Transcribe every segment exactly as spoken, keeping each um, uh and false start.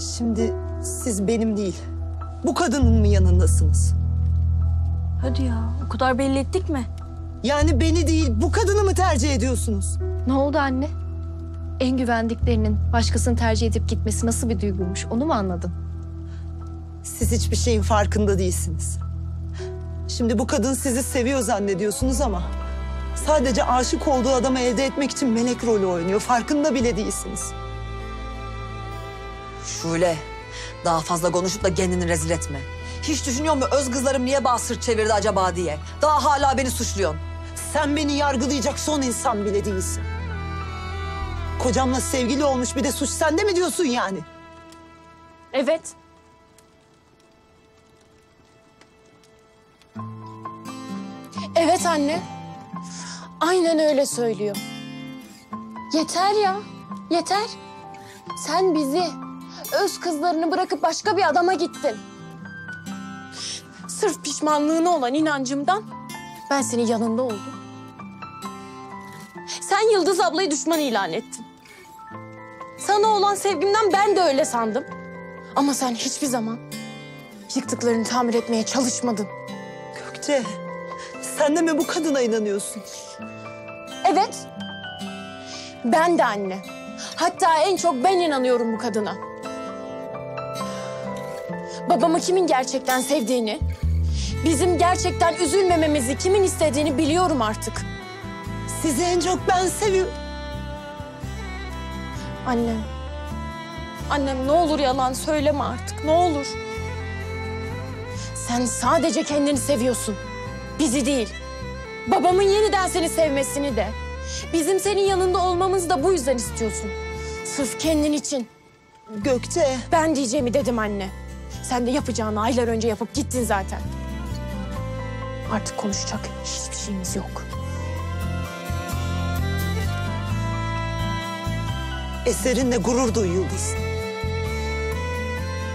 Şimdi siz benim değil, bu kadının mı yanındasınız? Hadi ya, o kadar belli ettik mi? Yani beni değil, bu kadını mı tercih ediyorsunuz? Ne oldu anne? En güvendiklerinin başkasını tercih edip gitmesi nasıl bir duyguymuş, onu mu anladın? Siz hiçbir şeyin farkında değilsiniz. Şimdi bu kadın sizi seviyor zannediyorsunuz ama sadece aşık olduğu adamı elde etmek için melek rolü oynuyor. Farkında bile değilsiniz. Şule, daha fazla konuşup da kendini rezil etme. Hiç düşünüyor musun öz kızlarım niye bana sırt çevirdi acaba diye? Daha hala beni suçluyorsun. Sen beni yargılayacak son insan bile değilsin. Kocamla sevgili olmuş bir de suç sende mi diyorsun yani? Evet. Evet anne. Aynen öyle söylüyor. Yeter ya, yeter. Sen bizi, öz kızlarını bırakıp başka bir adama gittin. Sırf pişmanlığına olan inancımdan ben senin yanında oldum. Sen Yıldız ablayı düşman ilan ettin. Sana olan sevgimden ben de öyle sandım. Ama sen hiçbir zaman yıktıklarını tamir etmeye çalışmadın. Gökçe, sen de mi bu kadına inanıyorsun? Evet. Ben de anne. Hatta en çok ben inanıyorum bu kadına. Babamı kimin gerçekten sevdiğini, bizim gerçekten üzülmememizi kimin istediğini biliyorum artık. Sizi en çok ben seviyorum. Annem. Annem ne olur yalan söyleme artık, ne olur. Sen sadece kendini seviyorsun. Bizi değil. Babamın yeniden seni sevmesini de. Bizim senin yanında olmamızı da bu yüzden istiyorsun. Sırf kendin için. Gökçe. Ben diyeceğimi dedim anne. Sen de yapacağını aylar önce yapıp gittin zaten. Artık konuşacak hiçbir şeyimiz yok. Eserinle gurur duy Yıldız.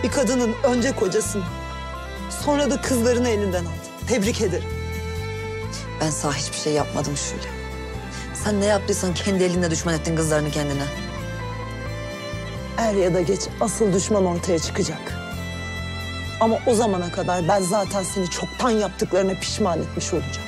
Bir kadının önce kocasını, sonra da kızlarını elinden aldı. Tebrik ederim. Ben sana hiçbir şey yapmadım Şule. Sen ne yaptıysan kendi elinle düşman ettin kızlarını kendine. Er ya da geç asıl düşman ortaya çıkacak. Ama o zamana kadar ben zaten seni çoktan yaptıklarına pişman etmiş olacağım.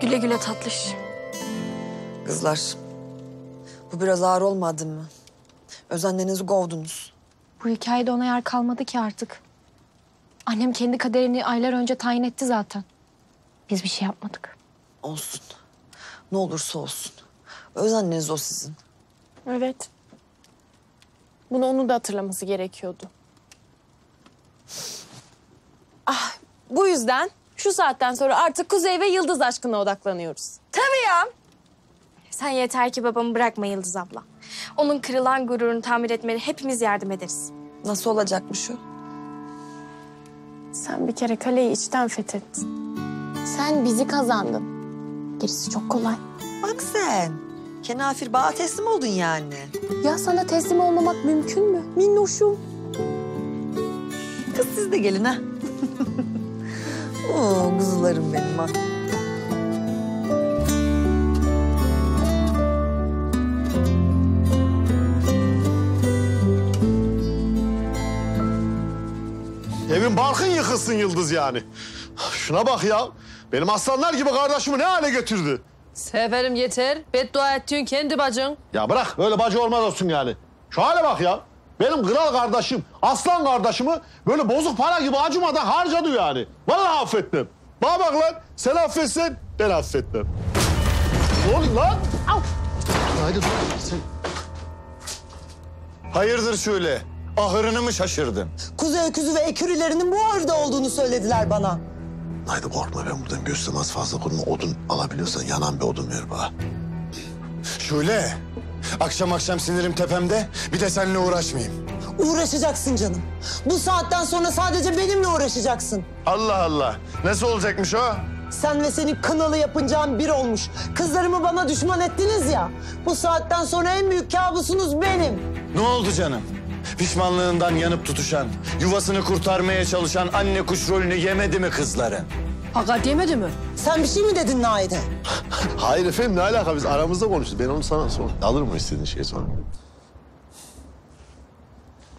Güle güle tatlış. Kızlar, bu biraz ağır olmadı mı? Öz annenizi kovdunuz. Bu hikayede ona yer kalmadı ki artık. Annem kendi kaderini aylar önce tayin etti zaten. Biz bir şey yapmadık. Olsun. Ne olursa olsun. Öz anneniz o sizin. Evet. Bunu onun da hatırlaması gerekiyordu. Ah, bu yüzden şu saatten sonra artık Kuzey ve Yıldız aşkına odaklanıyoruz. Tabii ya. Sen yeter ki babamı bırakma Yıldız abla. Onun kırılan gururunu tamir etmeye hepimiz yardım ederiz. Nasıl olacakmış o? Sen bir kere kaleyi içten fethettin. Sen bizi kazandın. Gerisi çok kolay. Bak sen. Kenafir bağa teslim oldun yani. Ya sana teslim olmamak mümkün mü? Minnoşum. Kız siz de gelin ha. Oo kuzularım benim ha. Evin barkın yıkılsın Yıldız yani. Şuna bak ya. Benim aslanlar gibi kardeşimi ne hale getirdi? Seferim yeter. Beddua ettiğin kendi bacın. Ya bırak böyle bacı olmaz olsun yani. Şu hale bak ya. Benim kral kardeşim, aslan kardeşimi böyle bozuk para gibi acımadan harcadı yani. Vallahi affetmem. Bana bak lan. Sen affetsen ben affetmem. Ne oluyor lan? Al. Haydi dur. Sen... Hayırdır şöyle? Ahırını mı şaşırdın? Kuzey öküzü ve ekürilerinin bu ahırda olduğunu söylediler bana. Haydi korkma ben buradan göz temas fazla kurma. Odun alabiliyorsan yanan bir odun ver bana. Şöyle, akşam akşam sinirim tepemde bir de seninle uğraşmayayım. Uğraşacaksın canım. Bu saatten sonra sadece benimle uğraşacaksın. Allah Allah. Nasıl olacakmış o? Sen ve senin kınalı yapıncağın bir olmuş. Kızlarımı bana düşman ettiniz ya. Bu saatten sonra en büyük kabusunuz benim. Ne oldu canım? Pişmanlığından yanıp tutuşan, yuvasını kurtarmaya çalışan anne kuş rolünü yemedi mi kızların? Aga demedi mi? Sen bir şey mi dedin Naide? Hayır efendim, ne alaka? Biz aramızda konuştuk. Ben onu sana sonra alırım o istediğin şeyi sonra.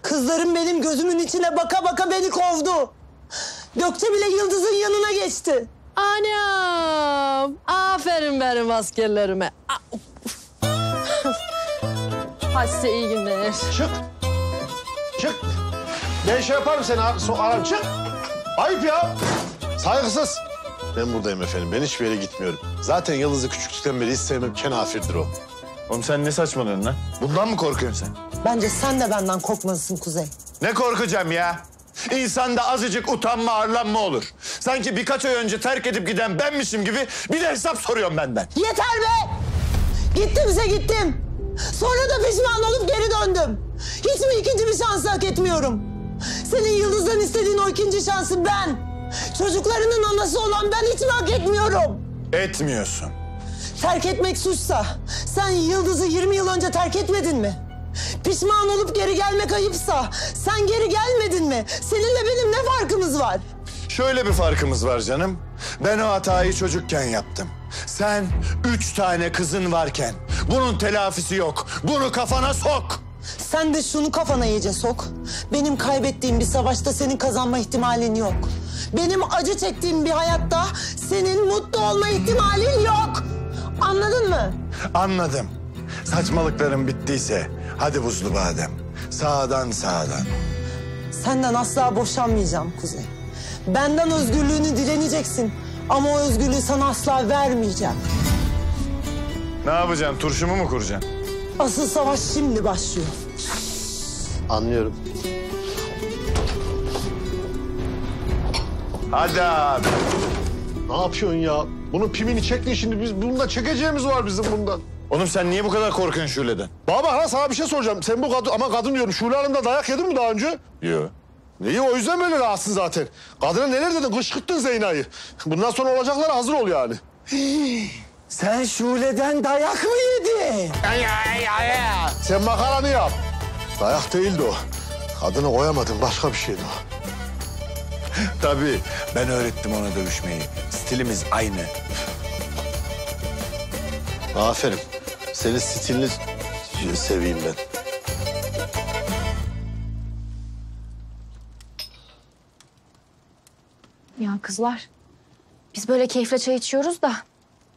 Kızlarım benim gözümün içine baka baka beni kovdu. Gökçe bile Yıldız'ın yanına geçti. Anam! Aferin benim askerlerime. Hadi size iyi günler. Çık! Çık! Ben şey yaparım seni abi. So aram çık! Ayıp ya! Saygısız! Ben buradayım efendim. Ben hiçbir yere gitmiyorum. Zaten Yıldız'ı küçüklükten beri hiç sevmem. Kenafirdir o. Oğlum sen ne saçmalıyorsun lan? Bundan mı korkuyorsun sen? Bence sen de benden korkmalısın Kuzey. Ne korkacağım ya? İnsanda azıcık utanma, arlanma olur. Sanki birkaç ay önce terk edip giden benmişim gibi bir de hesap soruyorum benden. Yeter be! Gittimse gittim. Sonra da pişman olup geri döndüm. Hiç mi ikinci bir şansı hak etmiyorum? Senin Yıldız'dan istediğin o ikinci şansı ben. Çocuklarının anası olan ben hiç mi hak etmiyorum? Etmiyorsun. Terk etmek suçsa sen Yıldız'ı yirmi yıl önce terk etmedin mi? Pişman olup geri gelmek ayıpsa sen geri gelmedin mi? Seninle benim ne farkımız var? Şöyle bir farkımız var canım. Ben o hatayı çocukken yaptım. Sen üç tane kızın varken bunun telafisi yok. Bunu kafana sok. Sen de şunu kafana iyice sok. Benim kaybettiğim bir savaşta senin kazanma ihtimalin yok. Benim acı çektiğim bir hayatta senin mutlu olma ihtimalin yok. Anladın mı? Anladım. Saçmalıkların bittiyse hadi buzlu badem. Sağdan sağdan. Senden asla boşanmayacağım Kuzey. Benden özgürlüğünü dileneceksin. Ama o özgürlüğü sana asla vermeyeceğim. Ne yapacaksın? Turşumu mu kuracaksın? Asıl savaş şimdi başlıyor. Anlıyorum. Hadi abi. Ne yapıyorsun ya? Bunun pimini çektin şimdi. Biz bundan çekeceğimiz var bizim bundan. Oğlum sen niye bu kadar korkuyorsun Şule'den? Baba ha sana bir şey soracağım. Sen bu kadın ama kadın diyorum. Şule Hanım'da dayak yedin mi daha önce? Yok. İyi o yüzden böyle rahatsın zaten. Kadına neler dedin? Kışkırttın Zeyna'yı. Bundan sonra olacaklara hazır ol yani. Hii. Sen Şule'den dayak mı yedin? Ay ay ay. Sen makaranı yap. Dayak değildi o. Kadını koyamadın, başka bir şeydi o. Tabii ben öğrettim ona dövüşmeyi. Stilimiz aynı. Aferin. Senin stilini seveyim ben. Ya kızlar, biz böyle keyifle çay içiyoruz da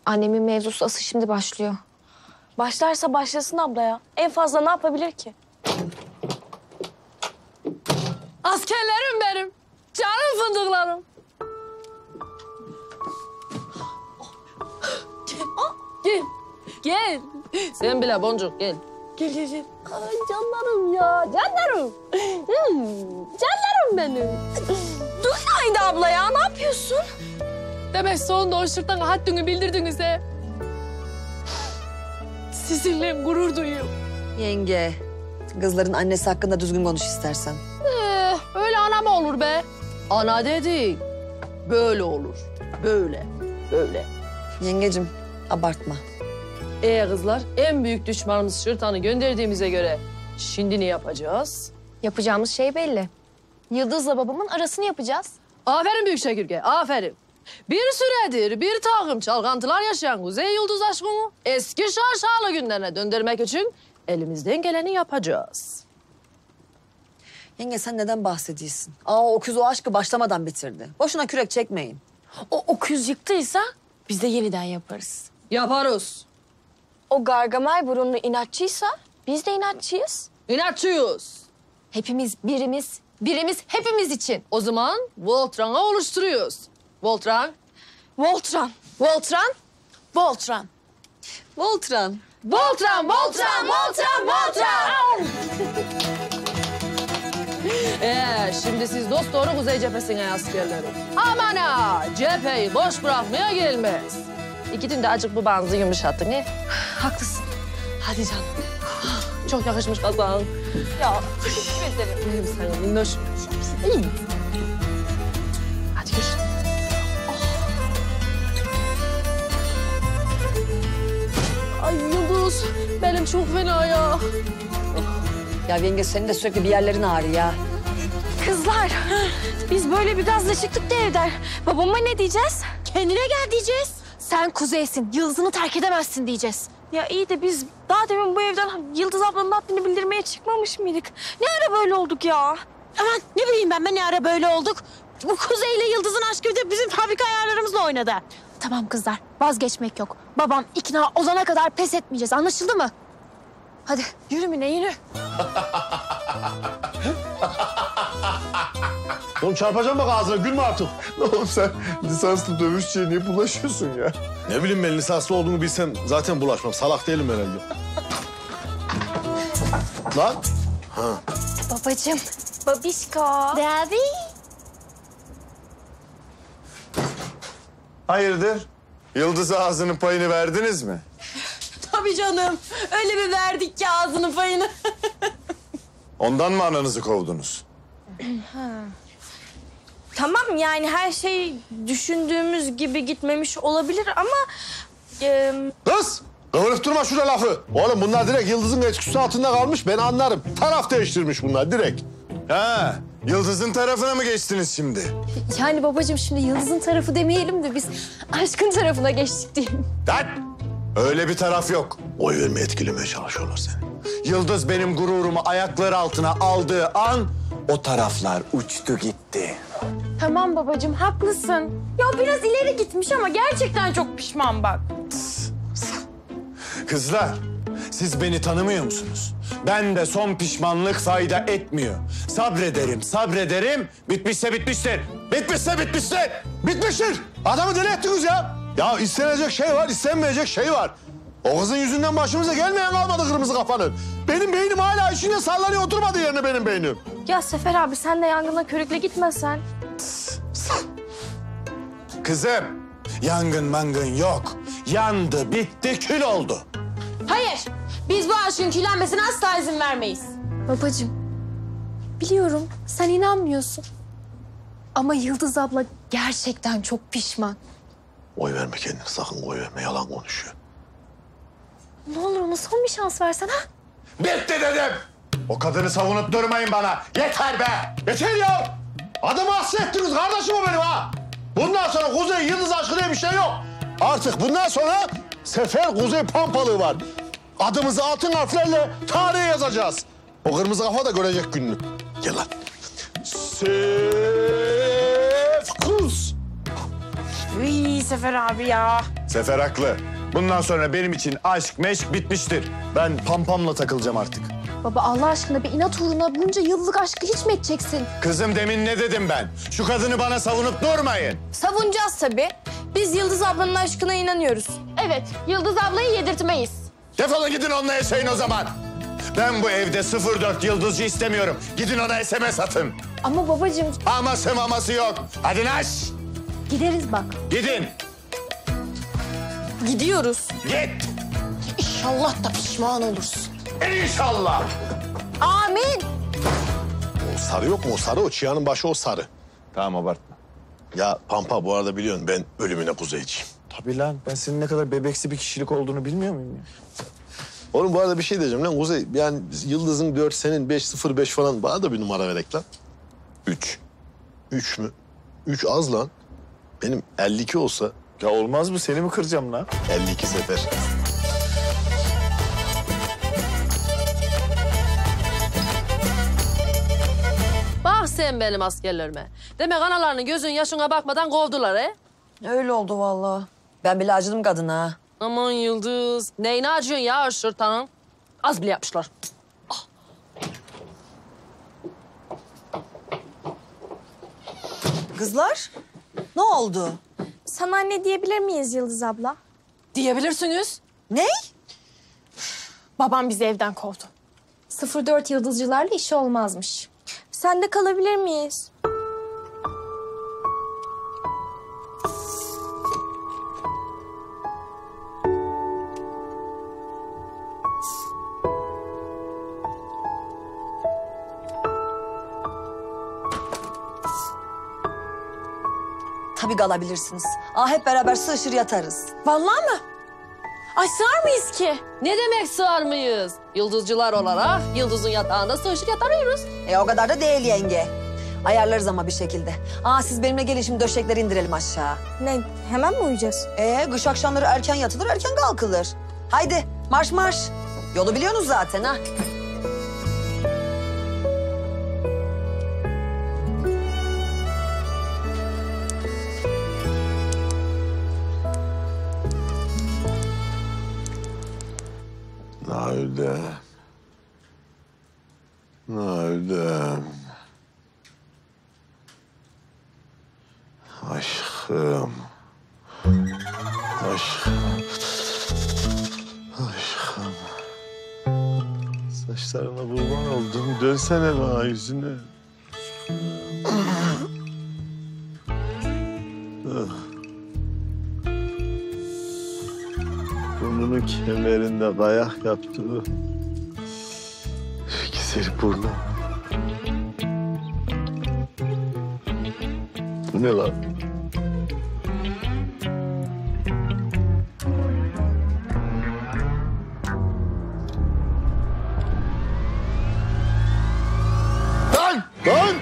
annemin mevzusu asıl şimdi başlıyor. Başlarsa başlasın abla ya. En fazla ne yapabilir ki? Askerlerim benim. Canım fındıklarım. Gel. Gel. Gel. Sen bile boncuk gel. Gel gel gel. Ay canlarım ya. Canlarım. Canlarım benim. Dur Naide abla ya. Ne yapıyorsun? Demek sonunda o şırttan haddini bildirdinize. Sizinle gurur duyuyorum. Yenge. Kızların annesi hakkında düzgün konuş istersen. Ee, öyle ana mı olur be? Ana dedik. Böyle olur. Böyle. Böyle. Yengecim abartma. Ee kızlar en büyük düşmanımız Şırtan'ı gönderdiğimize göre şimdi ne yapacağız? Yapacağımız şey belli. Yıldız'la babamın arasını yapacağız. Aferin büyük çekirge, aferin. Bir süredir bir takım çalkantılar yaşayan Kuzey Yıldız aşkını eski şaşalı günlerine döndürmek için elimizden geleni yapacağız. Yenge sen neden bahsediyorsun? Aa o küz o aşkı başlamadan bitirdi. Boşuna kürek çekmeyin. O oküz yıktıysa biz de yeniden yaparız. Yaparız. O gargamel burunlu inatçıysa biz de inatçıyız. İnatçıyız. Hepimiz birimiz, birimiz hepimiz için. O zaman Voltran'ı oluşturuyoruz. Voltran. Voltran. Voltran. Voltran. Voltran. Voltran, Voltran, Voltran, Voltran. Ee, şimdi siz dost doğru Kuzey cephesine askerleri. Aman ha, cepheyi boş bırakmaya gelmez. İkidin de acık bu banzı yumuşattı ne? Haklısın. Hadi canım. Çok yakışmış kazan. Ya, teşekkür ederim. Benim sana minnoş. İyi. Hadi görüşürüz. Oh. Ay Yıldız, benim çok fena ya. Ya yenge senin de sürekli bir yerlerin ağrıyor ya. Kızlar biz böyle bir gazla çıktık da evden. Babama ne diyeceğiz? Kendine gel diyeceğiz. Sen Kuzey'sin, Yıldız'ını terk edemezsin diyeceğiz. Ya iyi de biz daha demin bu evden Yıldız ablanın haddini bildirmeye çıkmamış mıydık? Ne ara böyle olduk ya? Aman ne bileyim ben ben ne ara böyle olduk? Bu Kuzey ile Yıldız'ın aşkı bir de bizim fabrika ayarlarımızla oynadı. Tamam kızlar, vazgeçmek yok. Babam ikna olana kadar pes etmeyeceğiz, anlaşıldı mı? Hadi yürü Mine, yürü. Oğlum çarpacağım bak ağzına, gülme artık. Oğlum sen lisanslı dövüşçüye niye bulaşıyorsun ya? Ne bileyim ben lisanslı olduğumu bilsem zaten bulaşmam. Salak değilim herhalde. Lan. Ha. Babacığım. Babişko. Daddy. Hayırdır? Yıldız'a ağzının payını verdiniz mi? Tabii canım. Öyle bir verdik ki ağzının payını. Ondan mı ananızı kovdunuz? Tamam yani her şey düşündüğümüz gibi gitmemiş olabilir ama... E... Kız! Kıvırıp durma şurada lafı. Oğlum bunlar direkt Yıldız'ın etkisi altında kalmış. Ben anlarım. Taraf değiştirmiş bunlar direkt. Ha, Yıldız'ın tarafına mı geçtiniz şimdi? Yani babacığım şimdi Yıldız'ın tarafı demeyelim de biz aşkın tarafına geçtik diyeyim. Lan! Öyle bir taraf yok. Oy verme etkilemeye çalışıyorlar seni. Yıldız benim gururumu ayakları altına aldığı an... O taraflar uçtu gitti. Tamam babacığım, haklısın. Ya biraz ileri gitmiş ama gerçekten çok pişman bak. Kızlar, siz beni tanımıyor musunuz? Ben de son pişmanlık fayda etmiyor. Sabrederim, sabrederim. Bitmişse bitmiştir. Bitmişse bitmiştir. Bitmiştir. Adamı deli ettiniz ya. Ya istenecek şey var, istenmeyecek şey var. O kızın yüzünden başımıza gelmeyen kalmadı kırmızı kafanın. Benim beynim hala işine sallanıyor, oturmadı yerine benim beynim. Ya Sefer abi sen de yangına körükle gitmesen. Kızım, yangın mangın yok. Yandı, bitti, kül oldu. Hayır, biz bu aşkın küllenmesine asla izin vermeyiz. Babacığım, biliyorum sen inanmıyorsun. Ama Yıldız abla gerçekten çok pişman. Oy verme kendini, sakın oy verme, yalan konuşuyor. Ne olur ona son bir şans versen ha? Bitti dedim! O kadını savunup durmayın bana. Yeter be! Yeter ya! Adımı hasrettiniz kardeşim o benim ha! Bundan sonra Kuzey Yıldız aşkı diye bir şey yok. Artık bundan sonra Sefer Kuzey Pampalığı var. Adımızı altın harflerle tarihe yazacağız. O kırmızı kafa da görecek gününü. Gel lan. Sefkuz! Uy Sefer abi ya. Sefer haklı. Bundan sonra benim için aşk meşk bitmiştir. Ben pampamla takılacağım artık. Baba Allah aşkına bir inat uğruna bunca yıllık aşkı hiç mi edeceksin? Kızım demin ne dedim ben? Şu kadını bana savunup durmayın. Savunacağız tabii. Biz Yıldız ablanın aşkına inanıyoruz. Evet, Yıldız ablayı yedirtmeyiz. Defolun gidin onunla yaşayın o zaman. Ben bu evde sıfır dört yıldızcı istemiyorum. Gidin ona S M S atın. Ama babacığım... Aması maması yok. Hadi naş. Gideriz bak. Gidin. Gidiyoruz. Git. İnşallah da pişman olursun. İnşallah. Amin. O sarı yok mu? O sarı o. Çiyanın başı o sarı. Tamam abartma. Ya Pampa bu arada biliyorsun ben ölümüne Kuzey'ciyim. Tabii lan. Ben senin ne kadar bebeksi bir kişilik olduğunu bilmiyor muyum ya? Oğlum bu arada bir şey diyeceğim lan Kuzey. Yani Yıldız'ın dört senin beş sıfır beş falan bana da bir numara verek lan. Üç. Üç mü? Üç az lan. Benim elli iki olsa... Ya olmaz mı? Seni mi kıracağım lan? elli iki sefer. Bak sen benim askerlerime. Demek analarının gözün yaşına bakmadan kovdular he? Öyle oldu vallahi. Ben bile acıdım kadına. Aman Yıldız. Neyine acıyorsun ya şırtanın? Az bile yapmışlar. Ah. Kızlar, ne oldu? Sana anne diyebilir miyiz Yıldız abla? Diyebilirsiniz. Ne? Babam bizi evden kovdu. sıfır dört yıldızcılarla işi olmazmış. Sen de kalabilir miyiz? Tabii kalabilirsiniz. Aa hep beraber sığışır yatarız. Vallahi mı? Ay sığar mıyız ki? Ne demek sığar mıyız? Yıldızcılar olarak yıldızın yatağında sığışık yatarıyoruz. E o kadar da değil yenge. Ayarlarız ama bir şekilde. Aa siz benimle gelin şimdi döşekleri indirelim aşağı. Ne hemen mi uyuyacağız? Ee kış akşamları erken yatılır erken kalkılır. Haydi marş marş. Yolu biliyorsunuz zaten ha. Nalide. Nalide. Aşkım. Aşkım. Aşkım. Saçlarına kurban oldum. Dönsene bana yüzüne. Burnunun kemerinde dayak yaptı. Güzel burnu. Bu ne lan? Lan! Lan!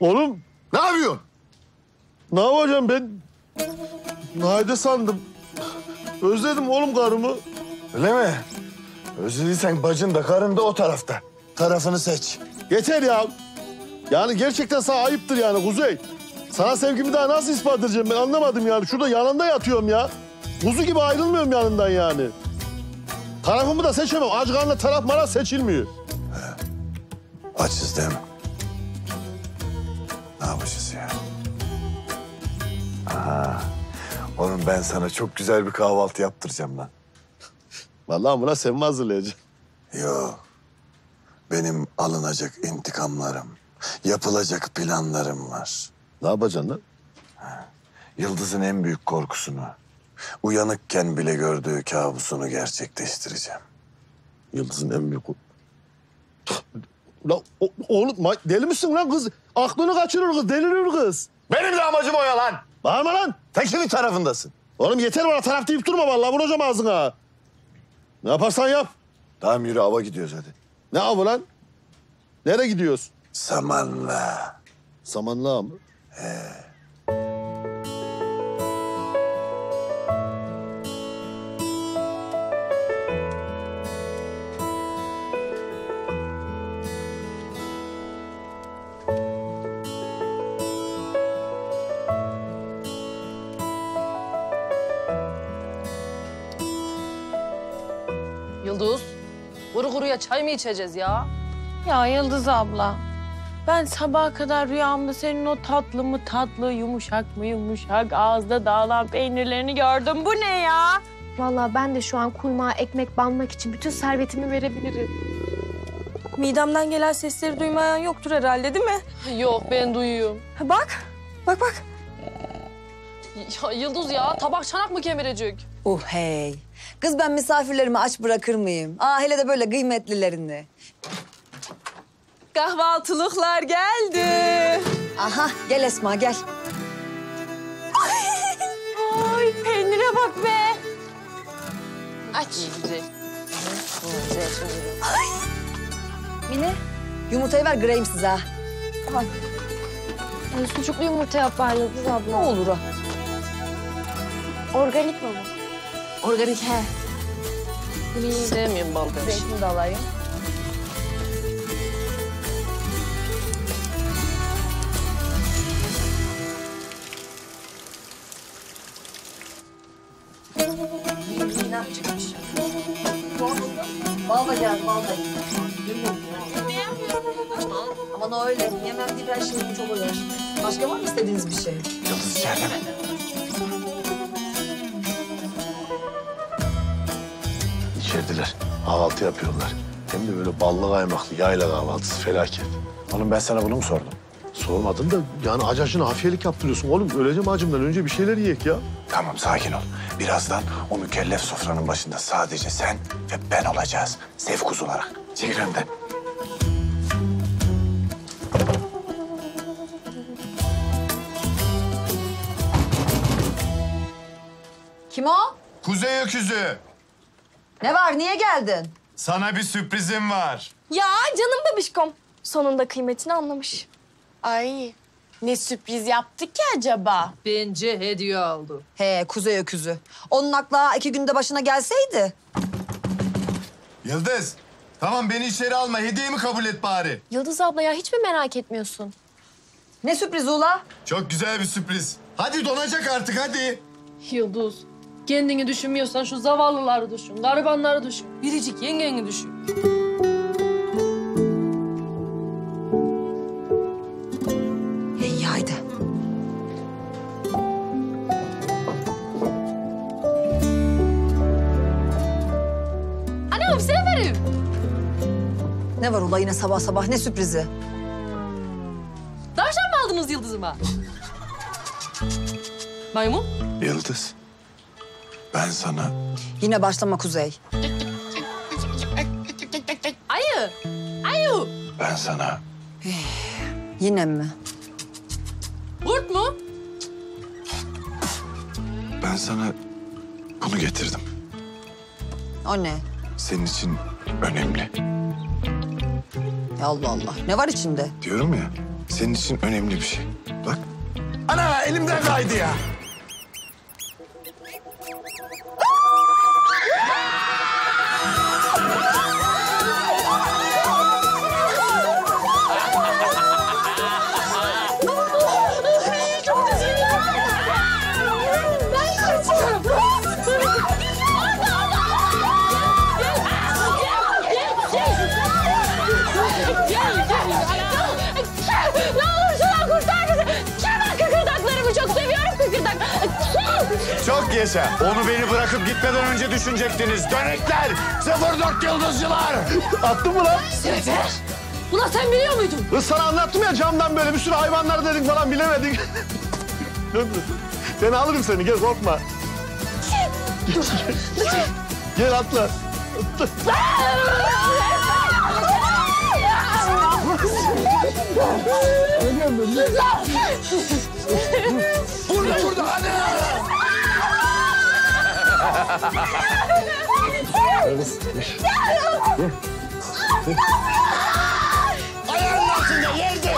Oğlum! Ne yapıyorsun? Ne yapacağım ben? Nade sandım. Özledim oğlum karımı. Öyle mi? Özlediysen bacın da karın da o tarafta. Tarafını seç. Yeter ya. Yani gerçekten sana ayıptır yani Kuzey. Sana sevgimi daha nasıl ispat edeceğim ben anlamadım yani. Şurada yanında yatıyorum ya. Kuzu gibi ayrılmıyorum yanından yani. Tarafımı da seçemem. Aç karnına taraf mara seçilmiyor. He. Açız değil mi? Ne yapacağız ya? Aha. Oğlum ben sana çok güzel bir kahvaltı yaptıracağım lan. Vallahi buna sen mi hazırlayacaksın? Yok. Benim alınacak intikamlarım, yapılacak planlarım var. Ne yapacaksın lan? Yıldız'ın en büyük korkusunu, uyanıkken bile gördüğü kabusunu gerçekleştireceğim. Yıldız'ın en büyük korkusu... Lan oğlum deli misin lan kız? Aklını kaçırır kız, delirir kız. Benim de amacım o ya lan. Bağırma lan. Tekşinin tarafındasın. Oğlum yeter bana taraf deyip durma vallahi vuracağım ağzına. Ne yaparsan yap. Tamam yürü ava gidiyoruz hadi. Ne avı lan? Nereye gidiyoruz? Samanlığa. Samanlığa mı? He. Yıldız, kuru kuruya çay mı içeceğiz ya? Ya Yıldız abla, ben sabaha kadar rüyamda senin o tatlı mı tatlı, yumuşak mı yumuşak, ağızda dağılan peynirlerini gördüm. Bu ne ya? Vallahi ben de şu an kuymağa ekmek banmak için bütün servetimi verebilirim. Midemden gelen sesleri duymayan yoktur herhalde değil mi? Yok, ben duyuyorum. Ha, bak, bak bak. Ya Yıldız ya, tabak çanak mı kemirecek? Oh hey. Kız ben misafirlerimi aç bırakır mıyım? Aa hele de böyle kıymetlilerini. Kahvaltılıklar geldi. Aha gel Esma gel. Ay, ay peynire bak be. Aç. Güzel. Güzel. Ay. Mine yumurtayı ver gireyim size ha. Ay. Yani sucuklu yumurta yap bari Yıldız abla. Ne olur ha? Organik mi bu? Organik he. Bunu sevmiyorum balgam. Zeytin de alayım. Ne yapacakmış? Bal da gel, bal da gel. Aman o öyle. Yemem değil, ben şimdi çok olur. Başka var mı istediğiniz bir şey? Yıldız içeride mi? İçerdiler. Kahvaltı yapıyorlar. Hem de böyle ballı kaymaklı yayla kahvaltısı felaket. Oğlum ben sana bunu mu sordum? Sormadın da yani acacına hafiyelik yaptırıyorsun. Oğlum öleceğim acımdan önce bir şeyler yiyek ya. Tamam sakin ol. Birazdan o mükellef sofranın başında sadece sen ve ben olacağız. Sevkuz olarak. Çekil önden. Kim o? Kuzey Öküzü. Ne var? Niye geldin? Sana bir sürprizim var. Ya canım babişkom. Sonunda kıymetini anlamış. Ay ne sürpriz yaptık ki acaba? Bence hediye aldı. He, Kuzey öküzü. Onun aklı iki günde başına gelseydi. Yıldız, tamam beni içeri alma. Hediyemi kabul et bari. Yıldız abla ya hiç mi merak etmiyorsun? Ne sürpriz ula? Çok güzel bir sürpriz. Hadi donacak artık hadi. Yıldız, kendini düşünmüyorsan şu zavallıları düşün, garibanları düşün. Biricik yengeni düşün. Hey haydi. Anam severim. Ne var ula yine sabah sabah ne sürprizi? Tavşan mı aldınız yıldızıma? Maymun? Yıldız, ben sana... Yine başlama Kuzey. Ayı, ayı. Ben sana... Yine mi? Kurt mu? Ben sana bunu getirdim. O ne? Senin için önemli. Ya Allah Allah, ne var içinde? Diyorum ya, senin için önemli bir şey. Bak. Ana, elimden kaydı ya. Çok yaşa. Onu beni bırakıp gitmeden önce düşünecektiniz. Dönekler, sıfır dört yıldızcılar. Attın mı lan? Sefer. Ulan sen biliyor muydun? Kız sana anlattım ya camdan böyle bir sürü hayvanlar dedik falan bilemedik. Ben alırım seni gel korkma. Gel, gel. Gel atla. Burada burada hadi. Ayağının altında yerde.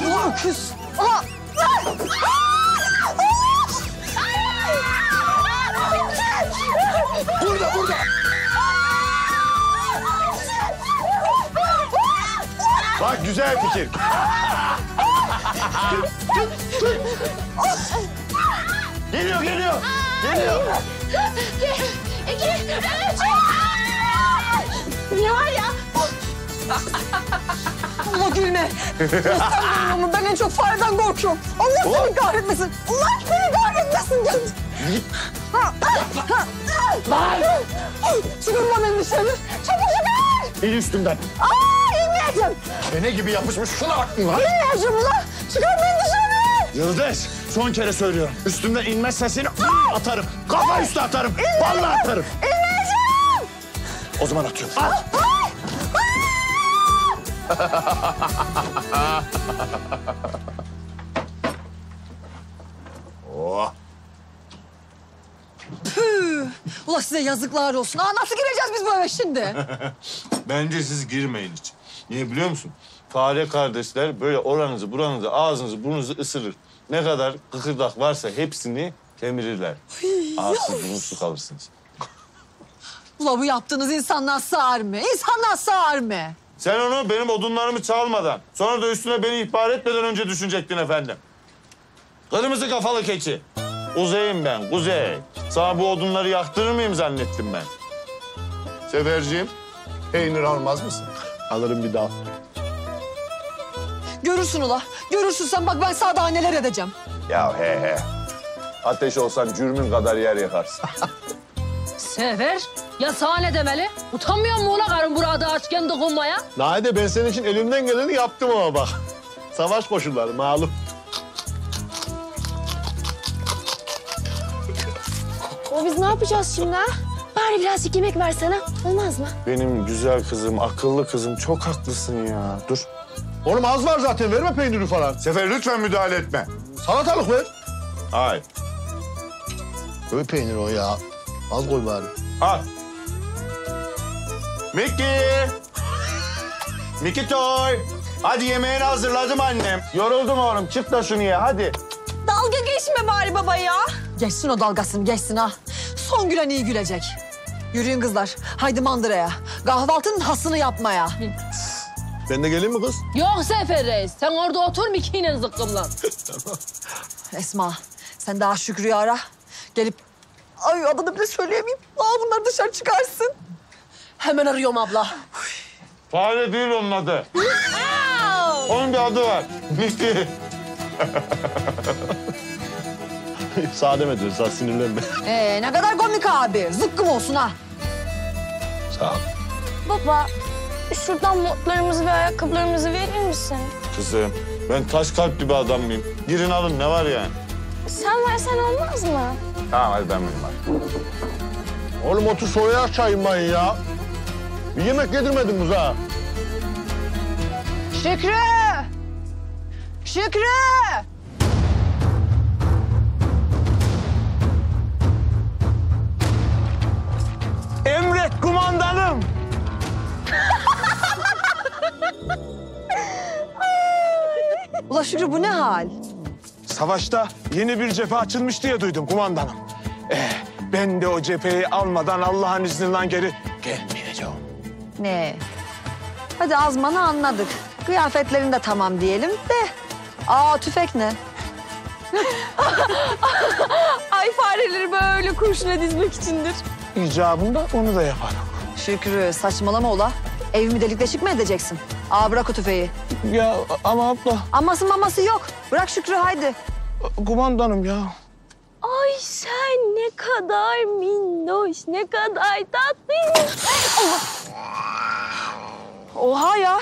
Dur kız. Aha. Burada burada. Bak güzel fikir. Geliyor, geliyor. Aa, geliyor. İki, iki, üç. Ne var ya? Allah gülme. Göstermiyorum. Ben en çok fareden korkuyorum. Allah seni kahretmesin. Allah seni kahretmesin. Var. Çıkın bana elini dışarı. Çabuk çıkın. İl üstümden. Aa, inmeyeceğim. Çene gibi yapışmış. Şuna bak mı lan? İnmeyeceğim ulan. Çıkın beni dışarı. Yıldız. Son kere söylüyorum. Üstümden inmezse seni atarım. Kafa üstü atarım. Vallahi atarım. İneceğim. O zaman atıyorum. At. Oh. Püh. Ula size yazıklar olsun. Aa, nasıl gireceğiz biz bu eve şimdi? Bence siz girmeyin hiç. Niye biliyor musun? Fare kardeşler böyle oranızı, buranızı, ağzınızı, burnunuzu ısırır. Ne kadar kıkırdak varsa hepsini kemirirler. Ağzınız burnunuzu kalırsınız. Ula bu yaptığınız insanlar sığar mı? İnsanlar sığar mı? Sen onu benim odunlarımı çalmadan, sonra da üstüne beni ihbar etmeden önce düşünecektin efendim. Kırmızı kafalı keçi. Kuzey'im ben, Kuzey. Sana bu odunları yaktırır mıyım zannettim ben. Seferciğim, peynir almaz mısın? Alırım bir daha. Görürsün ula. Görürsün sen bak ben sana daha neler edeceğim. Ya he he. Ateş olsan cürmün kadar yer yakarsın. Sefer ya sana ne demeli? Utanmıyor mu ula karın burada açken dokunmaya? Nahide ben senin için elimden geleni yaptım ama bak. Savaş koşulları malum. O biz ne yapacağız şimdi ha? Bari birazcık yemek versene. Olmaz mı? Benim güzel kızım, akıllı kızım çok haklısın ya. Dur. Oğlum az var zaten, verme peyniri falan. Sefer lütfen müdahale etme. Salatalık ver. Hayır. Öyle peynir o ya. Az koy bari. Al. Mickey. Mickey Toy. Hadi yemeğini hazırladım annem. Yoruldum oğlum. Çık da şunu ye hadi. Dalga geçme bari baba ya. Geçsin o dalgasını geçsin ha. Son gülen iyi gülecek. Yürüyün kızlar. Haydi mandıraya. Kahvaltının hasını yapmaya. Ben de geleyim mi kız? Yok Sefer Reis. Sen orada otur Mickey'yle zıkkımlan. Tamam. Esma sen daha Şükrü'yü ara. Gelip ay adını bile söyleyemeyeyim. Aa bunlar dışarı çıkarsın. Hemen arıyorum abla. Fare değil onun adı. Onun bir adı var. Mickey. Sağ demediyoruz, sağ sinirlenme. Ee, ne kadar komik abi. Zıkkım olsun ha. Sağ ol. Baba, şuradan montlarımızı ve ayakkabılarımızı verir misin? Kızım, ben taş kalp gibi adam mıyım? Girin alın, ne var yani? Sen versen olmaz mı? Tamam, hadi ben vereyim. Oğlum otu soğuya çaymayın ya. Bir yemek yedirmedin buza. Şükrü! Şükrü! Emret kumandanım. Ula Şükrü bu ne hal? Savaşta yeni bir cephe açılmış diye duydum kumandanım. Ee, ben de o cepheyi almadan Allah'ın izniyle geri gelmeyeceğim. Ne? Hadi azmanı anladık. Kıyafetlerin de tamam diyelim de. Aa tüfek ne? Ay fareleri böyle kurşuna dizmek içindir. İcabında onu da yaparım. Şükrü saçmalama ola. Evimi delik deşik mi edeceksin? Aa bırak o tüfeği. Ya ama abla. Aması maması yok. Bırak Şükrü haydi. Kumandanım ya. Ay sen ne kadar minnoş, ne kadar tatlı. Oha ya.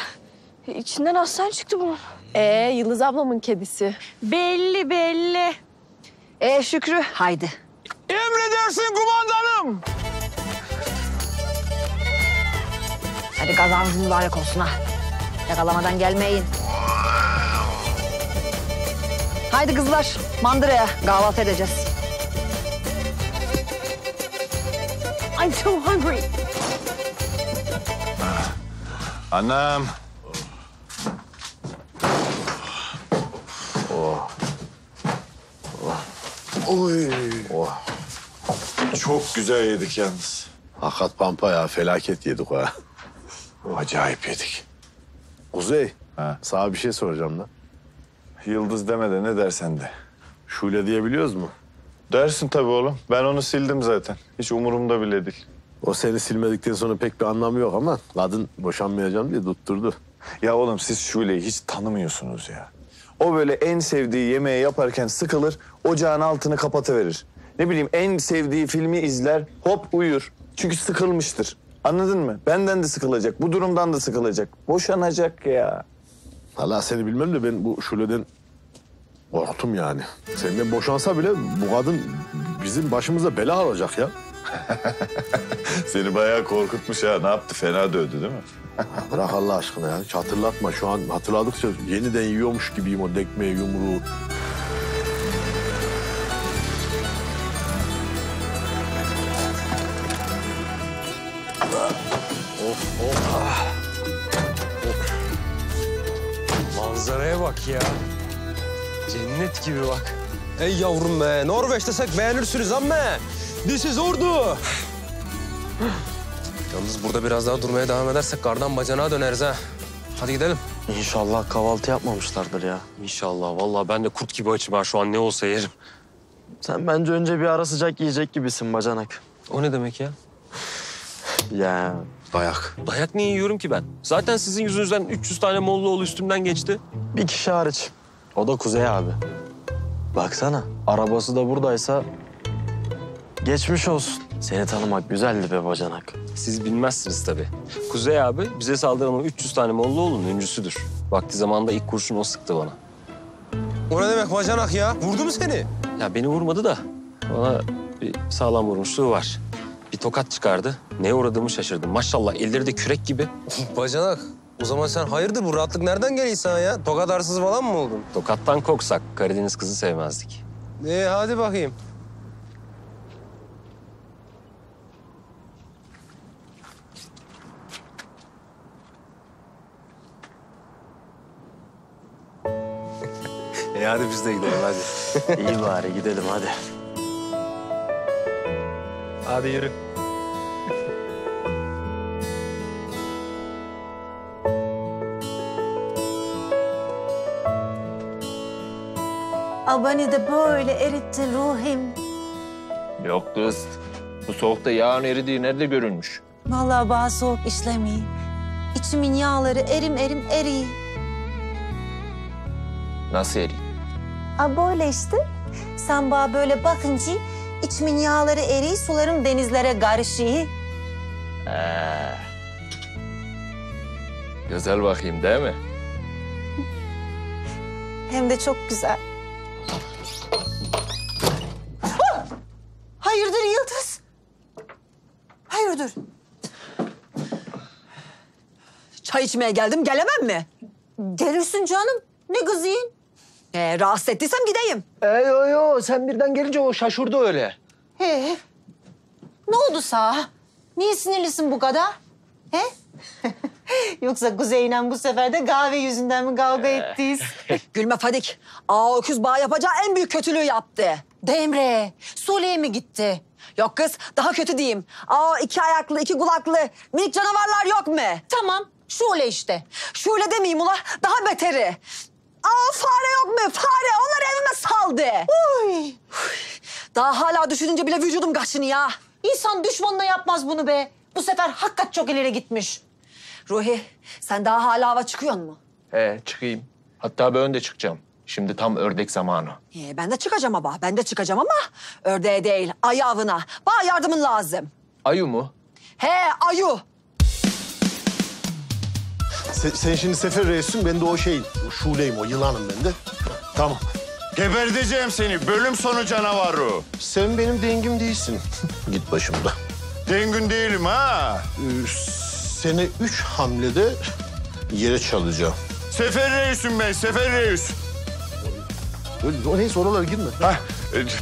İçinden aslan çıktı bunun. Ee Yıldız ablamın kedisi. Belli belli. Ee Şükrü haydi. Emredersin kumandanım. Hadi kazanız mübarek olsun ha. Yakalamadan gelmeyin. Haydi kızlar mandıraya kahvaltı edeceğiz. I'm so hungry. Annem. Oh. Oh. Oy. Oh. Çok güzel yedik yalnız. Hakikat pampa ya felaket yedik ha. Acayip yedik. Kuzey, ha. Sana bir şey soracağım lan. Yıldız deme de ne dersen de. Şule diyebiliyoruz mu? Dersin tabii oğlum. Ben onu sildim zaten. Hiç umurumda bile değil. O seni silmedikten sonra pek bir anlamı yok ama kadın boşanmayacağım diye tutturdu. Ya oğlum siz Şule'yi hiç tanımıyorsunuz ya. O böyle en sevdiği yemeği yaparken sıkılır, ocağın altını kapatıverir. Ne bileyim en sevdiği filmi izler, hop uyur. Çünkü sıkılmıştır. Anladın mı? Benden de sıkılacak, bu durumdan da sıkılacak. Boşanacak ya. Vallahi seni bilmem de ben bu Şule'den korktum yani. Senden boşansa bile bu kadın bizim başımıza bela alacak ya. Seni bayağı korkutmuş ha. Ne yaptı? Fena dövdü değil mi? Bırak Allah aşkına ya. Hiç hatırlatma. Şu an hatırladıkça yeniden yiyormuş gibiyim o dekmeyi, yumruğu. Of of. Ah. Of. Manzaraya bak ya. Cennet gibi bak. Ey yavrum be. Norveç desek beğenirsiniz ama. This is Urdu. Yalnız burada biraz daha durmaya devam edersek kardan bacana döneriz ha. Hadi gidelim. İnşallah kahvaltı yapmamışlardır ya. İnşallah. Vallahi ben de kurt gibi açım ha. Şu an ne olsa yerim. Sen bence önce bir ara sıcak yiyecek gibisin bacanak. O ne demek ya? Ya dayak. Dayak niye yiyorum ki ben? Zaten sizin yüzünüzden üç yüz tane Mollaoğlu üstümden geçti. Bir kişi hariç. O da Kuzey abi. Baksana arabası da buradaysa geçmiş olsun. Seni tanımak güzeldi be bacanak. Siz bilmezsiniz tabii. Kuzey abi bize saldıran üç yüz tane Mollaoğlu'nun öncüsüdür. Vakti zamanında ilk kurşun o sıktı bana. O ne demek bacanak ya? Vurdu mu seni? Ya beni vurmadı da bana bir sağlam vurmuşluğu var. Bir tokat çıkardı. Neye uğradığımı şaşırdım. Maşallah elleri de kürek gibi. Bacanak o zaman sen hayırdır bu rahatlık nereden geliyor sana ya? Tokat arsız falan mı oldun? Tokattan koksak Karadeniz kızı sevmezdik. Ee hadi bakayım. E hadi biz de gidelim hadi. İyi bari gidelim hadi. Hadi yürü. Beni de böyle erittin ruhim. Yok kız, bu soğukta yağın eridiği nerede görülmüş? Vallahi bana soğuk işlemeyi. İçimin yağları erim erim eriyi. Nasıl eriyi? A böyle işte. Sen bana böyle bakınca içimin yağları eriyi, sularım denizlere karışıyı. Ee, güzel bakayım değil mi? Hem de çok güzel. Hayırdır Yıldız? Hayırdır? Çay içmeye geldim, gelemem mi? Gelirsin canım, ne kızıyın? Ee, rahatsız ettiysem gideyim. Ee, yo yo, sen birden gelince o şaşırdı öyle. He, ne oldu sana? Niye sinirlisin bu kadar? He? Yoksa Kuzey'le bu sefer de kahve yüzünden mi kavga ettiyiz? Gülme Fadik, aa öküz bağ yapacağı en büyük kötülüğü yaptı. Demre, Sole'ye mi gitti? Yok kız, daha kötü diyeyim. Aa iki ayaklı, iki kulaklı, minik canavarlar yok mu? Tamam, Şule işte. Şule demeyeyim ula, daha beteri. Aa fare yok mu? Fare, onlar evime saldı. Uy. Daha hala düşününce bile vücudum kaşınıyor ya. İnsan düşmanına yapmaz bunu be. Bu sefer hakikat çok ileri gitmiş. Ruhi, sen daha hala hava çıkıyorsun mu? He, çıkayım. Hatta ben de çıkacağım. Şimdi tam ördek zamanı. Ee, ben de çıkacağım ama, ben de çıkacağım ama ördeğe değil, ayı avına. Bana yardımın lazım. Ayı mu? He, ayı. Se, sen şimdi Sefer Reis'sin, ben de o şeyim. O Şule'yim, o yılanım ben de. Tamam. Geberdeceğim seni, bölüm sonu canavarı. Sen benim dengim değilsin. Git başımda. Dengin değilim ha. Ee, seni üç hamlede yere çalacağım. Sefer Reis'im ben, Sefer Reis. O neyse oralara girme. Ha,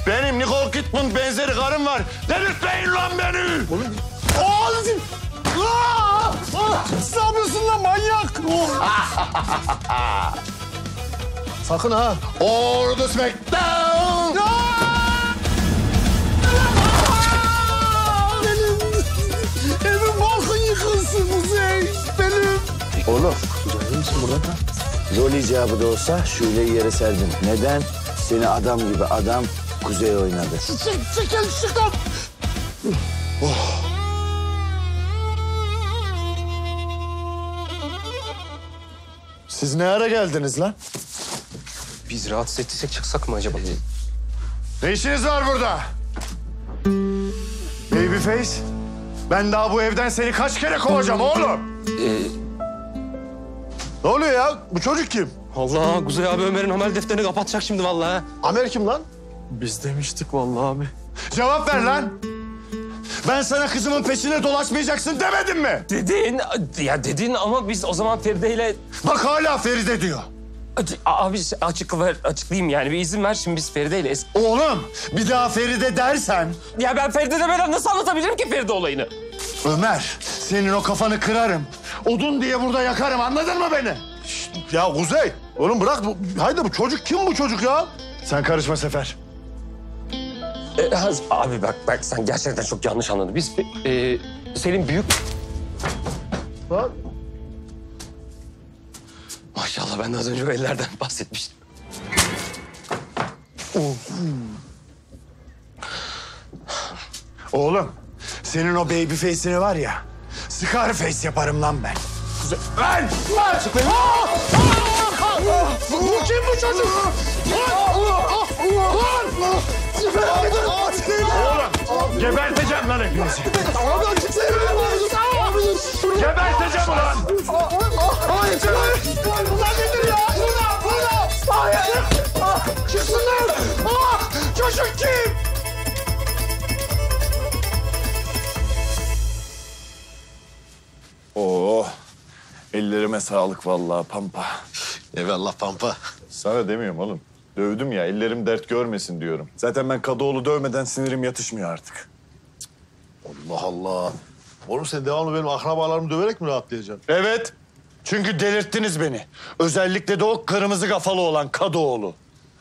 benim Nicole Kidman benzeri karım var. Delirtmeyin lan beni. Oğlum. Oğlum. Aa! Siz ne yapıyorsun lan manyak? Sakın ha. Ordu Smackdown. Benim evim balkon yıkılsın Kuzey. Benim. Oğlum. Kuzey misin burada? Rol icabı da olsa Şule'yi yere serdim. Neden? Seni adam gibi adam Kuzey oynadı. Çık, çık, çık lan! Oh! Siz ne ara geldiniz lan? Biz rahatsız ettiysek çıksak mı acaba? Ee... Ne işiniz var burada? Babyface, ben daha bu evden seni kaç kere kovacağım oğlum? Ee... Ne oluyor ya? Bu çocuk kim? Allah, Kuzey abi Ömer'in amel defterini kapatacak şimdi vallahi. Amer kim lan? Biz demiştik vallahi abi. Cevap ver lan! Ben sana kızımın peşine dolaşmayacaksın demedim mi? Dedin, ya dedin ama biz o zaman Feride ile... Bak hala Feride diyor. Abi açık ver, açıklayayım yani bir izin ver şimdi biz Feride ile... Oğlum bir daha Feride dersen... Ya ben Feride demeden nasıl anlatabilirim ki Feride olayını? Ömer, senin o kafanı kırarım. Odun diye burada yakarım, anladın mı beni? Şişt, ya Kuzey, oğlum bırak. Bu, haydi bu çocuk kim bu çocuk ya? Sen karışma Sefer. Ee, abi bak, bak sen gerçekten çok yanlış anladın. Biz e, senin büyük... Ha? Maşallah ben de az önce ellerden bahsetmiştim. Oğlum. Senin o baby face'ini var ya, scar face yaparım lan ben. Kuzey, ben! Ben! Sıklayın! Bu kim bu çocuk? Lan! Oğlum, geberteceğim lan hepinizi. Geberteceğim lan! Hayır, hayır! Bunlar nedir ya? Burada, burada! Hayır! Çıksınlar! Çocuk kim? Oo, ellerime sağlık vallahi Pampa. Eyvallah Pampa. Sana demiyorum oğlum. Dövdüm ya, ellerim dert görmesin diyorum. Zaten ben Kadıoğlu dövmeden sinirim yatışmıyor artık. Allah Allah. Oğlum sen devamlı benim akrabalarımı döverek mi rahatlayacaksın? Evet. Çünkü delirttiniz beni. Özellikle de o kırmızı kafalı olan Kadıoğlu.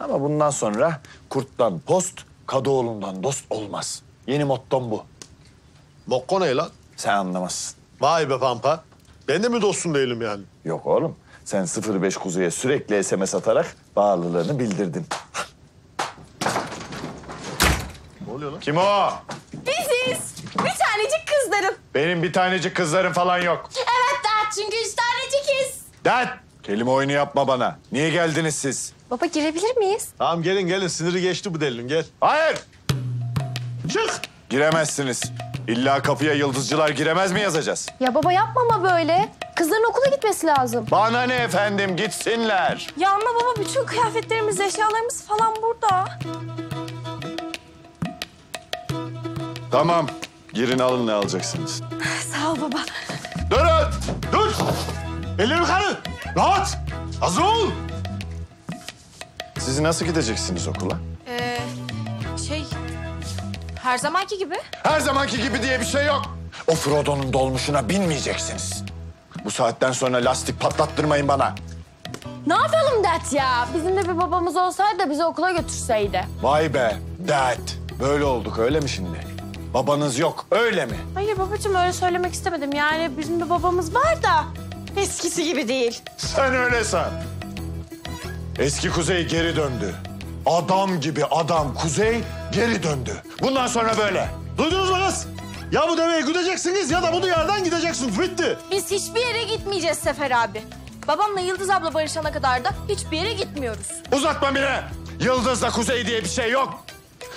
Ama bundan sonra kurttan post, Kadıoğlu'ndan dost olmaz. Yeni mottom bu. Mokko ne lan? Sen anlamazsın. Vay be Pampa. Ben de mi dostun değilim yani? Yok oğlum. Sen sıfır beş Kuzey'e sürekli S M S atarak bağlılığını bildirdin. Ne oluyor lan? Kim o? Biziz. Bir tanecik kızlarım. Benim bir tanecik kızlarım falan yok. Evet Dert, çünkü üç tanecikiz. Dert! Kelime oyunu yapma bana. Niye geldiniz siz? Baba girebilir miyiz? Tamam gelin gelin. Siniri geçti bu delinin, gel. Hayır! Çık! Giremezsiniz. İlla kapıya yıldızcılar giremez mi yazacağız? Ya baba yapma ama böyle. Kızların okula gitmesi lazım. Bana ne efendim, gitsinler. Ya ama baba bütün kıyafetlerimiz, eşyalarımız falan burada. Tamam. Girin alın ne alacaksınız. Sağ ol baba. Durun! Dur! Elleri yukarı! Rahat! Hazır ol! Siz nasıl gideceksiniz okula? Ee, şey... Her zamanki gibi. Her zamanki gibi diye bir şey yok. O Frodo'nun dolmuşuna binmeyeceksiniz. Bu saatten sonra lastik patlattırmayın bana. Ne yapalım Dert ya? Bizim de bir babamız olsaydı da bizi okula götürseydi. Vay be Dert. Böyle olduk öyle mi şimdi? Babanız yok öyle mi? Hayır babacığım öyle söylemek istemedim. Yani bizim bir babamız var da eskisi gibi değil. Sen öyle san. Eski Kuzey geri döndü. Adam gibi adam Kuzey geri döndü. Bundan sonra böyle. Duydunuz mu kız? Ya bu deveyi gideceksiniz ya da bu diyardan gideceksin. Bitti. Biz hiçbir yere gitmeyeceğiz Sefer abi. Babamla Yıldız abla barışana kadar da hiçbir yere gitmiyoruz. Uzatma bile. Yıldız'la Kuzey diye bir şey yok.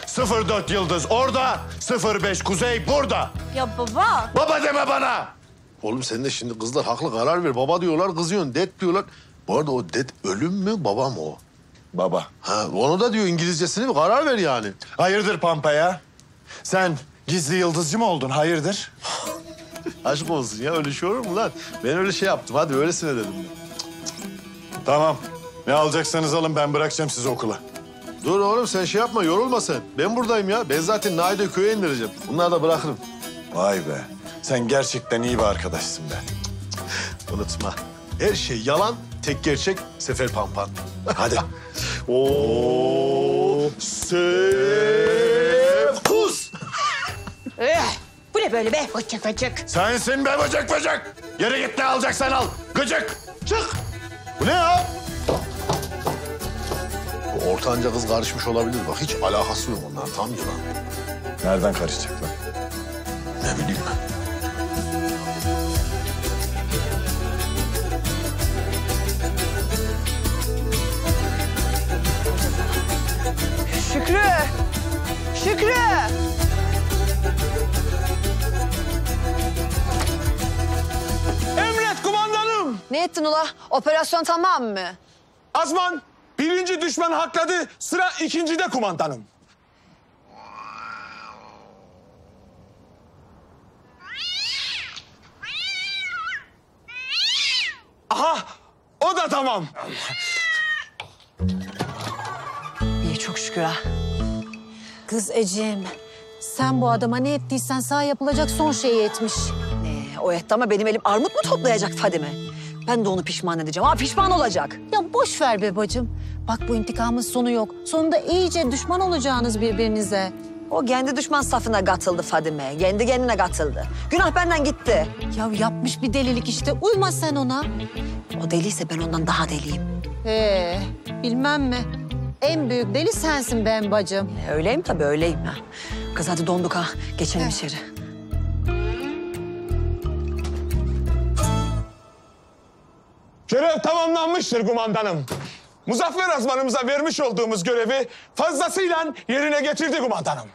sıfır dört Yıldız orada, sıfır beş Kuzey burada. Ya baba. Baba deme bana. Oğlum sen de şimdi kızlar haklı karar ver. Baba diyorlar, kızıyorsun. Dad diyorlar. Bu arada o dad ölüm mü, baba mı o? Baba. Ha, onu da diyor İngilizcesini mi? Karar ver yani. Hayırdır Pampa ya? Sen gizli yıldızcı mı oldun? Hayırdır? Aşk olsun ya. Öyle şey olur mu lan? Ben öyle şey yaptım. Hadi öylesine dedim. Tamam. Ne alacaksanız alın. Ben bırakacağım sizi okula. Dur oğlum sen şey yapma. Yorulma sen. Ben buradayım ya. Ben zaten Naide'yi köye indireceğim. Bunları da bırakırım. Vay be. Sen gerçekten iyi bir arkadaşsın be. Unutma. Her şey yalan. Tek gerçek Sefer Pampa. Hadi. O sevkus. Bu ne böyle be? Bıcık bıcık. Sensin be bıcık bıcık. Yere git ne alacaksan al. Gıcık. Çık. Bu ne ya? Bu ortanca kız karışmış olabilir. Bak hiç alakası yok onlar. Tam yılan. Nereden karışacaklar? Ne bileyim ben. Şükrü! Şükrü! Emret kumandanım! Ne ettin ula? Operasyon tamam mı? Azman, birinci düşman hakladı, sıra ikincide kumandanım. Aha, o da tamam. Çok şükür ha. Kız Ecem, sen bu adama ne ettiysen sağ yapılacak son şeyi etmiş. Ne, o etti ama benim elim armut mu toplayacak Fadime? Ben de onu pişman edeceğim. Ha pişman olacak. Ya boş ver be bacım. Bak bu intikamın sonu yok. Sonunda iyice düşman olacağınız birbirinize. O kendi düşman safına katıldı Fadime. Kendi kendine katıldı. Günah benden gitti. Ya yapmış bir delilik işte. Uyma sen ona. O deliyse ben ondan daha deliyim. Ee, bilmem mi? En büyük deli sensin ben bacım. Öyleyim tabii öyleyim. Ha. Kız hadi donduk ha. Geçelim evet. İçeri. Görev tamamlanmıştır kumandanım. Muzaffer Azman'ımıza vermiş olduğumuz görevi fazlasıyla yerine getirdi kumandanım.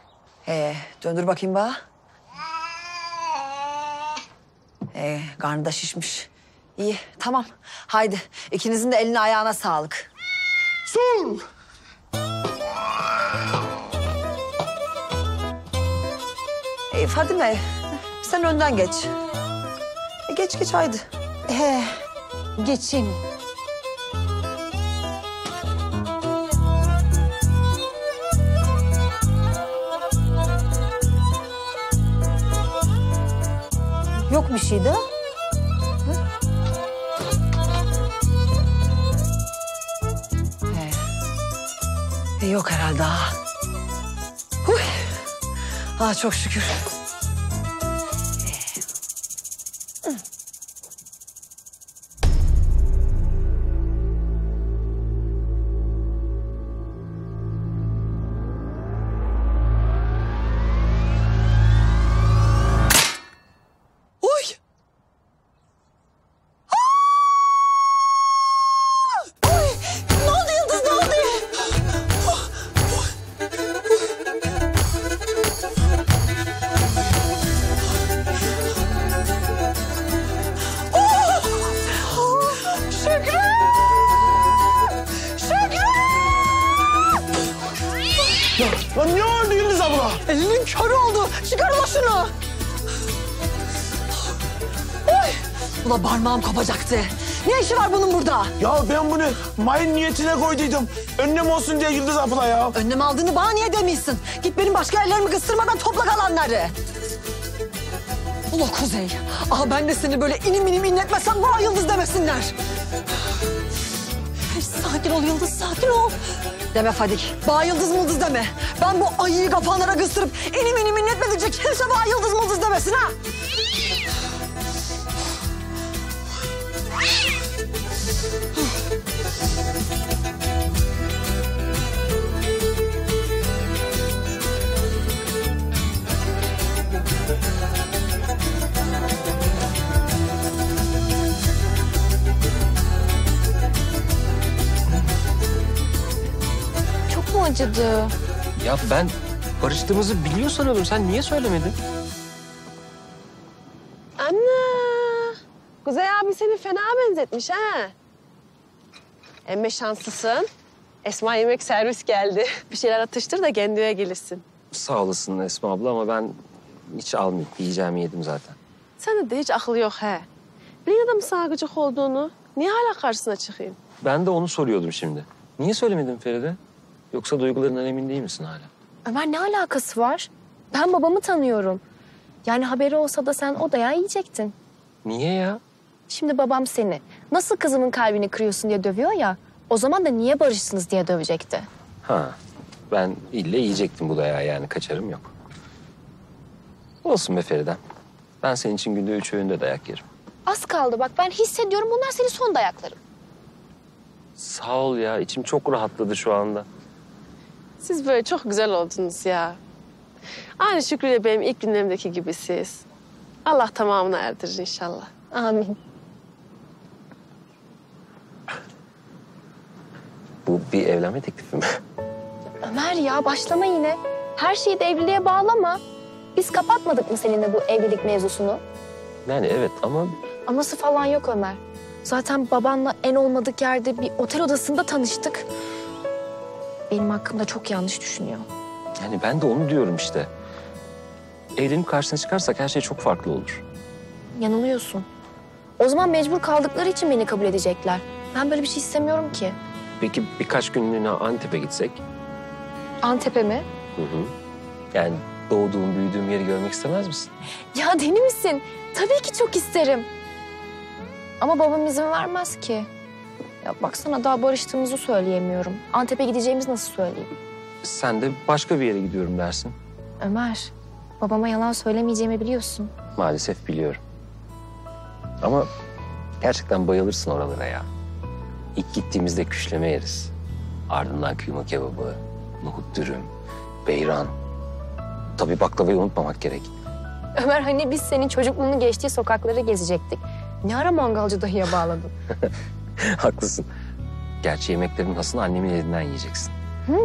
Ee, döndür bakayım bak. Ee, karnı da şişmiş. İyi tamam. Haydi ikinizin de eline ayağına sağlık. Sul! Ee, Fadime, sen önden geç. Ee, geç geç haydi. He, geçeyim. Yok bir şey de. şey yok herhalde ha. Huy. Ah çok şükür. Lan niye öldü Yıldız abla? Elinin körü oldu. Çıkar başını. Oy! Ula parmağım kopacaktı. Ne işi var bunun burada? Ya ben bunu mayın niyetine koyduydum. Önlem olsun diye Yıldız abla ya. Önlem aldığını bana niye demiyorsun? Git benim başka ellerimi kıstırmadan topla kalanları. Ula Kuzey. Aha ben de seni böyle inim inim inletmesem bana Yıldız demesinler. Sakin ol Yıldız, sakin ol. Deme Fadik, bana Yıldız Mıldız deme. Ben bu ayıyı kafanlara kıstırıp inim inim inletmedikçe kimse bana Yıldız Mıldız demesin ha. Acıdı. Ya ben barıştığımızı biliyor sanıyordum. Sen niye söylemedin? Anne. Kuzey abi seni fena benzetmiş ha. Emme şanslısın. Esma yemek servis geldi. Bir şeyler atıştır da kendine gelirsin. Sağ olasın Esma abla ama ben hiç almayayım. Yiyeceğimi yedim zaten. Sende de hiç akıl yok he. Bilin adamın sana gıcık olduğunu. Niye hala karşısına çıkayım? Ben de onu soruyordum şimdi. Niye söylemedin Feride? Yoksa duygularından emin değil misin hala? Ömer ne alakası var? Ben babamı tanıyorum. Yani haberi olsa da sen o dayağı yiyecektin. Niye ya? Şimdi babam seni nasıl kızımın kalbini kırıyorsun diye dövüyor ya... ...o zaman da niye barışsınız diye dövecekti. Ha, ben ille yiyecektim bu dayağı yani kaçarım yok. Olsun be Feriden. Ben senin için günde üç öğünde dayak yerim. Az kaldı bak ben hissediyorum bunlar senin son dayakların. Sağ ol ya içim çok rahatladı şu anda. Siz böyle çok güzel oldunuz ya. Aynı Şükrü'yle benim ilk günlerimdeki gibisiniz. Allah tamamını erdirir inşallah. Amin. Bu bir evlenme teklifi mi? Ömer ya başlama yine. Her şeyi de evliliğe bağlama. Biz kapatmadık mı seninle bu evlilik mevzusunu? Yani evet ama... Aması falan yok Ömer. Zaten babanla en olmadık yerde bir otel odasında tanıştık. Benim hakkımda çok yanlış düşünüyor. Yani ben de onu diyorum işte. Evlenip karşısına çıkarsak her şey çok farklı olur. Yanılıyorsun. O zaman mecbur kaldıkları için beni kabul edecekler. Ben böyle bir şey istemiyorum ki. Peki birkaç günlüğüne Antep'e gitsek? Antep'e mi? Hı hı. Yani doğduğum, büyüdüğüm yeri görmek istemez misin? Ya deli misin? Tabii ki çok isterim. Ama babam izin vermez ki. Ya baksana daha barıştığımızı söyleyemiyorum. Antep'e gideceğimizi nasıl söyleyeyim? Sen de başka bir yere gidiyorum dersin. Ömer, babama yalan söylemeyeceğimi biliyorsun. Maalesef biliyorum. Ama gerçekten bayılırsın oralara ya. İlk gittiğimizde küşleme yeriz. Ardından kıyma kebabı, nohut dürüm, beyran. Tabii baklavayı unutmamak gerek. Ömer hani biz senin çocukluğunu geçtiği sokakları gezecektik. Ne ara mangalcı dahiye bağladın? Haklısın. Gerçi yemeklerin aslında annemin elinden yiyeceksin. Hmm.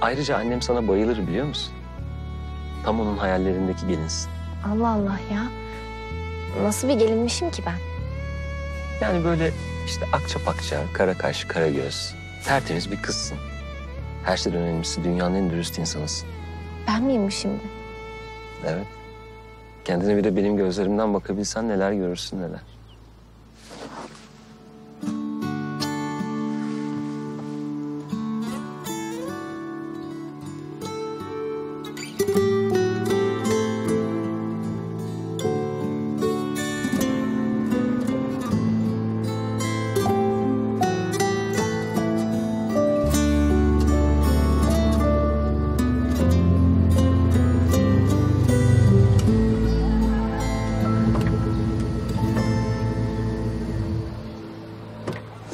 Ayrıca annem sana bayılır biliyor musun? Tam onun hayallerindeki gelinsin. Allah Allah ya. Nasıl bir gelinmişim ki ben? Yani böyle işte akça pakça, kara kaş, kara göz, tertemiz bir kızsın. Her şeyden önemlisi dünyanın en dürüst insanısın. Ben miyim şimdi? Evet. Kendine bir de benim gözlerimden bakabilsen neler görürsün neler.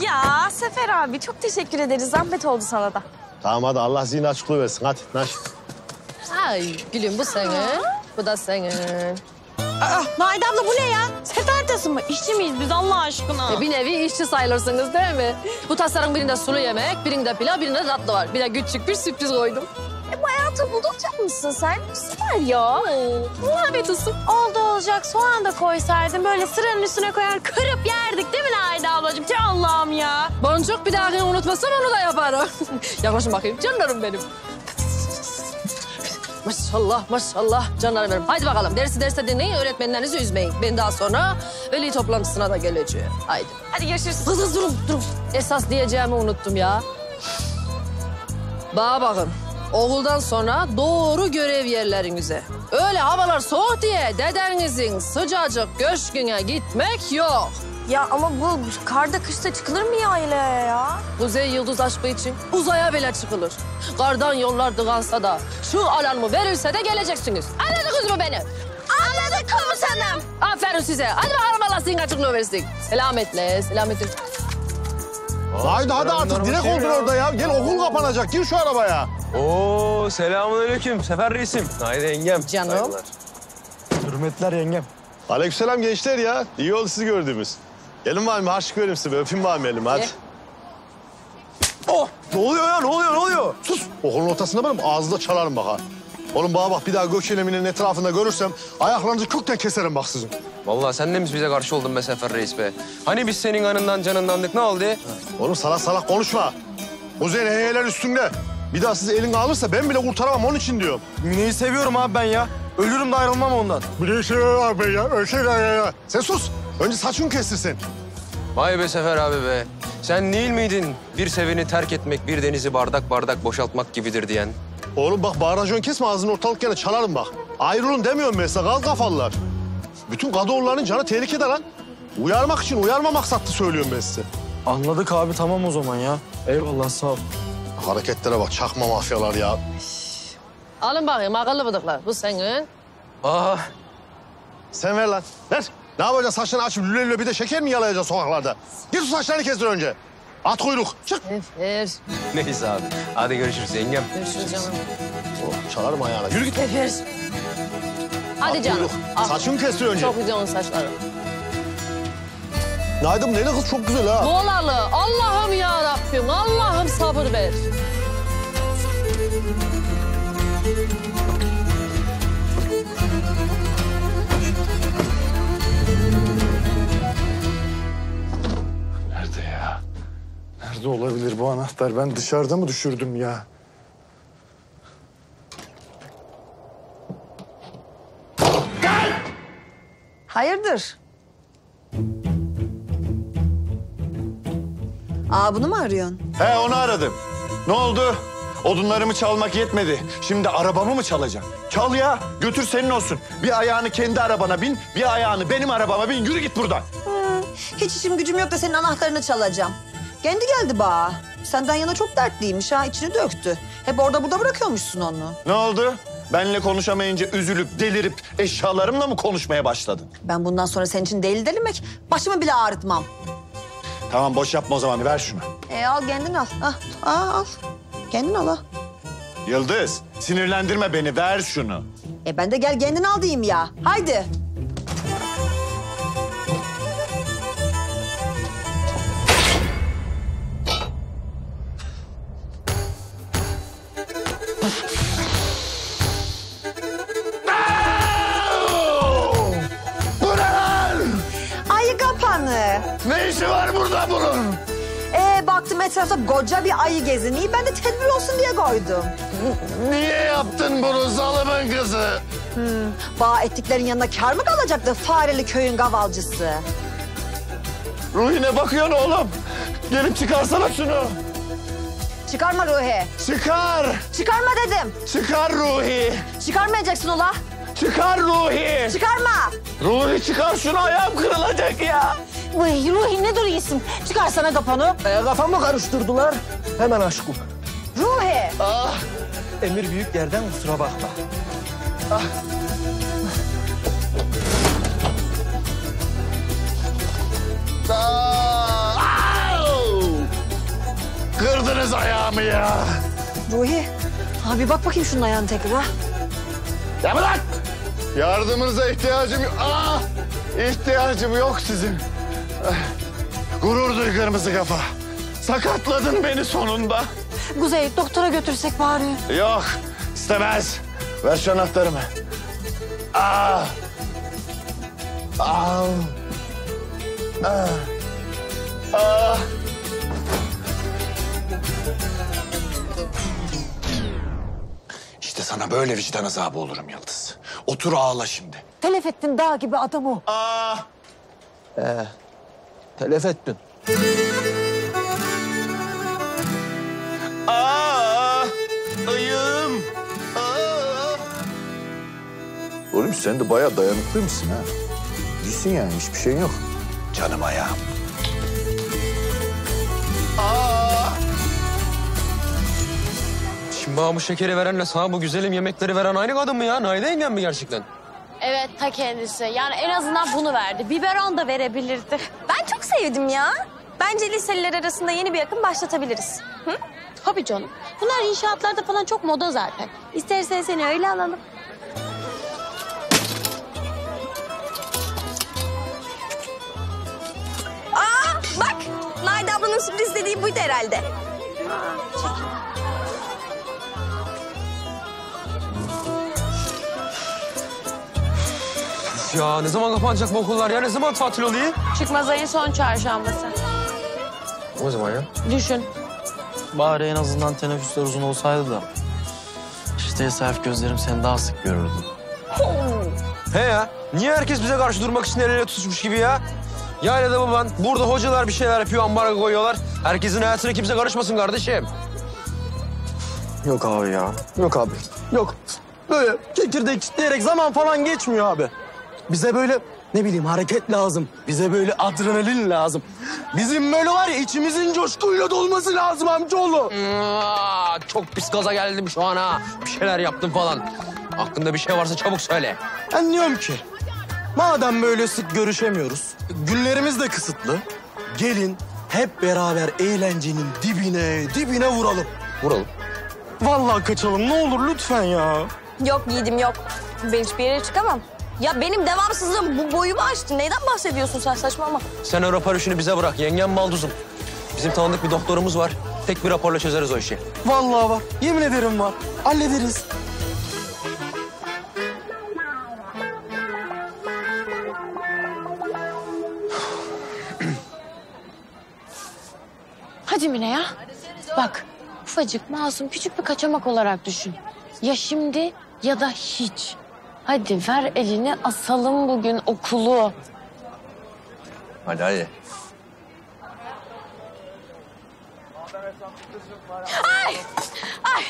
Ya Sefer abi çok teşekkür ederiz. Zahmet oldu sana da. Tamam hadi Allah zihin açıklığı versin. Hadi naş. Ay gülüm bu senin. Aa. Bu da senin. Aa Naide abla bu ne ya? Set haritası mı? İşçi miyiz biz Allah aşkına? E bir nevi işçi sayılırsınız değil mi? Bu tasarım birinde sulu yemek, birinde pilav, birinde tatlı var. Bir de küçük bir sürpriz koydum. E bayağı tabulda olacak mısın sen? Süper ya. Muhabbet olsun. Oldu olacak soğan da koysaydın böyle sıranın üstüne koyar kırıp yerdik değil mi Naide ablacığım? Ki Allah'ım ya. Boncuk bir daha unutmasam onu da yaparım. Yaklaşın bakayım canlarım benim. Maşallah maşallah canlarım benim. Haydi bakalım dersi derste dinleyin, öğretmenlerinizi üzmeyin. Ben daha sonra veli toplantısına da geleceğim. Haydi. Hadi görüşürüz. Hız hız durun durun. Esas diyeceğimi unuttum ya. Bana bakın. Okuldan sonra doğru görev yerlerinize. Öyle havalar soğuk diye dedenizin sıcacık köşküne gitmek yok. Ya ama bu karda kışta çıkılır mı ya aileye ya? Kuzey Yıldız aşkı için uzaya bile çıkılır. Kardan yollar dıgansa da şu alarmı verirse de geleceksiniz. Anladınız mı beni? Anladık komutanım. Aferin size. Hadi bakalım Allah sizin açıklığı versin. Selametle, selametle. Haydi hadi artık direkt oldun orada ya. Gel okul kapanacak. Gir şu arabaya. Oo selamünaleyküm Sefer reisim. Haydi yengem. Canım. Saygılar. Hürmetler yengem. Aleykümselam gençler ya. İyi oldu sizi gördüğümüz. Gelin var mı? Harçlık vereyim size. Öpeyim var mı elimi? Hadi. E? Oh! Ne oluyor ya? Ne oluyor? Ne oluyor? Sus! Okulun ortasında benim ağzında çalarım bak ha. Oğlum bana bak bir daha Gökeylemi'nin etrafında görürsem ayaklarınızı kökten keserim bak sizin. Vallahi sen de mi bize karşı oldun be Sefer reis be? Hani biz senin anından canındandık ne oldu? Oğlum salak salak konuşma. Kuzey'in heyheler üstünde. Bir daha sizi elin alırsa ben bile kurtaramam onun için diyorum. Mine'yi seviyorum abi ben ya. Ölürüm de ayrılmam ondan. Bir şey abi ya, öşek ya. Sen sus. Önce saçını kestirsin. Vay be Sefer abi be. Sen değil miydin? Bir seveni terk etmek, bir denizi bardak bardak boşaltmak gibidir diyen. Oğlum bak bağıracağını kesme ağzını ortalık gene çalarım bak. Ayrılın demiyorum mesela, kal kafalılar. Bütün kadıoğullarının canı tehlikede lan. Uyarmak için uyarma maksatlı söylüyorum ben size. Anladık abi tamam o zaman ya. Eyvallah sağ ol. Hareketlere bak çakma mafyalar ya. Alın bakayım akıllı bıdıklar. Bu senin. Aa. Sen ver lan. Ver. Ne yapacaksın saçlarını açıp lüle lüle bir de şeker mi yalayacaksın sokaklarda? Git şu saçlarını kestir önce. At kuyruk. Çık. Efer. Neyse abi. Hadi görüşürüz yengem. Görüşürüz canım. Oh, çalarım ayağına. Yürü git. Efer. Hadi at canım. Saçını kestir önce. Çok güzel onun saçları. Naydem neydi kız çok güzel ha. Bolalı. Allah'ım ya Rabbim. Allah'ım sabır ver. Nerede ya? Nerede olabilir bu anahtar? Ben dışarıda mı düşürdüm ya? Gel! Hayırdır? Aa bunu mu arıyorsun? He onu aradım. Ne oldu? Odunlarımı çalmak yetmedi. Şimdi arabamı mı çalacaksın? Çal ya, götür senin olsun. Bir ayağını kendi arabana bin, bir ayağını benim arabama bin. Yürü git buradan. Hmm, hiç işim gücüm yok da senin anahtarını çalacağım. Kendi geldi bağa. Senden yana çok dertliymiş ha, içini döktü. Hep orada burada bırakıyormuşsun onu. Ne oldu? Benle konuşamayınca üzülüp, delirip eşyalarımla mı konuşmaya başladın? Ben bundan sonra senin için deli delirmek, başımı bile ağrıtmam. Tamam, boş yapma o zaman. Ver şunu. E al, kendin al. Ah, ah, al. Kendin al ha. Yıldız, sinirlendirme beni. Ver şunu. E ben de gel kendin al diyeyim ya. Haydi. Bu ne lan? Ayı kapanı. Ne işi var burada bunun? Baktım etrafta koca bir ayı geziniyor. Ben de tedbir olsun diye koydum. Niye yaptın bunu zalımın kızı? Hmm, bağ ettiklerin yanına kâr mı kalacaktı fareli köyün gavalcısı? Ruhi'ne bakıyorsun oğlum. Gelip çıkarsana şunu. Çıkarma Ruhi. Çıkar. Çıkarma dedim. Çıkar Ruhi. Çıkarmayacaksın ula. Çıkar Ruhi. Çıkarma. Ruhi çıkar şunu ayağım kırılacak ya. Vay Ruhi ne duruyorsun? Çıkarsana kafanı. E, kafamı karıştırdılar. Hemen aşkım. Ruhi. Ah. Emir büyük yerden kusura bakma. Ah. Ah. Ah. Allah'ım ya. Ruhi, abi bak bakayım şunun ayağını tekrar ha. Ya bırak! Yardımınıza ihtiyacım yok. Aa! İhtiyacım yok sizin. Gurur duy kırmızı kafa. Sakatladın beni sonunda. Kuzey, doktora götürsek bari. Yok, istemez. Ver şu anahtarımı. Aa! Aa! Aa! Aa! İşte sana böyle vicdan azabı olurum Yıldız. Otur ağla şimdi. Telef ettin dağ gibi adamı. Aa! Ee, telef ettin. Aa! Ayım! Aa! Oğlum sen de bayağı dayanıklıymışsın ha. İyisin yani, hiçbir şeyin yok. Canım ayağım. Aa! Şimdi bana bu şekeri verenle sana bu güzelim yemekleri veren aynı kadın mı ya? Naide yengen mi gerçekten? Evet, ta kendisi. Yani en azından bunu verdi. Biberon da verebilirdi. Ben çok sevdim ya. Bence liseliler arasında yeni bir akım başlatabiliriz. Hı? Tabii canım. Bunlar inşaatlarda falan çok moda zaten. İstersen seni öyle alalım. Aa bak! Naide ablanın sürpriz dediği buydu herhalde. Aa, çekil. Ya ne zaman kapanacak bu okullar ya? Ne zaman tatil oluyor? Çıkmaz ayın son çarşambası. O zaman ya? Düşün. Bari en azından teneffüsler uzun olsaydı da... işte Esaf gözlerim seni daha sık görürdü. He ya, niye herkes bize karşı durmak için el ele tutuşmuş gibi ya? Yaylada baban, burada hocalar bir şeyler yapıyor, ambargo koyuyorlar. Herkesin hayatına kimse karışmasın kardeşim. Yok abi ya, yok abi, yok. Böyle çekirdek kitleyerek zaman falan geçmiyor abi. Bize böyle ne bileyim hareket lazım. Bize böyle adrenalin lazım. Bizim böyle var ya içimizin coşkuyla dolması lazım amcaoğlu. Aa, çok pis gaza geldim şu an ha. Bir şeyler yaptım falan. Aklında bir şey varsa çabuk söyle. Ben diyorum ki madem böyle sık görüşemiyoruz. Günlerimiz de kısıtlı. Gelin hep beraber eğlencenin dibine dibine vuralım. Vuralım. Vallahi kaçalım ne olur lütfen ya. Yok yiğidim yok. Ben hiçbir yere çıkamam. Ya benim devamsızlığım bu boyumu aştı. Neyden bahsediyorsun sen saçmalama? Sen o rapor işini bize bırak. Yengem balduzum. Bizim tanıdık bir doktorumuz var. Tek bir raporla çözeriz o işi. Vallahi var. Yemin ederim var. Hallederiz. Hadi Mine ya. Bak ufacık, masum, küçük bir kaçamak olarak düşün. Ya şimdi ya da hiç. Hadi ver elini asalım bugün okulu. Hadi hadi. Ay! Ay!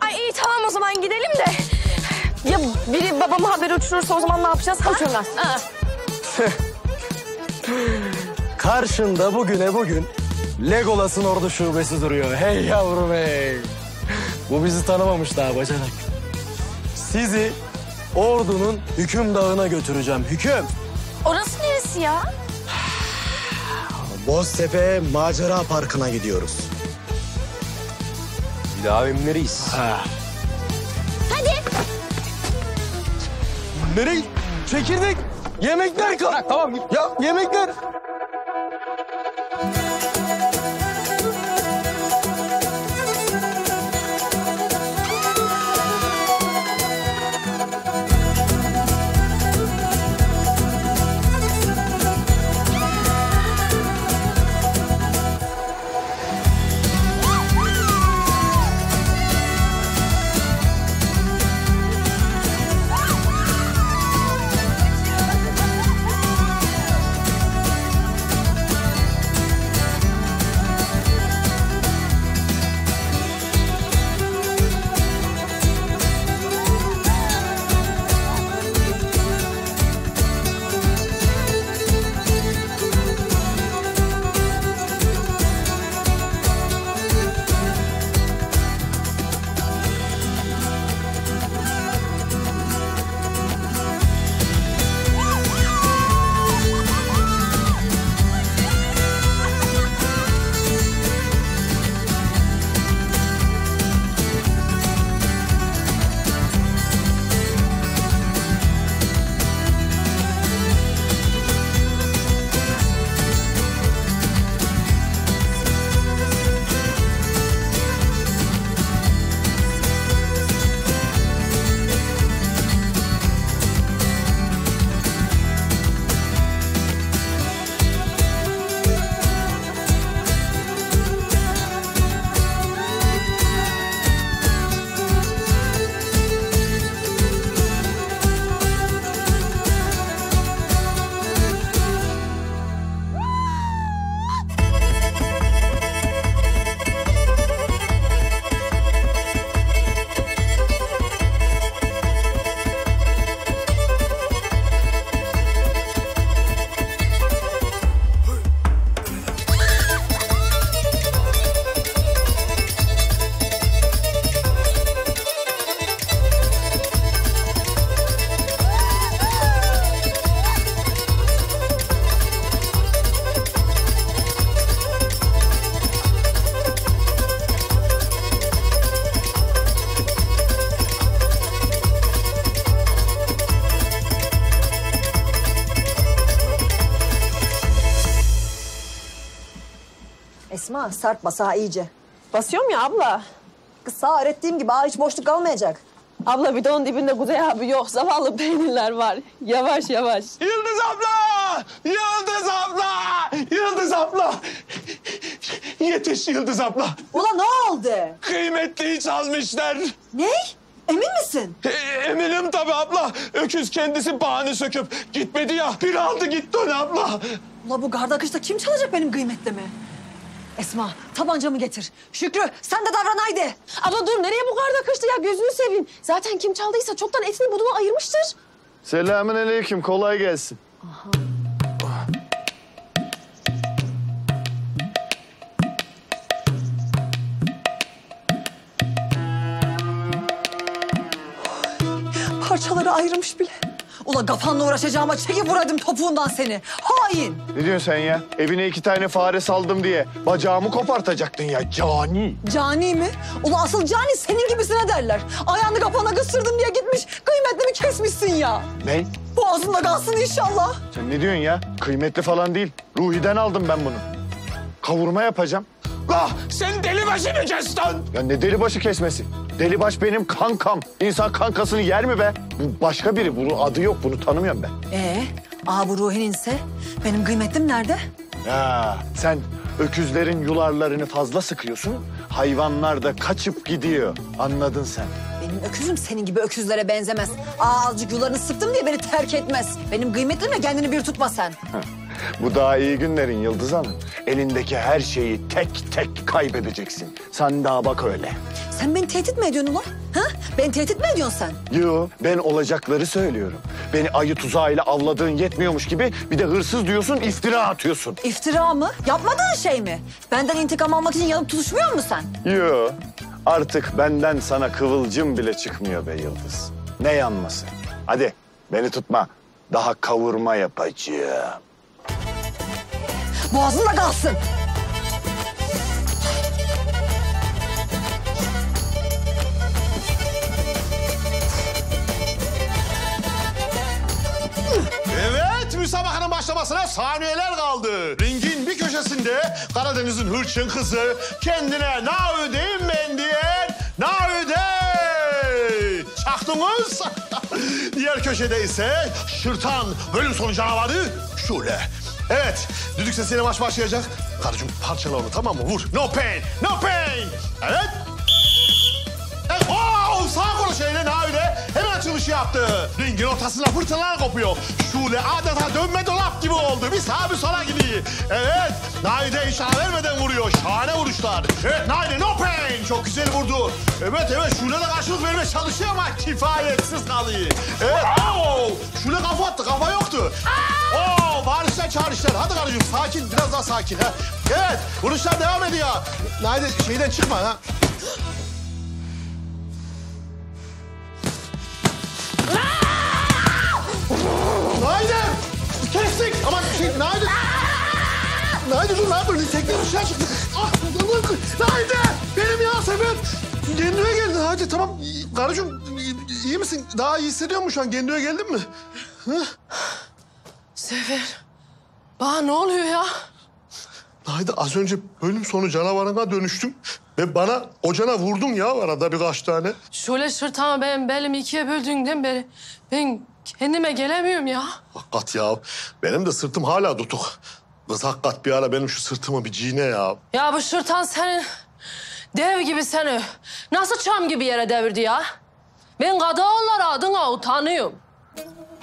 Ay iyi tamam o zaman gidelim de. Ya biri babama haber uçurursa o zaman ne yapacağız? Uçurmaz. Karşında bugüne bugün Legolas'ın ordu şubesi duruyor. Hey yavrum hey. Bu bizi tanımamış daha bacanak. Sizi... Ordu'nun hüküm dağına götüreceğim. Hüküm. Orası neresi ya? Boztepe Macera Parkı'na gidiyoruz. Bir daha benimleriyiz. Hadi. Nereye? Çekirdek. Yemekler kal. Tamam ya yemekler. Esma sert bas ha iyice. Basıyorum ya abla. Kız sağ öğrettiğim gibi ha hiç boşluk kalmayacak. Abla bir de onun dibinde Kuzey abi yok. Zavallı peynirler var. Yavaş yavaş. Yıldız abla! Yıldız abla! Yıldız abla! Yetiş Yıldız abla. Ulan ne oldu? Kıymetliyi çalmışlar. Ne? Emin misin? E, eminim tabii abla. Öküz kendisi bağını söküp gitmedi ya. Bir aldı gitti onu abla. Ula bu garda kışta kim çalacak benim kıymetlimi? Esma tabancamı getir. Şükrü sen de davran haydi. Abla dur nereye bu garda kışta ya gözünü seveyim. Zaten kim çaldıysa çoktan etini budunu ayırmıştır. Selamünaleyküm kolay gelsin. Aha. Parçaları ayırmış bile. Ula kafanla uğraşacağıma çekip vuradım topuğundan seni. Hain! Ne diyorsun sen ya? Evine iki tane fare saldım diye bacağımı kopartacaktın ya cani. Cani mi? Ula asıl cani senin gibisine derler. Ayağını kafana kıstırdım diye gitmiş kıymetlimi kesmişsin ya. Ne? Boğazında kalsın inşallah. Sen ne diyorsun ya? Kıymetli falan değil. Ruhi'den aldım ben bunu. Kavurma yapacağım. Ah sen deli başını kes lan. Ya ne deli başı kesmesi? Delibaş benim kankam. İnsan kankasını yer mi be? Bu başka biri. Bunun adı yok. Bunu tanımıyorum ben. Ee, aa bu Ruhi'ninse benim kıymetim nerede? Ha, sen öküzlerin yularlarını fazla sıkıyorsun. Hayvanlar da kaçıp gidiyor. Anladın sen. Benim öküzüm senin gibi öküzlere benzemez. Aa azıcık yularını sıktım diye beni terk etmez. Benim kıymetimle kendini bir tutma sen. Bu daha iyi günlerin Yıldız Hanım. Elindeki her şeyi tek tek kaybedeceksin. Sen daha bak öyle. Sen beni tehdit mi ediyorsun ulan? Ha? Beni tehdit mi ediyorsun sen? Yo, ben olacakları söylüyorum. Beni ayı tuzağıyla avladığın yetmiyormuş gibi bir de hırsız diyorsun, iftira atıyorsun. İftira mı? Yapmadığın şey mi? Benden intikam almak için yanıp tutuşmuyor musun sen? Yo, artık benden sana kıvılcım bile çıkmıyor be Yıldız. Ne yanması? Hadi beni tutma. Daha kavurma yapacağım. Boğazında kalsın. Evet, müsabakanın başlamasına saniyeler kaldı. Ringin bir köşesinde Karadeniz'in hırçın kızı kendine "Naüdeyim ben" diyen Naüdey. Çaktınız. Diğer köşede ise şırtan bölüm sonu canavarı Şule. Evet, düdük sesiyle maç başlayacak. Karıcığım parçala onu tamam mı? Vur. No pain, no pain. Evet. Evet. Ooo! Sağ kolu şeyle Navi'de hemen açılışı yaptı. Ringin ortasına fırtınalar kopuyor. Şule adeta dönme dolap gibi oldu. Bir sağa bir sola gidiyor. Evet. Navi'de işaret vermeden vuruyor. Şahane vuruşlar. Evet Navi'de no pain. Çok güzel vurdu. Evet evet Şule de karşılık vermeye çalışıyor ama kifayetsiz kalıyor. Evet. Ooo! Şule kafa attı. Kafa yoktu. Ooo! Bağırışlar, çağrışlar. Hadi karıcığım sakin, biraz daha sakin ha. Evet, vuruşlar devam ediyor. Haydi şeyden çıkma ha. Haydi, kestik. Ama şey, haydi. Haydi dur, ne yapıyorsun? Tekne dışarı çıktı. Ah, haydi, benim ya Sefer. Kendine geldin haydi, tamam. Karıcığım, iyi misin? Daha iyi hissediyor musun şu an? Kendine geldin mi? Hı? Sefer, bana ne oluyor ya? Haydi az önce bölüm sonu canavarına dönüştüm ve bana ocana vurdun ya arada birkaç tane. Şöyle şırtama benim belimi ikiye böldüğünden beri ben kendime gelemiyorum ya. Hakikat ya, benim de sırtım hala tutuk. Kız hakikat bir ara benim şu sırtımı bir cine ya. Ya bu şırtan senin dev gibi seni nasıl çam gibi yere devirdi ya? Ben kadınlar adına utanıyorum.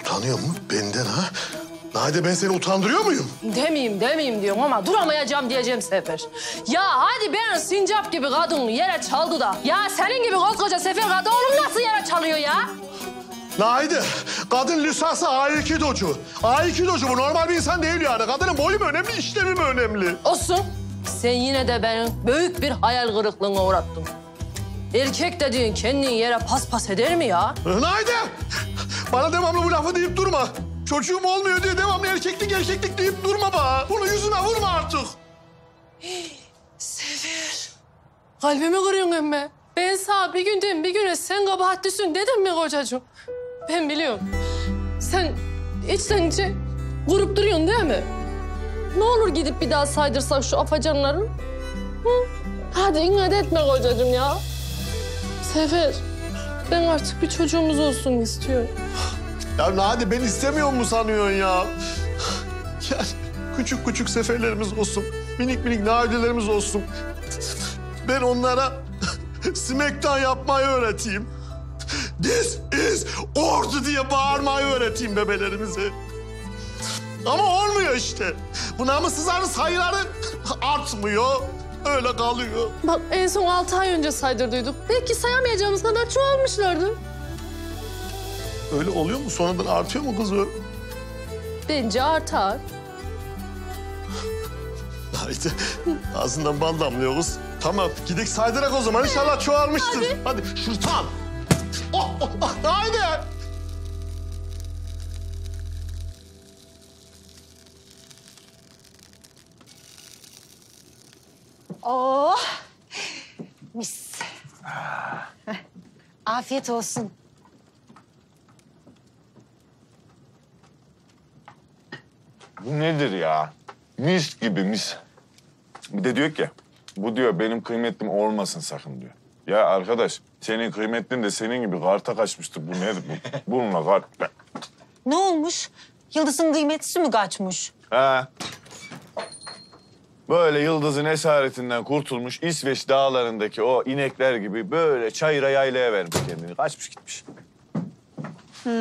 Utanıyor mu? Benden ha? Hadi ben seni utandırıyor muyum? Demeyeyim, demeyeyim diyorum ama duramayacağım diyeceğim Sefer. Ya hadi ben sincap gibi kadın yere çaldı da. Ya senin gibi koskoca Sefer kadın oğlum nasıl yere çalıyor ya? Naide, kadın lisansı aikidocu. Aikidocu bu normal bir insan değil yani. Kadının boyu mu önemli, işlevi mi önemli? Olsun. Sen yine de benim büyük bir hayal kırıklığına uğrattın. Erkek dediğin kendini yere paspas eder mi ya? Naide, bana devamlı bu lafı deyip durma. Çocuğum olmuyor diye devamlı erkeklik erkeklik deyip durma bana. Bunu yüzüme vurma artık. Hey, Sefer. Kalbimi kırıyorsun emme. Ben sana bir günden bir güne sen kabahatlisin dedim mi kocacığım? Ben biliyorum. Sen içten içe vurup duruyorsun değil mi? Ne olur gidip bir daha saydırsak şu afacanların. Hı? Hadi inat etme kocacığım ya. Sefer, ben artık bir çocuğumuz olsun istiyorum. Ya Nadi, ben istemiyor mu sanıyorsun ya? Yani küçük küçük seferlerimiz olsun, minik minik nadilerimiz olsun. Ben onlara Smackdown yapmayı öğreteyim. This is ordu diye bağırmayı öğreteyim bebelerimize. Ama olmuyor işte. Bu namussuzların sayıları artmıyor, öyle kalıyor. Bak en son altı ay önce saydırdıydık. Belki sayamayacağımız kadar çoğalmışlardı. Öyle oluyor mu? Sonradan artıyor mu kız o? Bence artar. Haydi, ağzından bal damlıyor kız. Tamam, gidip saydırak o zaman. İnşallah çoğalmıştır. Hadi, hadi şuradan. Oh, oh, oh. Haydi. Oh, mis. Afiyet olsun. Bu nedir ya? Mis gibi mis. Bir de diyor ki, bu diyor benim kıymetlim olmasın sakın diyor. Ya arkadaş, senin kıymetlin de senin gibi karta kaçmıştır. Bu nedir bu? Bununla kart. Ne olmuş? Yıldız'ın kıymetlisi mi kaçmış? Ha. Böyle Yıldız'ın esaretinden kurtulmuş, İsveç dağlarındaki o inekler gibi böyle çayıra yaylaya vermiş kendini. Kaçmış gitmiş. Hmm.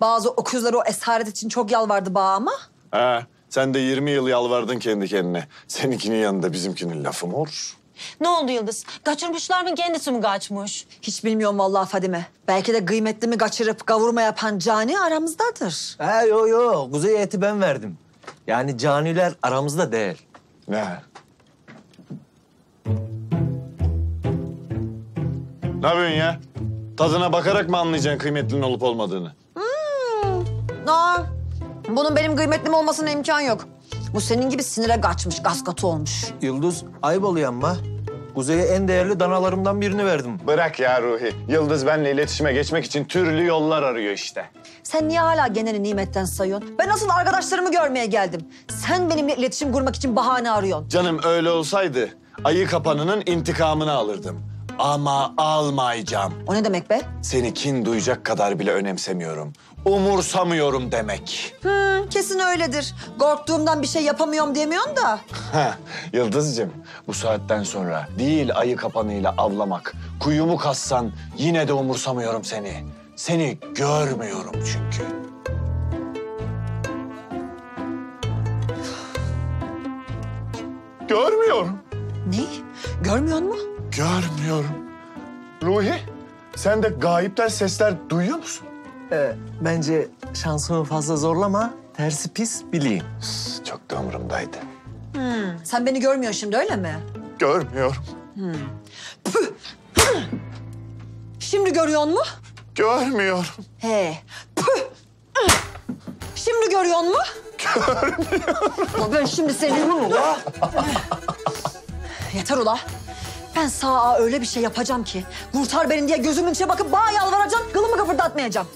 Bazı okuzlar o esaret için çok yalvardı bağ ama. Ha. Sen de yirmi yıl yalvardın kendi kendine. Seninkinin yanında bizimkinin lafı mı olur? Ne oldu Yıldız? Kaçırmışlar mı, kendisi mi kaçmış? Hiç bilmiyorum vallahi Fadime. Belki de kıymetlimi kaçırıp kavurma yapan cani aramızdadır. Ha yo yo, kuzey eti ben verdim. Yani caniler aramızda değil. Ne? Ne yapıyorsun ya? Tadına bakarak mı anlayacaksın kıymetlinin olup olmadığını? Hmm. No. Bunun benim kıymetlim olmasına imkan yok. Bu senin gibi sinire kaçmış, gaskatı olmuş. Yıldız, ayıp oluyor ama. Kuzey'e en değerli danalarımdan birini verdim. Bırak ya Ruhi. Yıldız benimle iletişime geçmek için türlü yollar arıyor işte. Sen niye hala geneli nimetten sayıyorsun? Ben asıl arkadaşlarımı görmeye geldim. Sen benimle iletişim kurmak için bahane arıyorsun. Canım öyle olsaydı ayı kapanının intikamını alırdım. Ama almayacağım. O ne demek be? Seni kin duyacak kadar bile önemsemiyorum. Umursamıyorum demek. Hmm, kesin öyledir. Korktuğumdan bir şey yapamıyorum demiyorsun da. Yıldızcığım, bu saatten sonra değil ayı kapanıyla avlamak. Kuyumu kazsan yine de umursamıyorum seni. Seni görmüyorum çünkü. Görmüyorum. Ne? Görmüyor mu? Görmüyorum. Ruhi, sen de gayipten sesler duyuyor musun? Ee, bence şansımı fazla zorlama, tersi pis bileyim. Çok da umurumdaydı. Hmm, sen beni görmüyorsun şimdi öyle mi? Görmüyorum. Hmm. Püh. Püh. Şimdi görüyor mu? Görmüyorum. He. Püh. Şimdi görüyor mu? Görmüyorum. Ben şimdi seni ula. Yeter ula. Ben sağa öyle bir şey yapacağım ki, kurtar beni diye gözümün içine bakıp bağ yalvaracağım, kılımı kıpırdatmayacağım.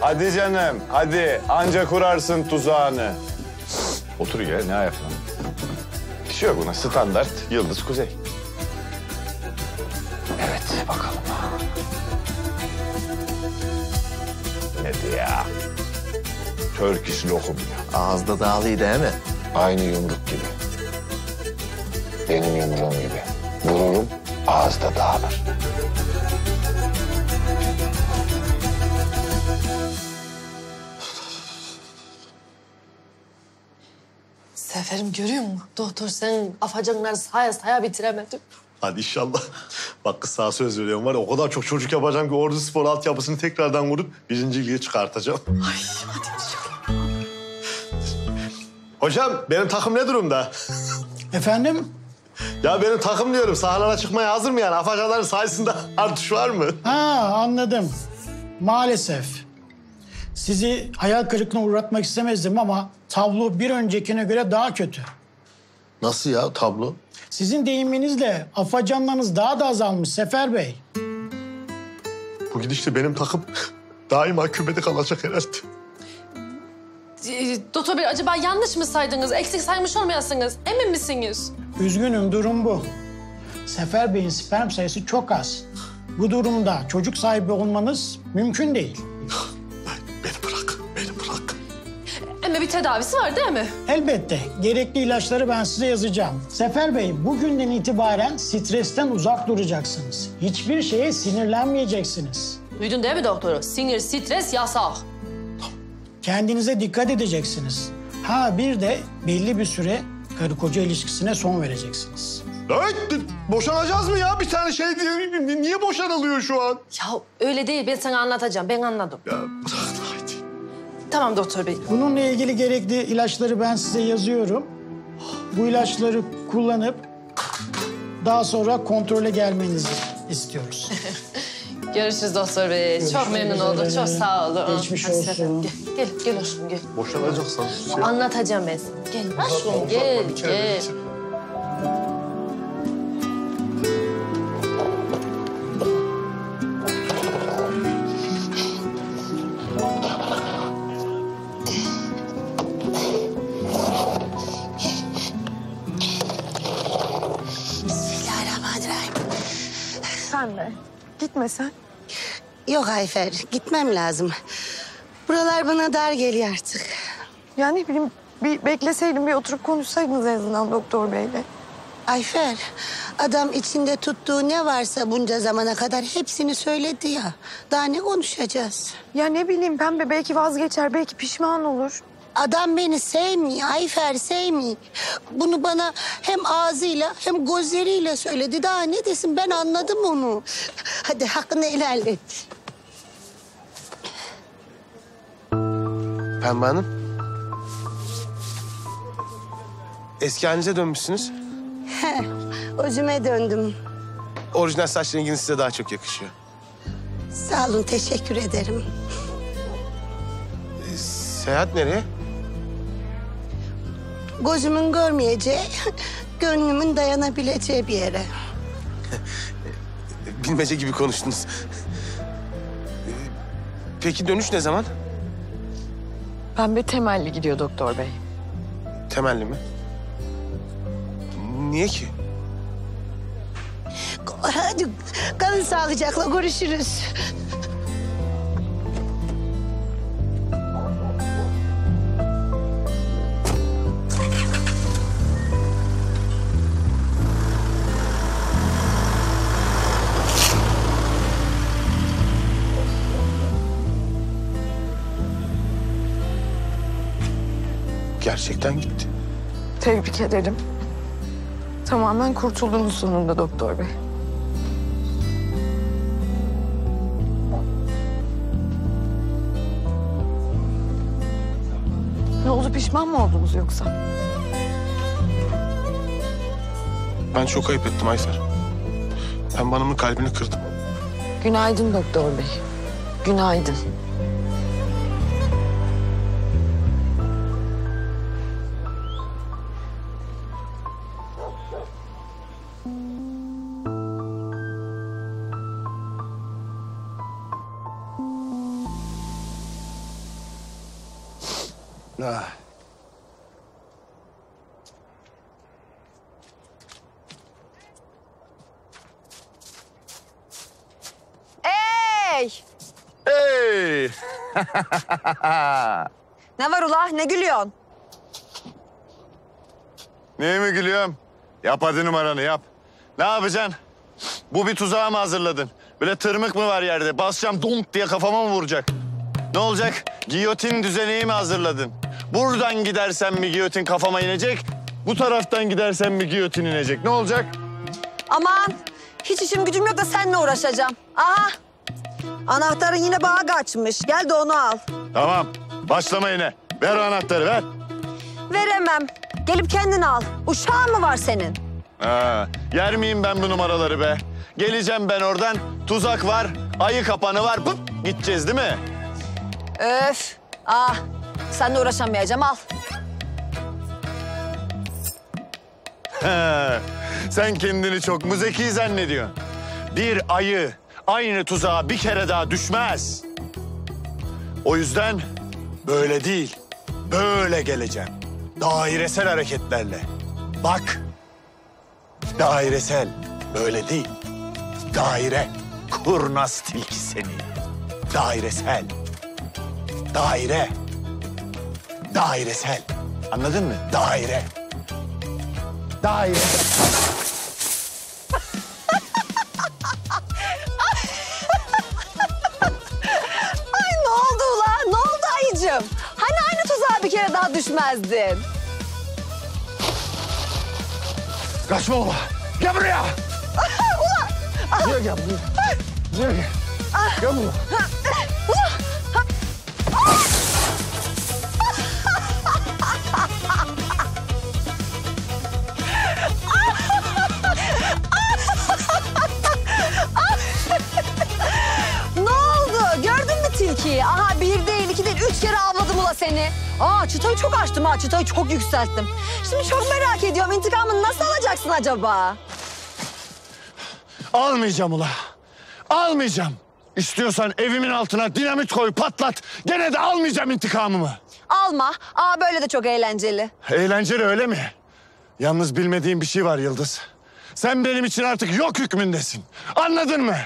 Hadi canım, hadi. Anca kurarsın tuzağını. Otur ya, ne ayakla? Bir şey yok buna, standart Yıldız Kuzey. Evet, bakalım. Ne ya? Turkish lokum ya. Ağızda dağılıydı değil mi? Aynı yumruk gibi. Benim yumruğum gibi. Vururum, ağızda dağılır. Seferim görüyor musun? Doktor sen afacanları saya saya bitiremedin. Hadi inşallah. Bak kız sana söz veriyorum var ya, o kadar çok çocuk yapacağım ki ordu spor altyapısını tekrardan vurup birinci lige çıkartacağım. Ay hadi inşallah. Hocam benim takım ne durumda? Efendim? Ya benim takım diyorum, sahalara çıkmaya hazır mı yani? Afacanların sayısında artış var mı? Ha anladım. Maalesef. Sizi hayal kırıklığına uğratmak istemezdim ama tablo bir öncekine göre daha kötü. Nasıl ya tablo? Sizin deyiminizle afacanlarınız daha da azalmış Sefer Bey. Bu gidişle benim takım daima kümede kalacak herhalde. Doktor Bey, acaba yanlış mı saydınız? Eksik saymış olmayasınız. Emin misiniz? Üzgünüm, durum bu. Sefer Bey'in sperm sayısı çok az. Bu durumda çocuk sahibi olmanız mümkün değil. Beni bırak, beni bırak. Ama bir tedavisi var değil mi? Elbette. Gerekli ilaçları ben size yazacağım. Sefer Bey, bugünden itibaren stresten uzak duracaksınız. Hiçbir şeye sinirlenmeyeceksiniz. Duydun değil mi doktoru? Sinir, stres yasak. Kendinize dikkat edeceksiniz. Ha bir de belli bir süre karı koca ilişkisine son vereceksiniz. Evet, boşanacağız mı ya? Bir tane şey diye, niye boşanılıyor şu an? Ya öyle değil, ben sana anlatacağım. Ben anladım. Ya haydi. Tamam doktor bey. Bununla ilgili gerekli ilaçları ben size yazıyorum. Bu ilaçları kullanıp daha sonra kontrole gelmenizi istiyoruz. Görüşürüz doktor bey. Görüşürüz. Çok memnun oldum. Çok sağ olun. Geçmiş Hadi olsun. Gel, gel, gel aşkım gel. Boşanacaksan şey... Anlatacağım ben sana. Gel aşkım gel, gel. gel. gel. Gitme sen. Yok Ayfer, gitmem lazım. Buralar bana dar geliyor artık. Ya ne bileyim, bir bekleseydim, bir oturup konuşsaydınız en azından doktor beyle. Ayfer, adam içinde tuttuğu ne varsa bunca zamana kadar hepsini söyledi ya. Daha ne konuşacağız? Ya ne bileyim Pembe, belki vazgeçer, belki pişman olur. Adam beni sevmiyor, Ayfer sevmiyor. Bunu bana hem ağzıyla hem gözleriyle söyledi. Daha ne desin, ben anladım onu. Hadi hakkını helal et. Pembe Hanım. Eski halinize dönmüşsünüz. He, özüme döndüm. Orijinal saç renginiz size daha çok yakışıyor. Sağ olun, teşekkür ederim. Seyahat nereye? Gözümün görmeyeceği, gönlümün dayanabileceği bir yere. Bilmece gibi konuştunuz. Peki dönüş ne zaman? Pembe temelli gidiyor doktor bey. Temelli mi? Niye ki? Hadi kalın sağlıcakla, görüşürüz. Gerçekten gitti. Tebrik ederim. Tamamen kurtuldunuz sonunda doktor bey. Ne oldu, pişman mı oldunuz yoksa? Ben çok ayıp ettim Ayfer. Pembe Hanım'ın kalbini kırdım. Günaydın doktor bey. Günaydın. Ah. Ey! Ey! Ne var ula? Ne gülüyorsun? Neye mi gülüyorum? Yap hadi numaranı yap. Ne yapacaksın? Bu bir tuzağa mı hazırladın? Böyle tırmık mı var yerde? Basacağım donk diye kafama mı vuracak? Ne olacak? Giyotin düzeneği mi hazırladın? Buradan gidersen mi giyotin kafama inecek? Bu taraftan gidersen mi giyotin inecek? Ne olacak? Aman! Hiç işim gücüm yok da seninle uğraşacağım. Aha! Anahtarın yine bağa kaçmış. Gel de onu al. Tamam. Başlama yine. Ver o anahtarı, ver. Veremem. Gelip kendin al. Uşağın mı var senin? Ha, yer miyim ben bu numaraları be? Geleceğim ben oradan. Tuzak var, ayı kapanı var. Pıp, gideceğiz değil mi? Öf! Ah! Seninle uğraşamayacağım, al. Sen kendini çok mu zeki zannediyorsun? Bir ayı aynı tuzağa bir kere daha düşmez. O yüzden böyle değil, böyle geleceğim. Dairesel hareketlerle. Bak. Dairesel. Böyle değil. Daire. Kurnaz tilki seni. Dairesel. Daire. Dairesel. Anladın mı? Daire. Daire. Ay ne oldu ulan? Ne oldu ayıcığım? Hani aynı tuzağa bir kere daha düşmezdin? Kaçma ulan. Gel buraya. Ulan. Gel gel buraya. Gel gel. Gel buraya. Aha bir değil, iki değil, üç kere avladım ula seni. Aa çıtayı çok açtım ha, çıtayı çok yükselttim. Şimdi çok merak ediyorum, intikamını nasıl alacaksın acaba? Almayacağım ula, almayacağım. İstiyorsan evimin altına dinamit koy, patlat. Gene de almayacağım intikamımı. Alma, aa böyle de çok eğlenceli. Eğlenceli öyle mi? Yalnız bilmediğim bir şey var Yıldız. Sen benim için artık yok hükmündesin, anladın mı?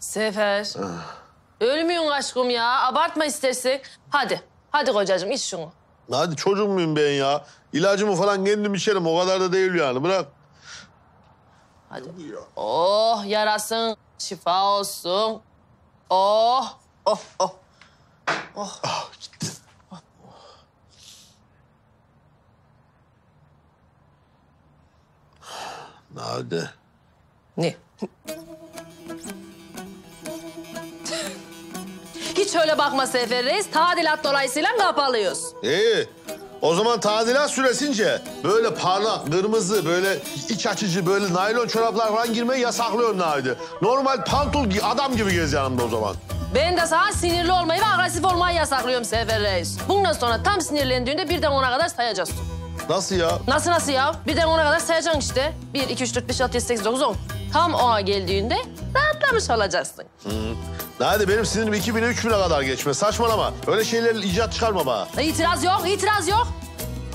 Sefer, ölmüyorsun aşkım ya. Abartma istersen. Hadi, hadi kocacığım iç şunu. Hadi çocuğum muyum ben ya? İlacımı falan kendim içerim. O kadar da değil yani. Bırak. Hadi. Oh yarasın, şifa olsun. Oh, oh, oh. Oh, oh gitti. Oh. Nerede? Ne? Hiç öyle bakma Sefer Reis, tadilat dolayısıyla kapalıyız. İyi, o zaman tadilat süresince böyle parlak, kırmızı, böyle iç açıcı, böyle naylon çoraplar falan girmeyi yasaklıyorum Nadi. Normal pantol adam gibi gez yanımda o zaman. Ben de sana sinirli olmayı ve agresif olmayı yasaklıyorum Sefer Reis. Bundan sonra tam sinirlendiğinde birden ona kadar sayacağız. Nasıl ya? Nasıl nasıl ya? Birden ona kadar sayacaksın işte. Bir, iki, üç, dört, beş, altı, yedi, sekiz, dokuz, on. Tam ona geldiğinde rahatlamış olacaksın. Hmm. Hadi benim sinirim iki bine üç bine kadar geçme. Saçmalama. Öyle şeylerle icat çıkarma bana. İtiraz yok, itiraz yok.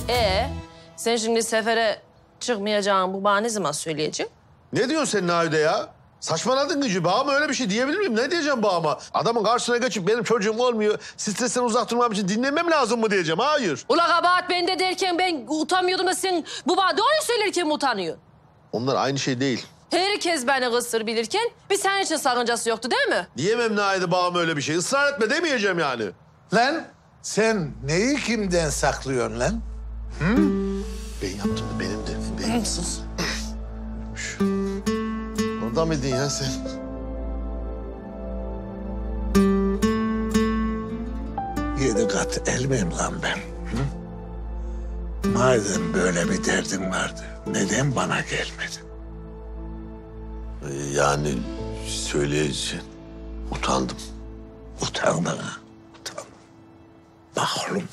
Ee, sen şimdi sefere çıkmayacağın bu bana ne zaman söyleyeceksin? Ne diyorsun sen Nahide ya? Saçmaladın gücü. Bağıma öyle bir şey diyebilir miyim? Ne diyeceğim bağıma? Adamın karşısına geçip benim çocuğum olmuyor, stresten uzak durmam için dinlemem lazım mı diyeceğim? Hayır. Ula kabahat bende derken ben utanmıyordum da sen bu bana doğru söylerken mi utanıyorsun? Onlar aynı şey değil. Herkes beni kısır bilirken bir senin için sakıncası yoktu değil mi? Diyemem Nahide bağım öyle bir şey. Israr etme demeyeceğim yani. Lan sen neyi kimden saklıyorsun lan? Hı? Ben yaptım da benim de. Benim. Sus. Orada mıydın ya sen? Yedi kat elmiyim lan ben. Hı? Madem böyle bir derdin vardı, neden bana gelmedin? Yani söyleyeceğim, utandım. Utandın ha? Utandım. Bak oğlum,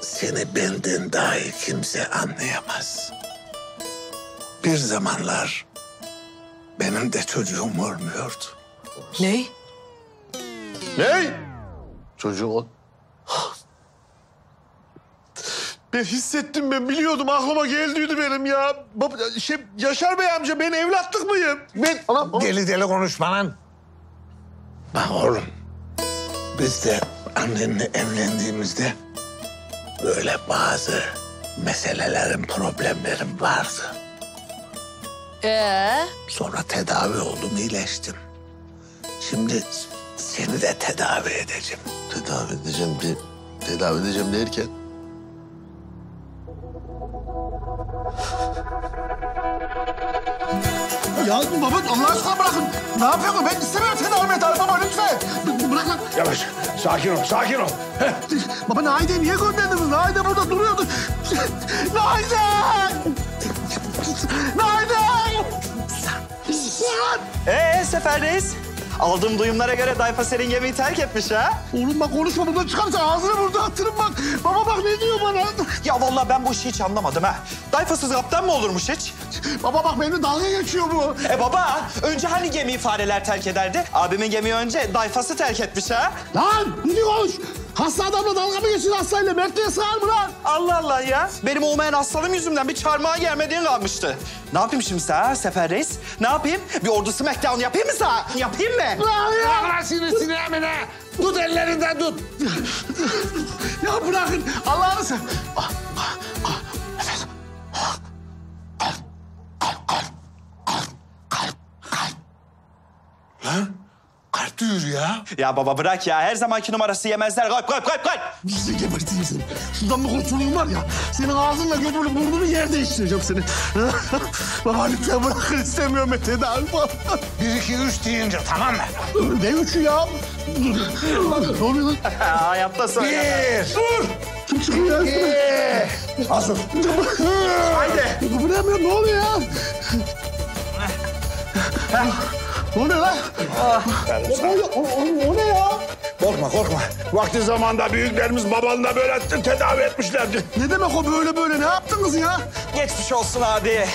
seni benden daha iyi kimse anlayamaz. Bir zamanlar benim de çocuğum olmuyordu. Ne? Ne? Çocuğun... Ben hissettim, ben biliyordum, aklıma geldiydi benim ya. Baba, şey, Yaşar Bey amca, ben evlatlık mıyım? Ben... Anam, deli deli konuşma lan. Bak oğlum, biz de annenle evlendiğimizde böyle bazı meselelerin, problemlerin vardı. Ee? Sonra tedavi oldum, iyileştim. Şimdi seni de tedavi edeceğim. Tedavi edeceğim, de, tedavi edeceğim derken? Ya baba, Allah aşkına bırakın. Ne yapıyorsun? Ben istemiyorum tedavi et. Baba lütfen. B bırak lan. Yavaş, sakin ol, sakin ol. Heh. Baba Naide'yi niye gönderdiniz? Naide burada duruyordu. Naide! Naide! Ee Sefer Reis, aldığım duyumlara göre Dayfa senin gemiyi terk etmiş ha? Oğlum bak konuşma, buradan çıkarsa ağzını burada atırım bak. Baba bak ne diyor bana? Ya vallahi ben bu işi hiç anlamadım ha. Dayfasız kaptan mı olurmuş hiç? Baba bak benimle dalga geçiyor bu. E baba, önce hani gemiyi fareler terk ederdi? Abimin gemiyi önce Dayfası terk etmiş ha? Lan ne konuş? Hasta adamla dalga mı geçiyorsun hastayla? Mert'e sığar mı lan? Allah Allah ya. Benim olmayan hastalığım yüzümden bir çarmıha gelmediğin kalmıştı. Ne yapayım şimdi sana Sefer Reis? Ne yapayım? Bir ordu smackdown yapayım mı sana? Yapayım mı? Lan ya! Allah sinirsin Emine! Tut ellerinden tut! Ya bırakın! Allah'ını sen! Ah, ah, ah! Nefes! Ah! Kalp! Kalp! Kalp! Kalp! Kalp! Kalp! Lan! Kalp duyur ya. Ya baba bırak ya. Her zamanki numarası yemezler. Kalp, kalp, kalp, kalp. Bizi geberteyim seni. Şuradan bir kurtulun var ya. Senin ağzınla götürüp burnunu yer değiştireceğim seni. Baba lütfen bırakın. İstemiyorum Mete de alfa. Bir, iki, üç deyince tamam mı? Ne üçü ya? Ne oluyor lan? Hayatta söyle. Bir. Dur. Kim çıkıyor ya? İki. Az dur. Haydi. Bu ne yapıyor? Ne oluyor ya? O ne lan? Ah, o, o, o ne ya? Korkma, korkma. Vakti zamanda büyüklerimiz babanı da böyle tedavi etmişlerdi. Ne demek o böyle böyle? Ne yaptınız ya? Geçmiş olsun abi.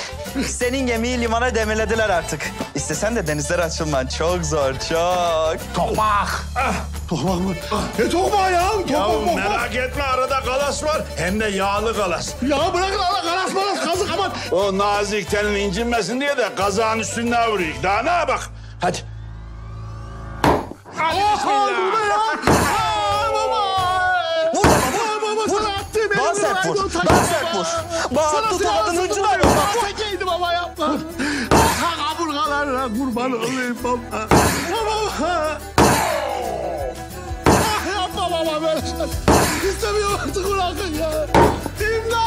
Senin gemiyi limana demirlediler artık. İstesen de denizlere açılman çok zor, çok. Tokmak. Ah. Tokmak mı? Ah. Ne tokmağı ya? Tokmak, ya tokmak. Merak etme, arada kalas var. Hem de yağlı kalas. Ya bırakın Allah kalas malas, kazık aman. O nazik tenin incinmesin diye de kazağın üstünden vuruyor. Daha ne bak. Hadi. Hadi bismillah. Oha, burada ya. Aa, baba. Vur, vur, vur. Bas hep vur, bas hep vur. Bak, tut adını ucuna yok. Sekeydi baba, yapma. Kaburgalarla kurban olayım baba. Baba. Yapma baba böyle. İstemiyorum artık bırakın ya. İmdat.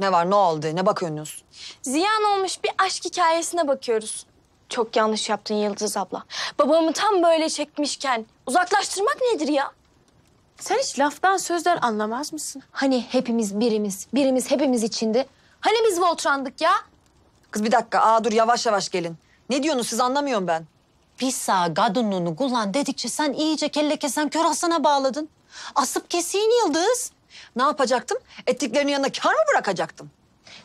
Ne var, ne oldu? Ne bakıyorsunuz? Ziyan olmuş bir aşk hikayesine bakıyoruz. Çok yanlış yaptın Yıldız abla. Babamı tam böyle çekmişken uzaklaştırmak nedir ya? Sen hiç laftan sözden anlamaz mısın? Hani hepimiz birimiz, birimiz hepimiz içindi. Hani biz Voltran'dık ya? Kız bir dakika, aa dur yavaş yavaş gelin. Ne diyorsunuz siz, anlamıyorum ben. Biz sağ kadınlığını kullan dedikçe sen iyice kelle kesen kör Hasan'a bağladın. Asıp kesin Yıldız. Ne yapacaktım? Ettiklerinin yanına kar mı bırakacaktım?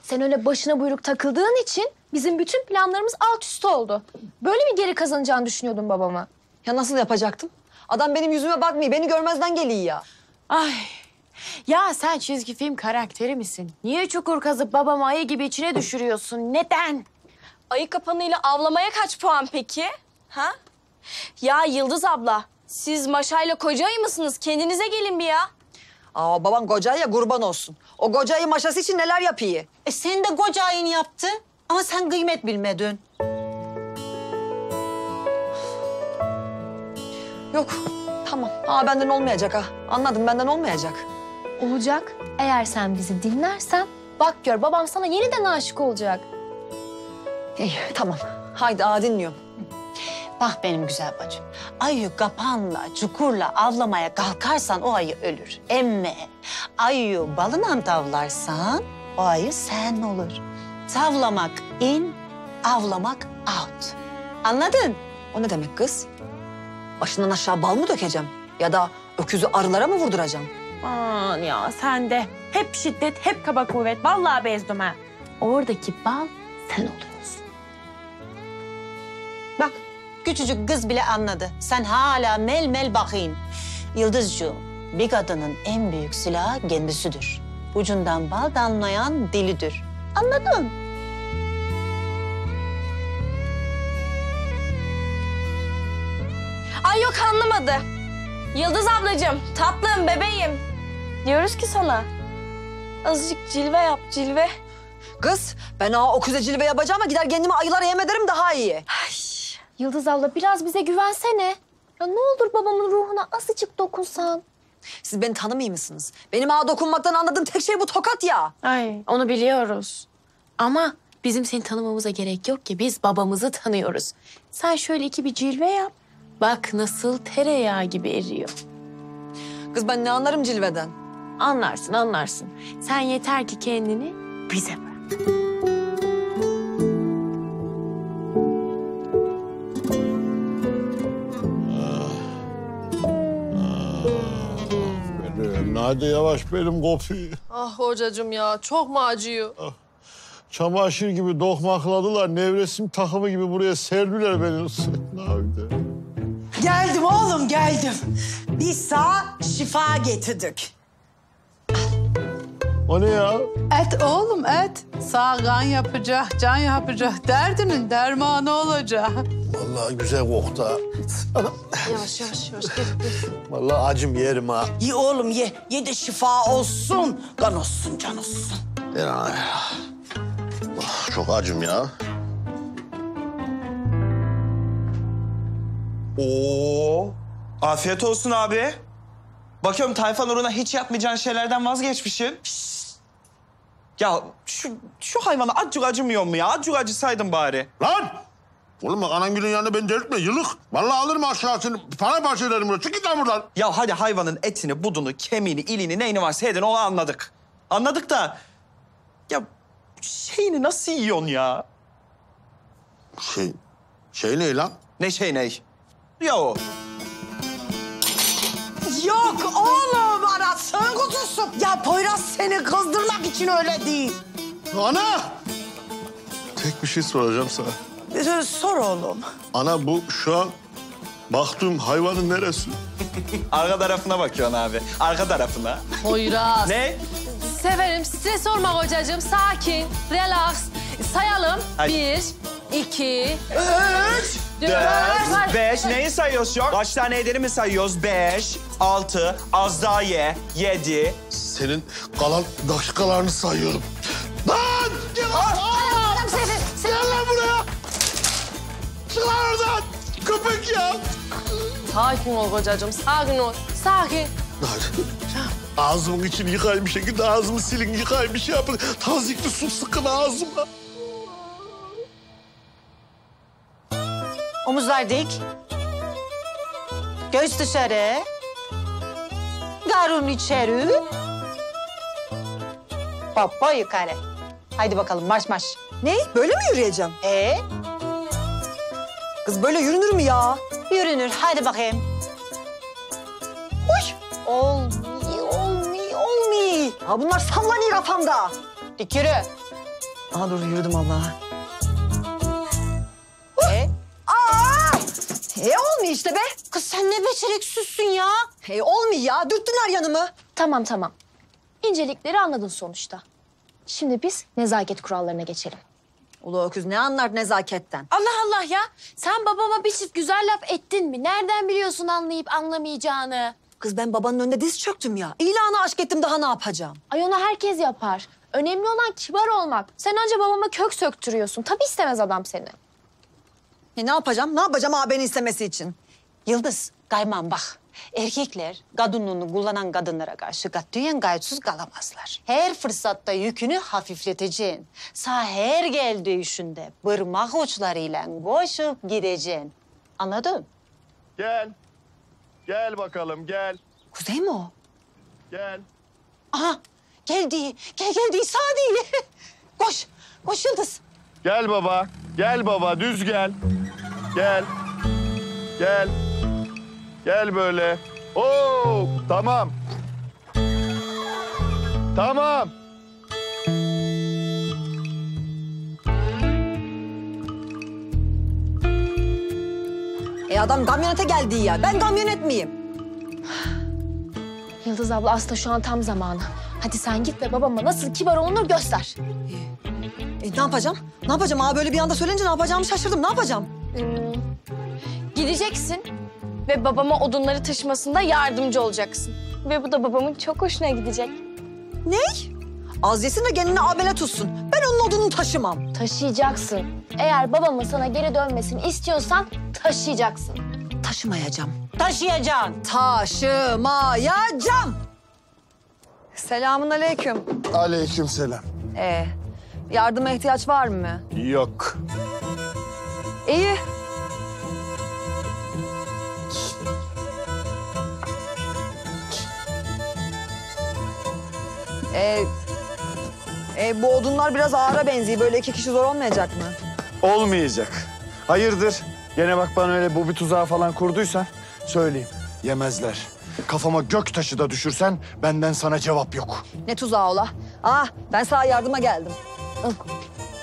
Sen öyle başına buyruk takıldığın için bizim bütün planlarımız alt üst oldu. Böyle mi geri kazanacağını düşünüyordun babama? Ya nasıl yapacaktım? Adam benim yüzüme bakmıyor, beni görmezden geliyor ya. Ay, ya sen çizgi film karakteri misin? Niye çukur kazıp babamı ayı gibi içine düşürüyorsun? Neden? Ayı kapanıyla avlamaya kaç puan peki? Ha? Ya Yıldız abla, siz Maşa'yla koca ayı mısınız? Kendinize gelin bir ya. Aa, baban koca ya, kurban olsun. O kocayı maşası için neler yapıyor? E sen de kocayını yaptı ama sen kıymet bilmedin. Yok, tamam. Aa, benden olmayacak ha. Anladım, benden olmayacak. Olacak. Eğer sen bizi dinlersen, bak gör babam sana yeniden aşık olacak. İyi, tamam. Haydi, aa dinliyorum. Bak benim güzel bacım, ayı kapanla, çukurla avlamaya kalkarsan o ayı ölür. Emme ayıyı balına tavlarsan o ayı sen olur. Tavlamak in, avlamak out. Anladın? O ne demek kız? başından aşağı bal mı dökeceğim? Ya da öküzü arılara mı vurduracağım? Aman ya sen de. Hep şiddet, hep kaba kuvvet. Vallahi bezdim ha. Oradaki bal sen oluyorsun. Bak, küçücük kız bile anladı. Sen hala mel mel bakayım. Yıldızcığım, bir kadının en büyük silahı kendisidir. Ucundan bal damlayan dilidir. Anladın? Ay yok anlamadı. Yıldız ablacığım, tatlım, bebeğim. Diyoruz ki sana, azıcık cilve yap, cilve. Kız, ben ha o küze cilve yapacağıma gider kendime ayılar yem ederim daha iyi. Ay. Yıldız abla biraz bize güvensene. Ya ne olur babamın ruhuna azıcık dokunsan. Siz beni tanımıyor musunuz? Benim ağa dokunmaktan anladığım tek şey bu tokat ya. Ay onu biliyoruz. Ama bizim seni tanımamıza gerek yok ki. Biz babamızı tanıyoruz. Sen şöyle iki bir cilve yap. Bak nasıl tereyağı gibi eriyor. Kız ben ne anlarım cilveden? Anlarsın anlarsın. Sen yeter ki kendini bize bırak. Hadi yavaş benim kopuyor. Ah hocacığım ya, çok mu acıyor? Ah, çamaşır gibi dokmakladılar, nevresim takımı gibi buraya serdiler beni. Ne yapayım? Geldim oğlum, geldim. Bir sağ şifa getirdik. O ne ya? Et oğlum, et. Sağ kan yapacak, can yapacak. Derdinin dermanı olacak. Vallahi güzel koktu ha. Yavaş yavaş yavaş gel gel. Vallahi acım yerim ha. Ye oğlum ye. Ye de şifa olsun. Kan olsun, can olsun. Ver ana ver. Oh, çok acım ya. Oo. Afiyet olsun abi. Bakıyorum Tayfan uğruna hiç yapmayacağın şeylerden vazgeçmişsin. Ya şu, şu hayvana acık acımıyor mu ya? Acık acısaydın bari. Lan! Oğlum bak anangülün yanına beni delirtme yılık. Vallahi alırım aşağısını, para parça ederim buraya. Çık git lan buradan. Ya hadi hayvanın etini, budunu, kemiğini, ilini, neyini varsa yedin onu anladık. Anladık da... Ya şeyini nasıl yiyorsun ya? Şey... Şey ney lan? Ne şey ney? Ya o. Yok oğlum anasının kutusu. Ya Poyraz seni kızdırmak için öyle değil. Ana! Tek bir şey soracağım sana. Ee, sor oğlum. Ana bu şu an baktığım hayvanın neresi? Arka tarafına bakıyorsun abi. Arka tarafına. Poyraz. Ne? Severim. Size sorma hocacığım. Sakin, relax. Sayalım. Ay. Bir, iki, üç. Dört, dört, beş. Neyi sayıyoruz yok? Kaç tane ederi mi sayıyoruz? Beş, altı, az daha ye, yedi. Senin kalan dakikalarını sayıyorum. Lan! Gel lan! Gel lan buraya! Çık lan oradan! Köpek ya! Sakin ol kocacığım, sakin ol. Sakin. Ağzımın içini yıkayın bir şekilde, ağzımı silin, yıkayın bir şey yapın. Tazikli su sıkın ağzıma. Omuzlar dik. Göğüs dışarı. Garun içeri. Popo yukarı. Haydi bakalım marş marş. Ne? Böyle mi yürüyeceğim? Ee? Kız böyle yürünür mü ya? Yürünür. Haydi bakayım. Uy! Olmuyor, olmuyor, olmuyor. Ha bunlar sallanıyor kafamda. Dik yürü. Aha dur yürüdüm Allah'a. E olmuyor işte be. Kız sen ne beceriksizsin ya. E olmuyor ya. Dürttüler yanımı. Tamam tamam. İncelikleri anladın sonuçta. Şimdi biz nezaket kurallarına geçelim. Ula öküz ne anlar nezaketten? Allah Allah ya. Sen babama bir çift güzel laf ettin mi? Nereden biliyorsun anlayıp anlamayacağını? Kız ben babanın önünde diz çöktüm ya. İlanı aşk ettim daha ne yapacağım? Ay onu herkes yapar. Önemli olan kibar olmak. Sen anca babama kök söktürüyorsun. Tabii istemez adam seni. Ne yapacağım? Ne yapacağım ağabeyin istemesi için? Yıldız, kayman bak. Erkekler kadınlığını kullanan kadınlara karşı katiyen gayetsuz kalamazlar. Her fırsatta yükünü hafifleteceksin. Sağ her geldiği işinde bırmak uçlarıyla koşup gideceksin. Anladın? Gel. Gel bakalım gel. Kuzey mi o? Gel. Aha geldi. Gel geldi sağ değil. Koş. Koş Yıldız. Gel baba. Gel baba düz gel. Gel. Gel. Gel böyle. Oo, tamam. Tamam. E adam kamyonete geldi ya. Ben kamyonet miyim? Yıldız abla aslında şu an tam zamanı. Hadi sen git ve babama nasıl kibar olunur göster. E, e, ne yapacağım? Ne yapacağım? Aa, böyle bir anda söyleyince ne yapacağımı şaşırdım. Ne yapacağım? Hmm. Gideceksin ve babama odunları taşımasında yardımcı olacaksın. Ve bu da babamın çok hoşuna gidecek. Ney? Az yesin de kendini abele tutsun. Ben onun odununu taşımam. Taşıyacaksın. Eğer babamın sana geri dönmesini istiyorsan taşıyacaksın. Taşımayacağım. Taşıyacaksın. Taşımayacağım. Selamun aleyküm. Aleyküm selam. Ee, yardıma ihtiyaç var mı? Yok. İyi. Ee, e, bu odunlar biraz ağıra benziyor. Böyle iki kişi zor olmayacak mı? Olmayacak. Hayırdır? Gene bak bana öyle bu bir tuzağı falan kurduysan söyleyeyim. Yemezler. Kafama gök taşı da düşürsen benden sana cevap yok. Ne tuzağı ola? Ah, ben sana yardıma geldim.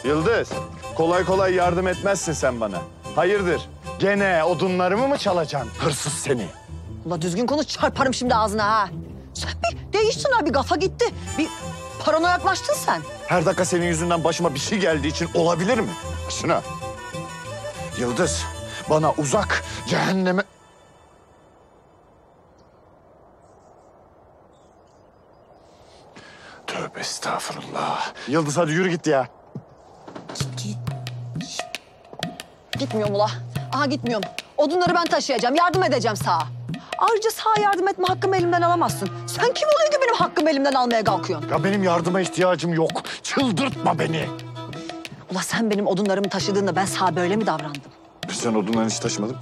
Yıldız, kolay kolay yardım etmezsin sen bana. Hayırdır? Gene odunlarımı mı çalacaksın? Hırsız seni. Ulan düzgün konuş, çarparım şimdi ağzına ha. Sen bir değiştin ha, bir kafa gitti. Bir paranoyaklaştın sen. Her dakika senin yüzünden başıma bir şey geldiği için olabilir mi? Şuna. Yıldız, bana uzak, cehenneme... Tövbe estağfurullah. Yıldız hadi yürü git ya. Git, git. Gitmiyorum ula. Aha gitmiyorum. Odunları ben taşıyacağım, yardım edeceğim sağa. Ayrıca sağa yardım etme hakkımı elimden alamazsın. Sen kim oluyor ki benim hakkımı elimden almaya kalkıyorsun? Ya benim yardıma ihtiyacım yok. Çıldırtma beni. Ula sen benim odunlarımı taşıdığında ben sağa böyle mi davrandım? Sen odunlarını hiç taşımadın.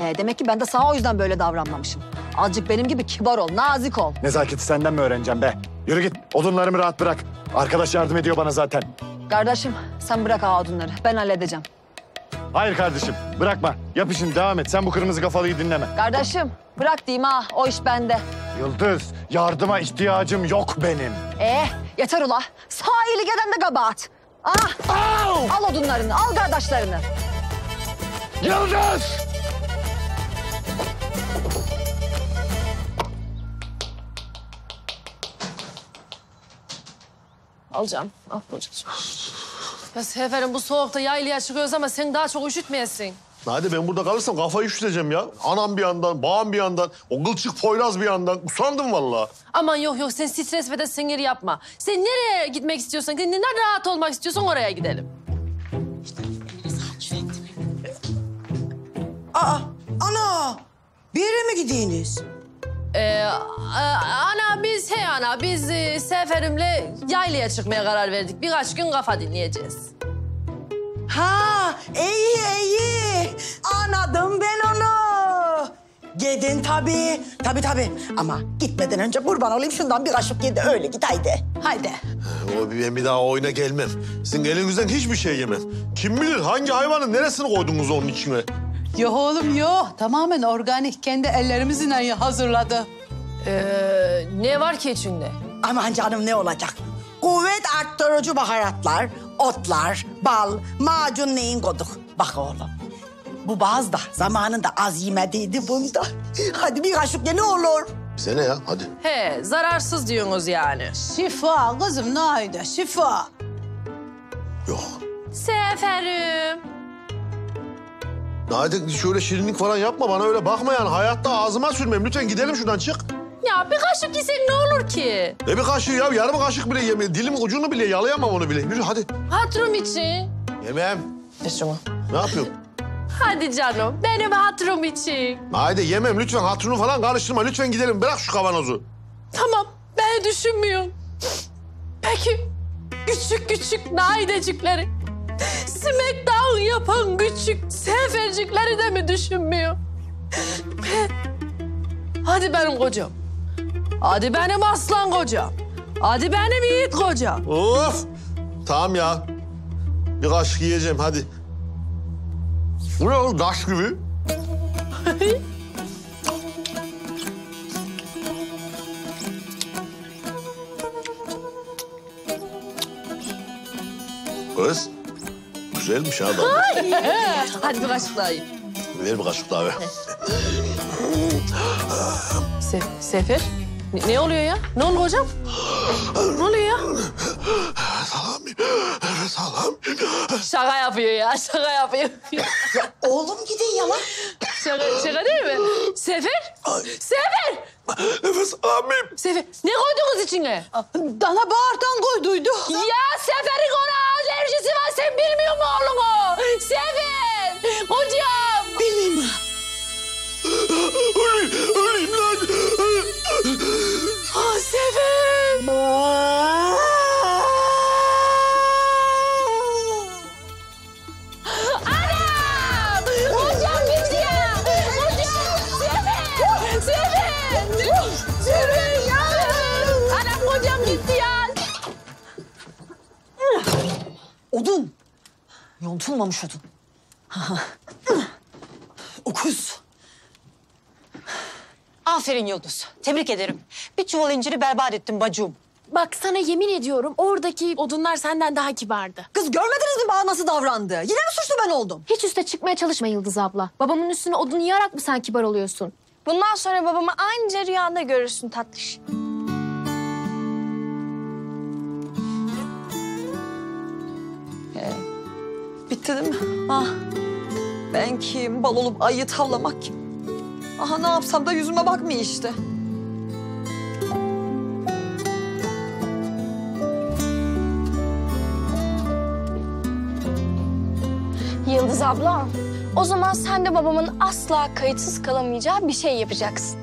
Ee, demek ki ben de sağa o yüzden böyle davranmamışım. Azıcık benim gibi kibar ol, nazik ol. Nezaketi senden mi öğreneceğim be? Yürü git, odunlarımı rahat bırak. Arkadaş yardım ediyor bana zaten. Kardeşim, sen bırak ağa odunları. Ben halledeceğim. Hayır kardeşim, bırakma. Yap işini, devam et. Sen bu kırmızı kafalıyı dinleme. Kardeşim, bırak diyeyim ha. O iş bende. Yıldız, yardıma ihtiyacım yok benim. Ee, yeter ula. Sağ iyilik eden de kabahat. Ah! Ow! Al odunlarını, al kardeşlerini. Yıldız! Alacağım, al kocacığım. Ya Sefer'im bu soğukta yaylaya çıkıyoruz ama sen daha çok üşütmeyesin. Hadi ben burada kalırsam kafayı üşüteceğim ya. Anam bir yandan, bağım bir yandan, o gılçık poyraz bir yandan. Usandım vallahi. Aman yok yok, sen stres ve de sinir yapma. Sen nereye gitmek istiyorsan, kendine rahat olmak istiyorsan oraya gidelim. Aa, ana! Bir yere mi gidiyorsunuz? Ee, ana biz, hey ana, biz e, Seferim'le yaylaya çıkmaya karar verdik. Birkaç gün kafa dinleyeceğiz. Ha, iyi iyi. Anladım ben onu. Gidin tabii, tabii tabii. Ama gitmeden önce kurban olayım şundan bir kaşık yedi, öyle git haydi. Haydi. O, ben bir daha oyuna gelmem. Sizin elinizden hiçbir şey yemem. Kim bilir hangi hayvanın neresini koydunuz onun içine? Yok oğlum yok. Tamamen organik. Kendi ellerimizle hazırladı. Ee, ne var ki içinde? Aman canım ne olacak? Kuvvet arttırıcı baharatlar, otlar, bal, macun neyin koyduk. Bak oğlum. Bu bazı da zamanında az yemediydi bunda. Hadi bir kaşık ye ne olur. Bize ne ya hadi. He zararsız diyorsunuz yani. Şifa kızım neydi şifa. Yok. Seferim. Hadi şöyle şirinlik falan yapma, bana öyle bakma yani. Hayatta ağzıma sürmem. Lütfen gidelim şuradan, çık. Ya bir kaşık yesen ne olur ki? Ne bir kaşığı ya? Yarım kaşık bile yemeyeyim. Dilimin ucunu bile yalayamam onu bile. Yürü hadi. Hatırım için. Yemem. Yaşama. Ne yapıyorsun? Hadi canım, benim hatırım için. Haydi yemem lütfen, hatırını falan karıştırma. Lütfen gidelim, bırak şu kavanozu. Tamam, ben düşünmüyorum. Peki, küçük küçük naidecikleri... Smackdown yapan küçük Sefercikleri de mi düşünmüyor? Hadi benim kocam. Hadi benim aslan kocam. Hadi benim yiğit kocam. Of! Tamam ya. Bir kaşık yiyeceğim hadi. Bu ne oğlum, taş gibi? Kız, güzelmiş ha adam. Hadi bir kaşık daha yiyeyim. Ver bir kaşık daha ver. Se Sefer, ne, ne oluyor ya? Ne oldu hocam? Ne oluyor ya? Salamim, salamim. Şaka yapıyor ya, şaka yapıyor. Ya oğlum gidin yalan. Şaka, şaka değil mi? Sefer, ay. Sefer! Nefes alamıyorum. Sefer, ne koydunuz içine? Dana bağırtan koyduyduk. Ya Sefer'in ona alerjisi var, sen bilmiyor musun oğlumu? Sefer, hocam. Bilmiyorum ha. Öleyim, öleyim lan. Ah Sefer. Odun. Yontulmamış odun. Okuz. Aferin Yıldız. Tebrik ederim. Bir çuval inciri berbat ettin bacım. Bak sana yemin ediyorum oradaki odunlar senden daha kibardı. Kız görmediniz mi bana nasıl davrandı? Yine mi suçlu ben oldum? Hiç üste çıkmaya çalışma Yıldız abla. Babamın üstüne odun yığarak mı sen kibar oluyorsun? Bundan sonra babamı anca rüyanda görürsün tatlış. Bitti değil mi? Ah, ben kim? Bal olup ayı tavlamak kim? Aha ne yapsam da yüzüme bakmıyor işte. Yıldız abla, o zaman sen de babamın asla kayıtsız kalamayacağı bir şey yapacaksın.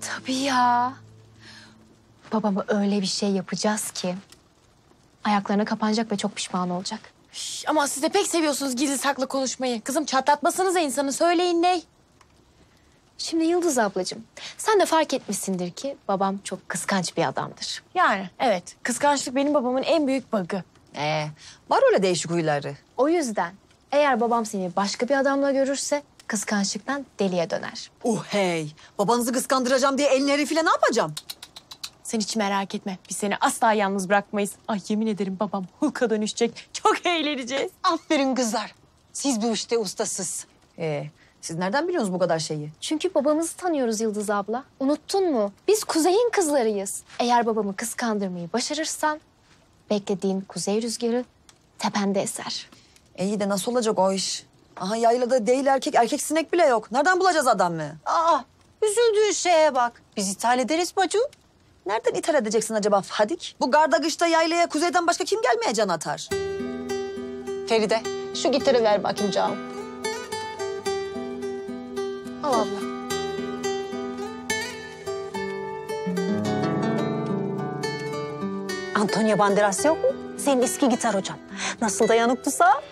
Tabii ya. Babama öyle bir şey yapacağız ki ayaklarına kapanacak ve çok pişman olacak. Şş, ama siz de pek seviyorsunuz gizli saklı konuşmayı. Kızım çatlatmasanıza insanı, söyleyin ney? Şimdi Yıldız ablacığım, sen de fark etmişsindir ki babam çok kıskanç bir adamdır. Yani evet, kıskançlık benim babamın en büyük bug'ı. Ee, var öyle değişik huyları. O yüzden eğer babam seni başka bir adamla görürse kıskançlıktan deliye döner. Oh hey, babanızı kıskandıracağım diye elini herifiyle ne yapacağım? Sen hiç merak etme. Biz seni asla yalnız bırakmayız. Ay yemin ederim babam Hulk'a dönüşecek. Çok eğleneceğiz. Aferin kızlar. Siz bu işte ustasız. Ee, siz nereden biliyorsunuz bu kadar şeyi? Çünkü babamızı tanıyoruz Yıldız abla. Unuttun mu? Biz Kuzey'in kızlarıyız. Eğer babamı kıskandırmayı başarırsan beklediğin kuzey rüzgarı tepende eser. E iyi de nasıl olacak o iş? Aha yaylada değil erkek, erkek sinek bile yok. Nereden bulacağız adamı? Aa, üzüldüğün şeye bak. Biz ithal ederiz bacım. Nereden ithal edeceksin acaba Fadik? Bu gardagışta yaylaya kuzeyden başka kim gelmeye can atar? Feride, şu gitarı ver bakayım canım. Al abla. Antonio Banderas yok mu? Senin eski gitar hocam. Nasıl dayanıklısa?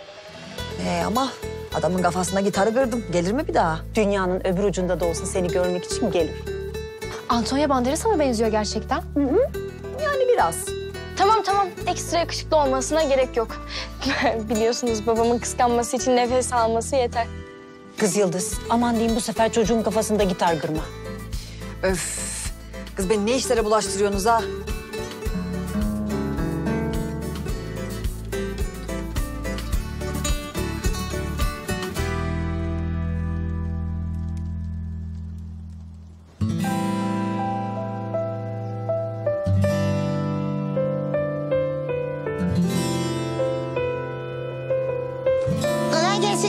Ee ama adamın kafasına gitarı kırdım. Gelir mi bir daha? Dünyanın öbür ucunda da olsa seni görmek için gelir. Antonio Banderas'a mı benziyor gerçekten? Hı hı. Yani biraz. Tamam tamam. Ekstra yakışıklı olmasına gerek yok. Biliyorsunuz babamın kıskanması için nefes alması yeter. Kız Yıldız, aman diyeyim bu sefer çocuğun kafasında gitar kırma. Öf. Kız beni ne işlere bulaştırıyorsunuz ha?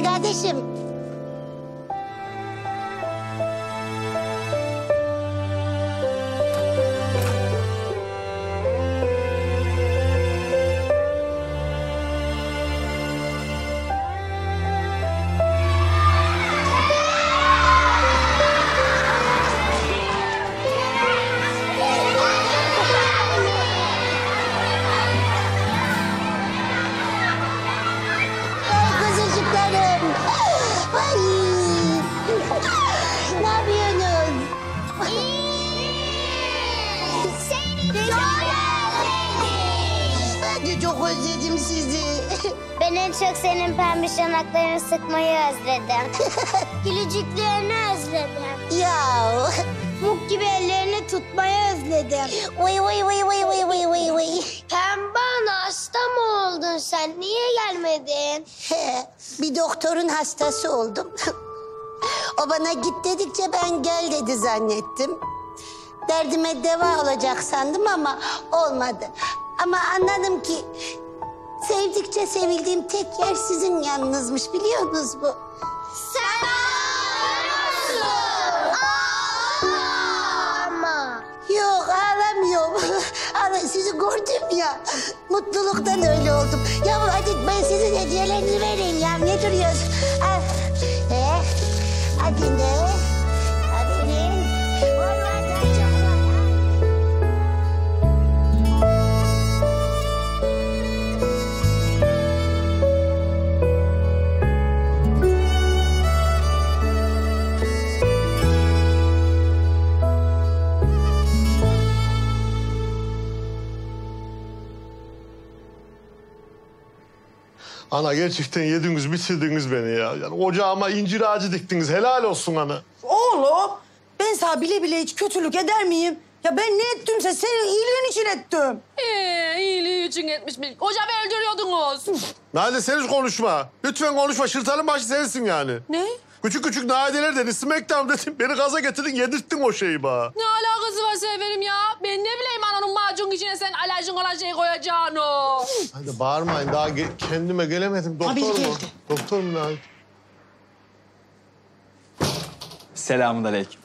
Kardeşim. Çok özledim sizi. Ben en çok senin pembe yanaklarını sıkmayı özledim. Gülücüklerini özledim. Ya. Pamuk gibi ellerini tutmayı özledim. Vıy vıy vıy vıy vıy vıy vıy vıy. Pembe ana, hasta mı oldun sen? Niye gelmedin? He, bir doktorun hastası oldum. O bana git dedikçe ben gel dedi zannettim. Derdime deva olacak sandım ama olmadı. Ama anladım ki sevdikçe sevildiğim tek yer sizin yanınızmış, biliyorsunuz mu? Sen ağlama. Yok, ağlamıyorum. Ama sizi gördüm ya. Mutluluktan öyle oldum. Ya hadi ben sizin hediyelerinizi vereyim ya. Ne duruyorsun? Al. Ee, hadi ne? Ana, gerçekten yediniz, bitirdiniz beni ya. Yani ocağıma incir ağacı diktiniz. Helal olsun ana. Oğlum, ben sana bile bile hiç kötülük eder miyim? Ya ben ne ettimse senin iyiliğin için ettim. Ee, iyiliği için etmiş miyim? Hocamı öldürüyordunuz. Nadide, sen hiç konuşma. Lütfen konuşma. Şırtanın başı sensin yani. Ne? Küçük küçük nadideler dedin, smackdown dedin. Beni gaza getirdin, yedirttin o şeyi bana. Ne alakası var severim ya? Ben ne bileyim ananın macun içine sen alerjin olan şeyi koyacağını. Hadi bağırmayın, daha ge kendime gelemedim. Doktor mu? Doktor mu lan? Selamünaleyküm.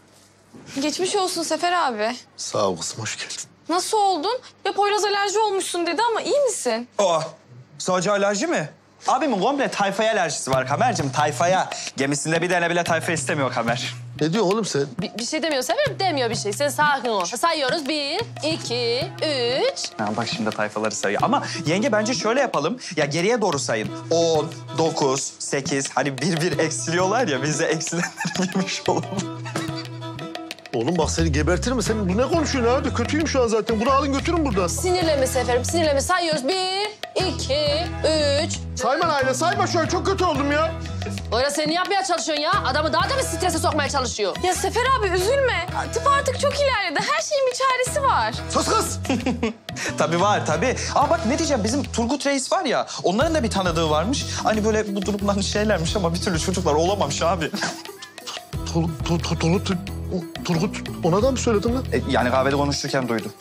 Geçmiş olsun Sefer abi. Sağ ol kızım, hoş geldin. Nasıl oldun? Ya Poyraz alerji olmuşsun dedi ama iyi misin? Aa, sadece alerji mi? Abimin komple tayfaya alerjisi var Kamer'cim, tayfaya. Gemisinde bir tane bile tayfa istemiyor Kamer. Ne diyor oğlum sen? Bir, bir şey demiyor Sefer, demiyor bir şey. Sen sakin ol. Sayıyoruz bir, iki, üç. Ha, bak şimdi tayfaları sayıyor. Ama yenge bence şöyle yapalım. Ya geriye doğru sayın. On, dokuz, sekiz. Hani bir bir eksiliyorlar ya, biz de eksilenleri girmiş olalım. Oğlum bak seni gebertirim mi? Sen bu ne konuşuyorsun abi? Kötüyüm şu an zaten. Bunu alın götürün buradan. Sinirleme Sefer'im, sinirleme. Sayıyoruz bir, iki, üç. Sayma Naile, sayma şu an. Çok kötü oldum ya. Öyle seni yapmaya çalışıyorsun ya. Adamı daha da mı strese sokmaya çalışıyor? Ya Sefer abi üzülme. Tıp artık çok ilerledi. Her şeyin bir çaresi var. Sus kız! Tabii var, tabii. Ama bak ne diyeceğim, bizim Turgut Reis var ya, onların da bir tanıdığı varmış. Hani böyle bu durumdan şeylermiş ama bir türlü çocuklar olamamış abi. Turgut... Turgut, ona da mı söyledin lan? E, yani kahvede konuşurken duydum.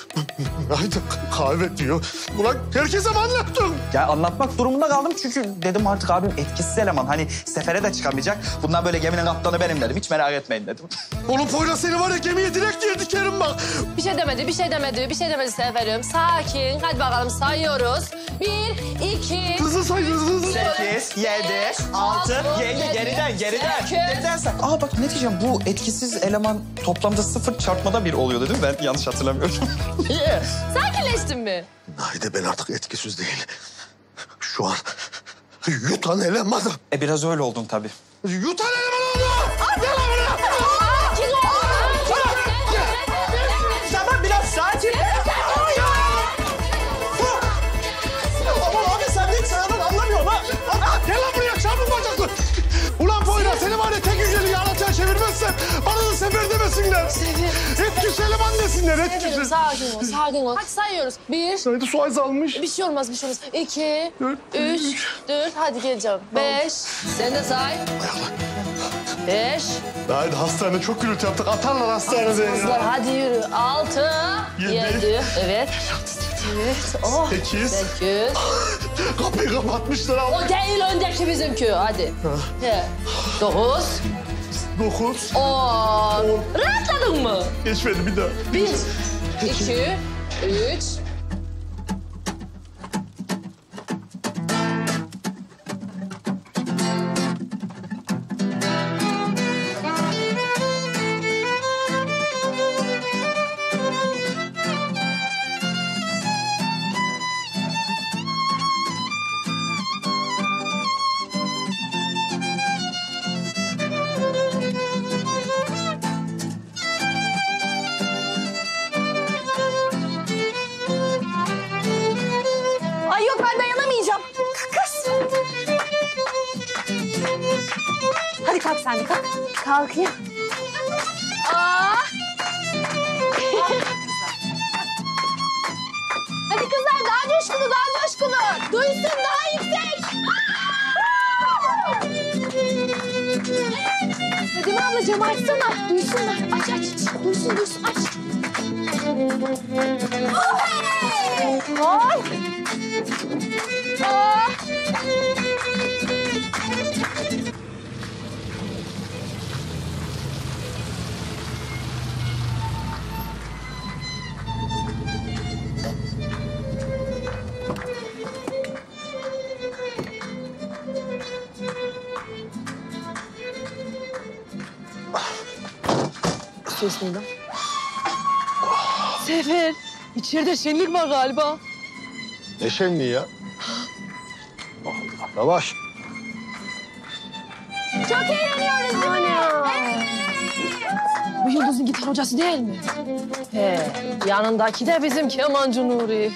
Haydi kahve diyor. Ulan herkese mi anlattın? Ya anlatmak durumunda kaldım çünkü dedim artık abim etkisiz eleman. Hani sefere de çıkamayacak. Bundan böyle geminin kaptanı benim dedim. Hiç merak etmeyin dedim. Oğlum Poyraz seni var ya gemiye direkt diye dikerim bak. Bir şey demedi, bir şey demedi, bir şey demedi Seferim. Sakin, hadi bakalım sayıyoruz. Bir, iki... Hızlı say, hızlı hızlı. Sekiz, yedi, altı, yedi. Geriden, geriden. Geriden say. Aa bak ne diyeceğim, bu etkisiz eleman... Toplamda sıfır çarpmada bir oluyor değil mi? Ben yanlış hatırlamıyorum. Niye? Sakinleştin mi? Haydi ben artık etkisiz değil. Şu an yutan eleman. E biraz öyle oldun tabii. Yutan eleman oldu! Hadi lan bunu! Sakin ol! Tamam biraz sakin. Aman abi sen de hiç sıradan anlamıyorsun ha. Gel lan buraya, çarpın bacaklı. Ulan Poyraz seni var ya tek yüceli anlatacağı çevirmezsen bana da Sefer demesinler. Etkisiz eleman desinler, etkisiz. Sakin ol, sakin ol. Hadi sayıyoruz. Bir. Sayıda su azalmış. Bir şey olmaz, bir şey olmaz. İki, dört, üç, üç, dört. Hadi geleceğim. Beş. Sen de say. Beş. Haydi hastanede çok gürültü yaptık. Atarlar hastanede. Hastalar, hadi yürü. Altı. Yedi. Yedi. Evet. Evet. Oh. Sekiz. Sekiz. Kapıyı kapatmışlar abi. O değil öndeki bizimki. Hadi. Ha. Dokuz. Dokuz. On. On. Rahatladın mı? Geçmedi bir daha. Bir, iki, iki üç. Kalk sen de kalk. Kalkayım. Aa, Duysun, duysun daha yüksek. Dedim ablacığım açsana. Duysunlar. Aç aç. Duysun duysun aç. Oy! Oh. Sesliğinden. Sefer, içeride şenlik var galiba. Ne şenliği ya? Allah, yavaş. Çok eğleniyoruz. Ana. Evet. Bu Yıldız'ın gitar hocası değil mi? He, yanındaki de bizim kemancı Nuri.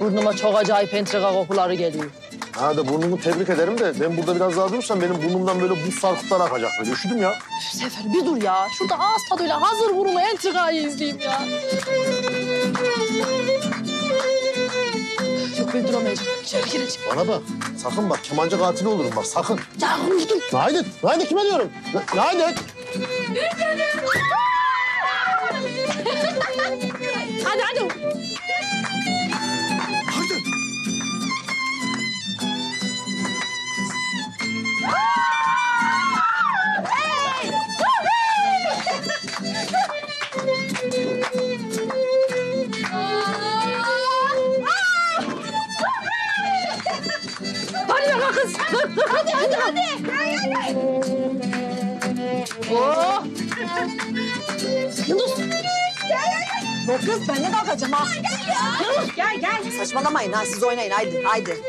Burnuma çok acayip entrika kokuları geliyor. Ha da burnumu tebrik ederim de ben burada biraz daha durursam benim burnumdan böyle buz sarkıtlar akacak. Ben üşüdüm ya. Sefer bir dur ya. Şurada ağız tadıyla hazır buruma entrikayı izleyeyim ya. Yok ben duramayacağım. İçeri gireceğim. Bana bak. Sakın bak. Kemancı katili olurum bak. Sakın. Ya vurdum. Naidet. Naidet kime diyorum? Naidet. Hadi hadi. Hadi hadi hadi. Oh. Yıldız. Yok kız ben ne kalkacağım ha? Gel ya. Yıldız gel gel. Saçmalamayın ha siz oynayın haydi haydi.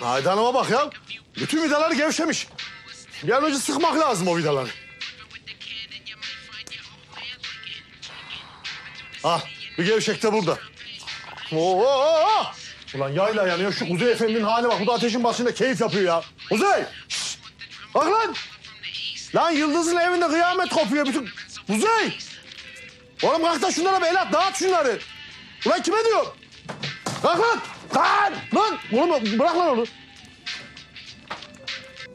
Nahide Hanım'a bak ya. Bütün vidalar gevşemiş. Bir an önce sıkmak lazım o vidaları. Ah, bir gevşek de burada. Oo, oo, oo. Ulan yayla yanıyor. Şu Kuzey Efendi'nin haline bak. Bu da ateşin başında keyif yapıyor ya. Kuzey! Şişt. Bak lan! Lan Yıldız'ın evinde kıyamet kopuyor bütün... Kuzey! Oğlum kalk da şunlara bir el at. Dağıt şunları. Ulan kime diyorum? Kalk lan! Lan! Lan! Oğlum bırak lan onu.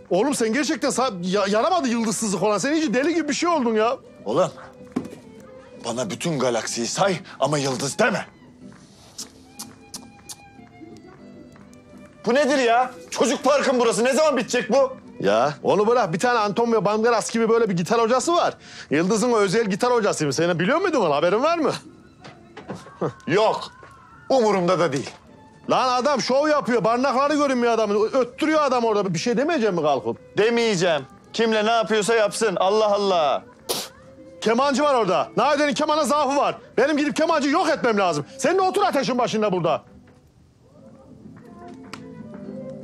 Oğlum sen gerçekten ya yaramadı yıldızsızlık olan. Sen iyice deli gibi bir şey oldun ya. Oğlum bana bütün galaksiyi say ama yıldız deme. Cık cık cık cık. Bu nedir ya? Çocuk parkın burası. Ne zaman bitecek bu? Ya onu bırak. Bir tane Antonio Banderas gibi böyle bir gitar hocası var. Yıldız'ın özel gitar hocasıymış. Sen biliyor muydun onu? Haberin var mı? Yok. Umurumda da değil. Lan adam şov yapıyor, barnakları görünmüyor adamın. Öttürüyor adam orada. Bir şey demeyeceğim mi kalkıp? Demeyeceğim. Kimle ne yapıyorsa yapsın. Allah Allah. Kemancı var orada. Naide'nin kemana zaafı var. Benim gidip kemancıyı yok etmem lazım. Sen de otur ateşin başında burada.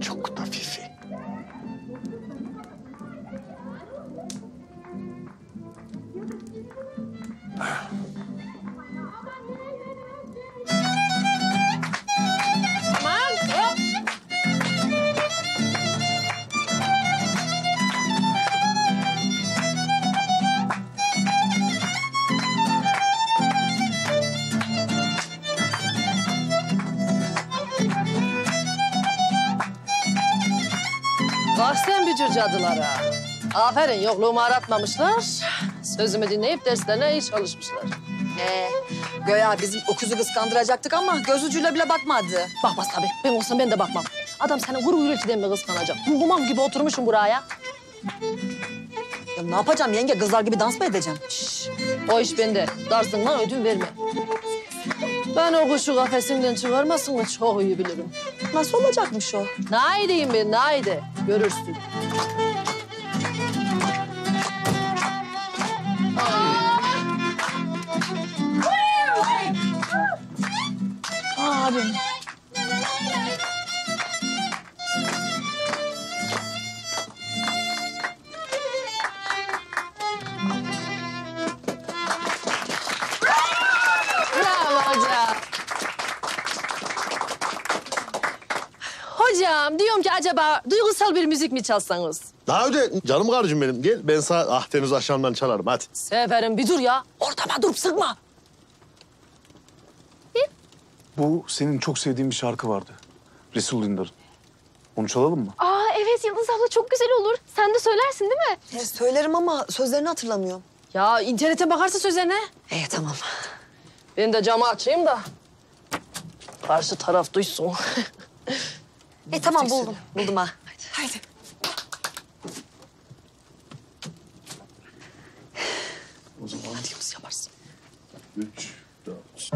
Çok da fifi. Bahsen bücür cadılara. Aferin yokluğumu aratmamışlar. Sözümü dinleyip derslerine iyi çalışmışlar. Ee, göya bizim okuzu kıskandıracaktık ama göz ucuyla bile bakmadı. Bakmaz tabii. Ben olsam ben de bakmam. Adam senin gurur gürültüden mi kıskanacak? Muhumam gibi oturmuşum buraya. Ya ne yapacağım yenge? Kızlar gibi dans mı edeceğim? Şişt, o iş bende. Darsından ödün verme. Ben o kuşu kafesinden çıkarmasını çok iyi bilirim. Nasıl olacakmış o? Naideyim ben, naide. Görürsün. Aa, abim. ki acaba duygusal bir müzik mi çalsanız? Daha öde canım karıcığım benim. Gel ben sana Akdeniz akşamdan çalarım hadi. Seferim bir dur ya. Ortama durup sıkma. Bu senin çok sevdiğin bir şarkı vardı. Resul Dündar'ın. Onu çalalım mı? Aa evet Yıldız abla çok güzel olur. Sen de söylersin değil mi? Ya, söylerim ama sözlerini hatırlamıyorum. Ya internete bakarsa sözlerine. İyi tamam. Ben de camı açayım da karşı taraf duysun. E tamam buldum. Buldum ha. Hadi. Hadi. O zaman hadi Yıldız yaparsın. Üç, dört.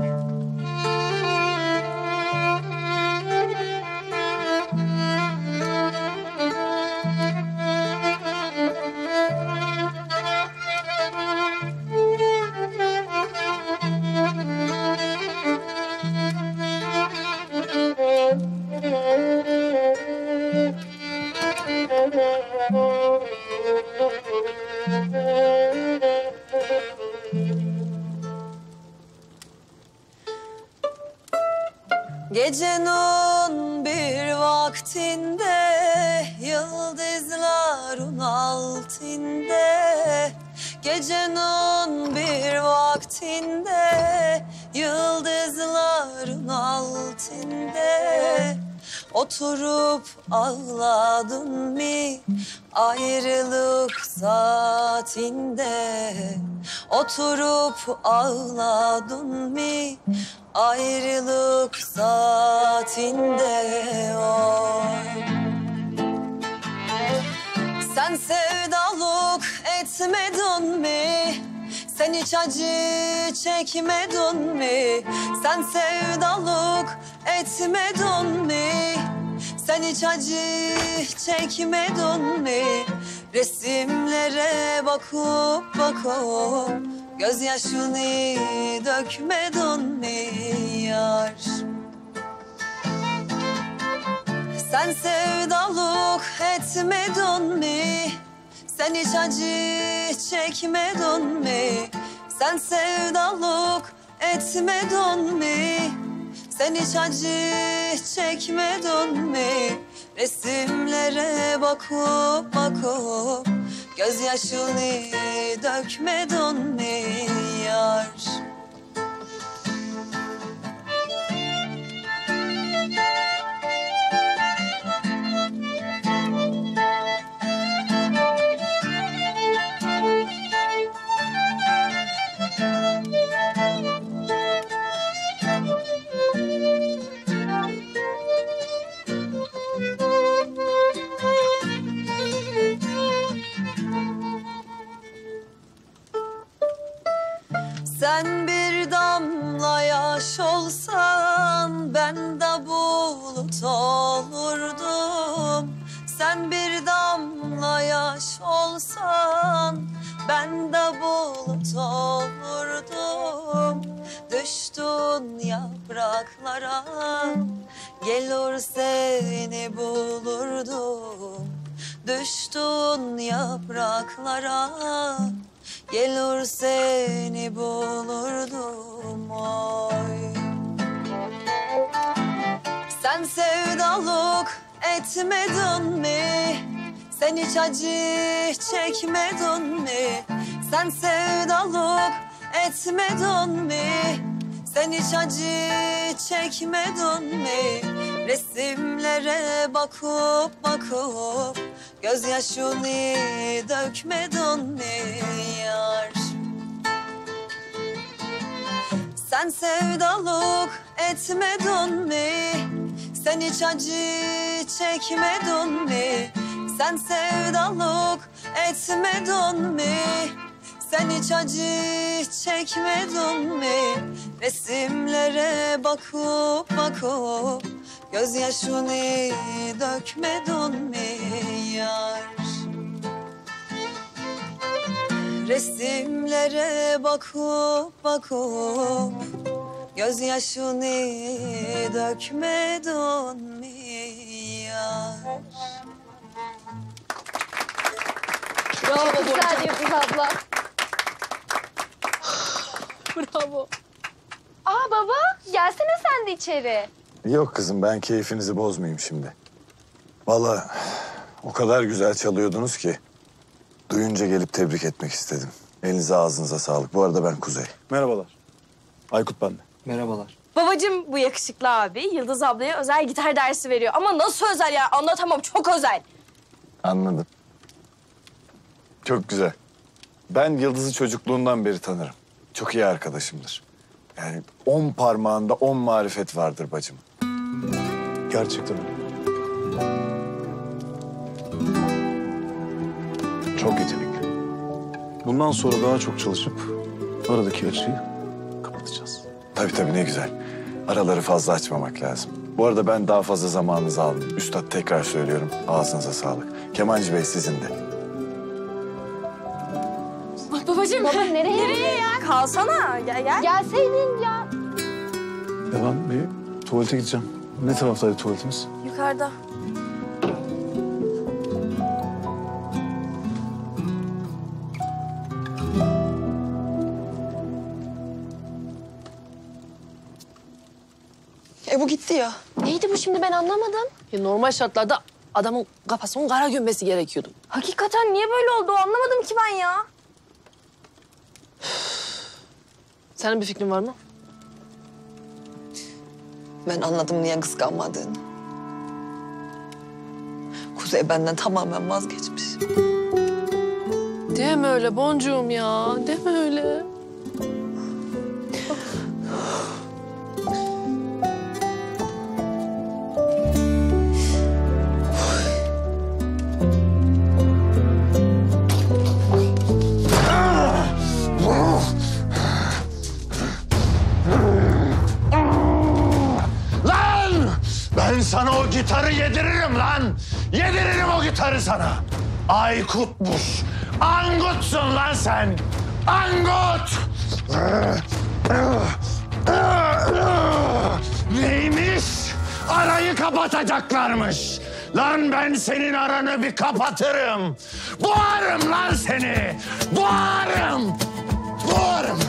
Gecenin bir vaktinde, yıldızların altinde. Gecenin bir vaktinde, yıldızların altinde. Oturup ağladın mı ayrılık saatinde? Oturup ağladın mı ayrılık saatinde? Oy. Sen sevdalık etmedin mi? Sen hiç acı çekmedin mi? Sen sevdalık etmedin mi? Sen hiç acı çekmedin mi? Resimlere bakıp bakıp gözyaşını dökmedin mi yar? Sen sevdalık etmedin mi? Sen hiç acı çekmedin mi? Sen sevdalık etmedin mi? Sen hiç acı çekmedin mi? Resimlere bakıp bakıp gözyaşını dökmedin mi yar? Sen bir damla yaş olsan, ben de bulut olurdum. Sen bir damla yaş olsan, ben de bulut olurdum. Düştün yapraklara, gelir seni bulurdum. Düştün yapraklara, gelir seni bulurdum oy. Sen sevdalık etmedin mi? Sen hiç acı çekmedin mi? Sen sevdalık etmedin mi? Sen hiç acı çekmedin mi? Resimlere bakıp bakıp gözyaşını dökmedin mi yar? Sen sevdalık etmedin mi? Sen hiç acı çekmedin mi? Sen sevdalık etmedin mi? Sen hiç acı çekmedin mi? Resimlere bakıp bakıp gözyaşını dökmedin mi yar? Resimlere bakıp bakıp gözyaşını dökmedin mi yar? Bravo Burcu. Yıldız abla. Bravo. Aa baba, gelsene sen de içeri. Yok kızım, ben keyfinizi bozmayayım şimdi. Vallahi o kadar güzel çalıyordunuz ki duyunca gelip tebrik etmek istedim. Elinize ağzınıza sağlık. Bu arada ben Kuzey. Merhabalar. Aykut ben de. Merhabalar. Babacığım bu yakışıklı abi Yıldız ablaya özel gitar dersi veriyor. Ama nasıl özel ya? Anlatamam. Çok özel. Anladım. Çok güzel. Ben Yıldız'ı çocukluğundan beri tanırım. Çok iyi arkadaşımdır. Yani on parmağında on marifet vardır bacım. Gerçekten öyle. Çok yetenekli. Bundan sonra daha çok çalışıp aradaki açıyı kapatacağız. Tabii tabii ne güzel. Araları fazla açmamak lazım. Bu arada ben daha fazla zamanınızı aldım. Üstad tekrar söylüyorum. Ağzınıza sağlık. Kemancı Bey sizin de. Bak babacığım. Baba nereye? Nereye ya? Kalsana. Gel gel. Gelseydin ya. Ya ben bir tuvalete gideceğim. Ne taraftaydı tuvaletimiz? Yukarıda. E bu gitti ya. Neydi bu şimdi ben anlamadım. Ya normal şartlarda adamın kafasının kara gömmesi gerekiyordu. Hakikaten niye böyle oldu anlamadım ki ben ya. Senin bir fikrin var mı? Ben anladım niye kıskanmadığını. Kuzey benden tamamen vazgeçmiş. Deme öyle boncuğum ya. Deme öyle. Ben sana o gitarı yediririm lan! Yediririm o gitarı sana! Aykutmuş! Angutsun lan sen! Angut! Neymiş? Arayı kapatacaklarmış! Lan ben senin aranı bir kapatırım! Boğarım lan seni! Boğarım! Boğarım!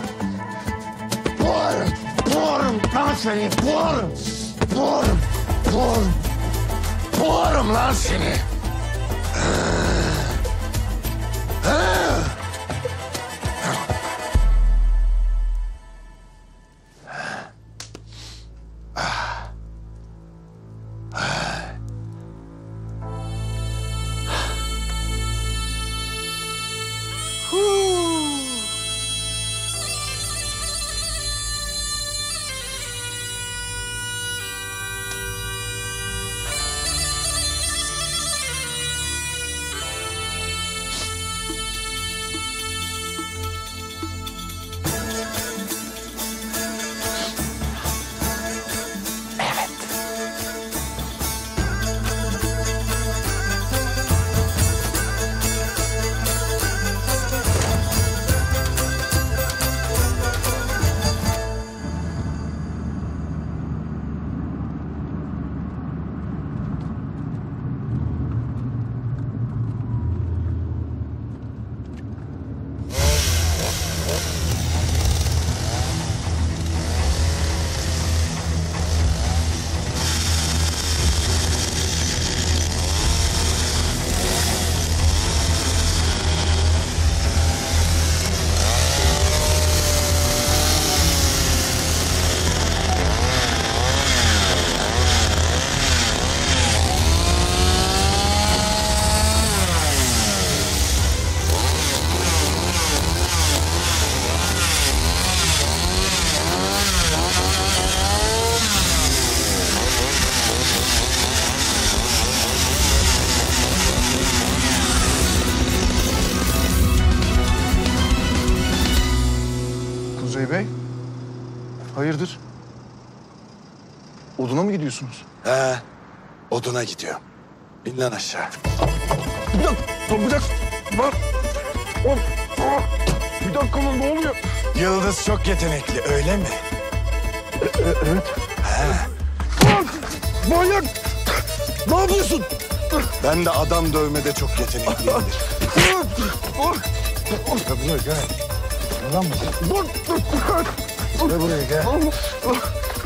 Boğarım! Boğarım! Lan seni! Boğarım! Boğarım! Boğarım. Boğarım lan seni. Hayırdır? Oduna mı gidiyorsunuz? He, oduna gidiyorum. İn lan aşağı. Bir dakika, bir dakika. Bak. Bir dakika lan, ne oluyor? Yıldız çok yetenekli, öyle mi? E, e, evet. He. Bak, manyak. Ne yapıyorsun? Ben de adam dövmede çok yetenekliyimdir. Buraya gel. Adam mı? Dur, dur, dur. Gel buraya gel.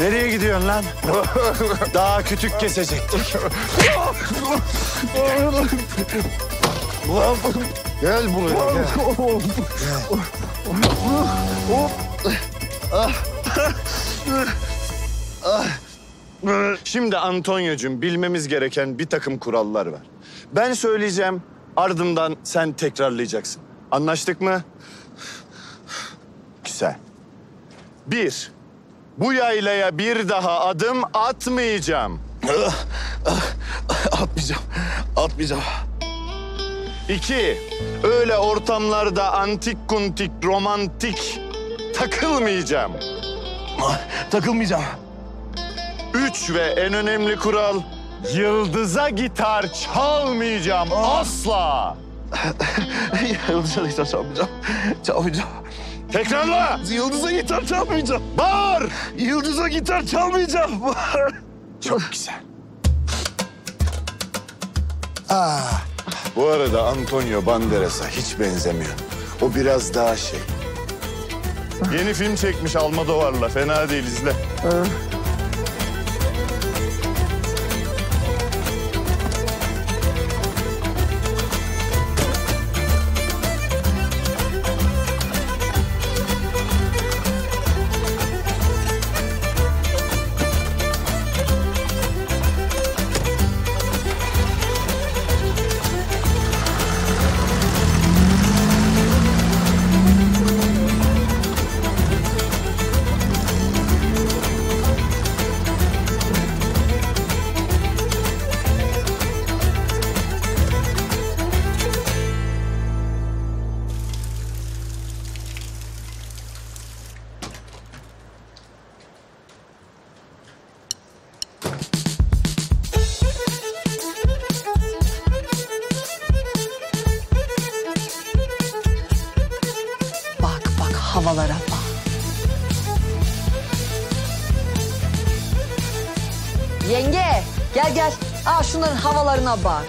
Nereye gidiyorsun lan? Daha kütük kesecektik. Gel buraya gel. Şimdi Antonio'cum, bilmemiz gereken bir takım kurallar var. Ben söyleyeceğim, ardından sen tekrarlayacaksın. Anlaştık mı? Güzel. Bir, bu yaylaya bir daha adım atmayacağım. Atmayacağım, atmayacağım. İki, öyle ortamlarda antik kuntik, romantik takılmayacağım. Takılmayacağım. Üç ve en önemli kural, yıldıza gitar çalmayacağım asla. Yıldıza gitar çalmayacağım, çalmayacağım. Tekrarla. Yıldıza gitar çalmayacağım. Bağır. Yıldıza gitar çalmayacağım. Bağır. Çok güzel. Aa. Bu arada Antonio Banderas'a hiç benzemiyor. O biraz daha şey. Yeni film çekmiş Almodovar'la. Fena değil, izle. Aa. Havalara bak. Yenge gel gel. Aa, şunların havalarına bak.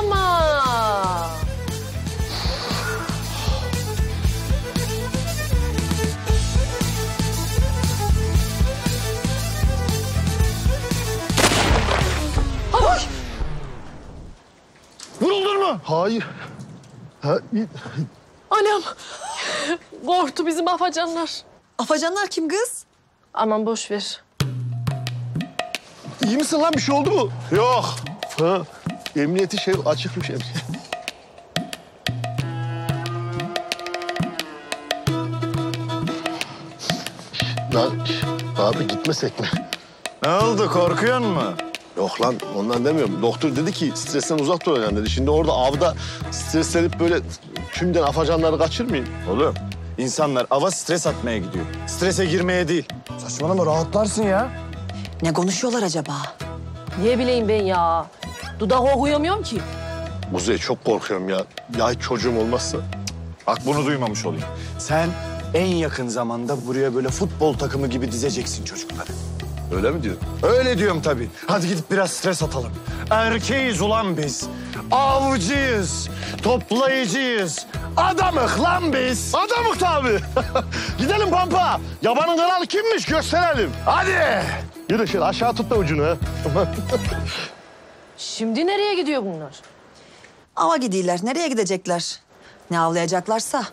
Ama. Ay. Vuruldun mu? Hayır. Ha, anam. Korktu bizim afacanlar. Afacanlar kim kız? Aman boş ver. İyi misin lan, bir şey oldu mu? Yok. Ha, emniyeti şey açıkmış emniyet. Lan abi gitmesek mi? Ne oldu, korkuyor musun? Yok lan, ondan demiyorum. Doktor dedi ki stresten uzak duracaksın dedi. Şimdi orada avda streslenip böyle tümden afacanları kaçırmayın. Oğlum, insanlar ava stres atmaya gidiyor. Strese girmeye değil. Saçmalama, rahatlarsın ya. Ne konuşuyorlar acaba? Niye bileyim ben ya? Dudak okuyamıyorum ki. Kuzey, çok korkuyorum ya. Ya çocuğum olmazsa. Bak, bunu duymamış olayım. Sen en yakın zamanda buraya böyle futbol takımı gibi dizeceksin çocukları. Öyle mi diyorsun? Öyle diyorum tabii. Hadi gidip biraz stres atalım. Erkeğiz ulan biz. Avcıyız. Toplayıcıyız. Adamık lan biz. Adamık tabii. Gidelim pampa. Yabanın kralı kimmiş gösterelim. Hadi. Yürü şöyle, aşağı tut da ucunu. Şimdi nereye gidiyor bunlar? Ava gidiyorlar. Nereye gidecekler? Ne avlayacaklarsa.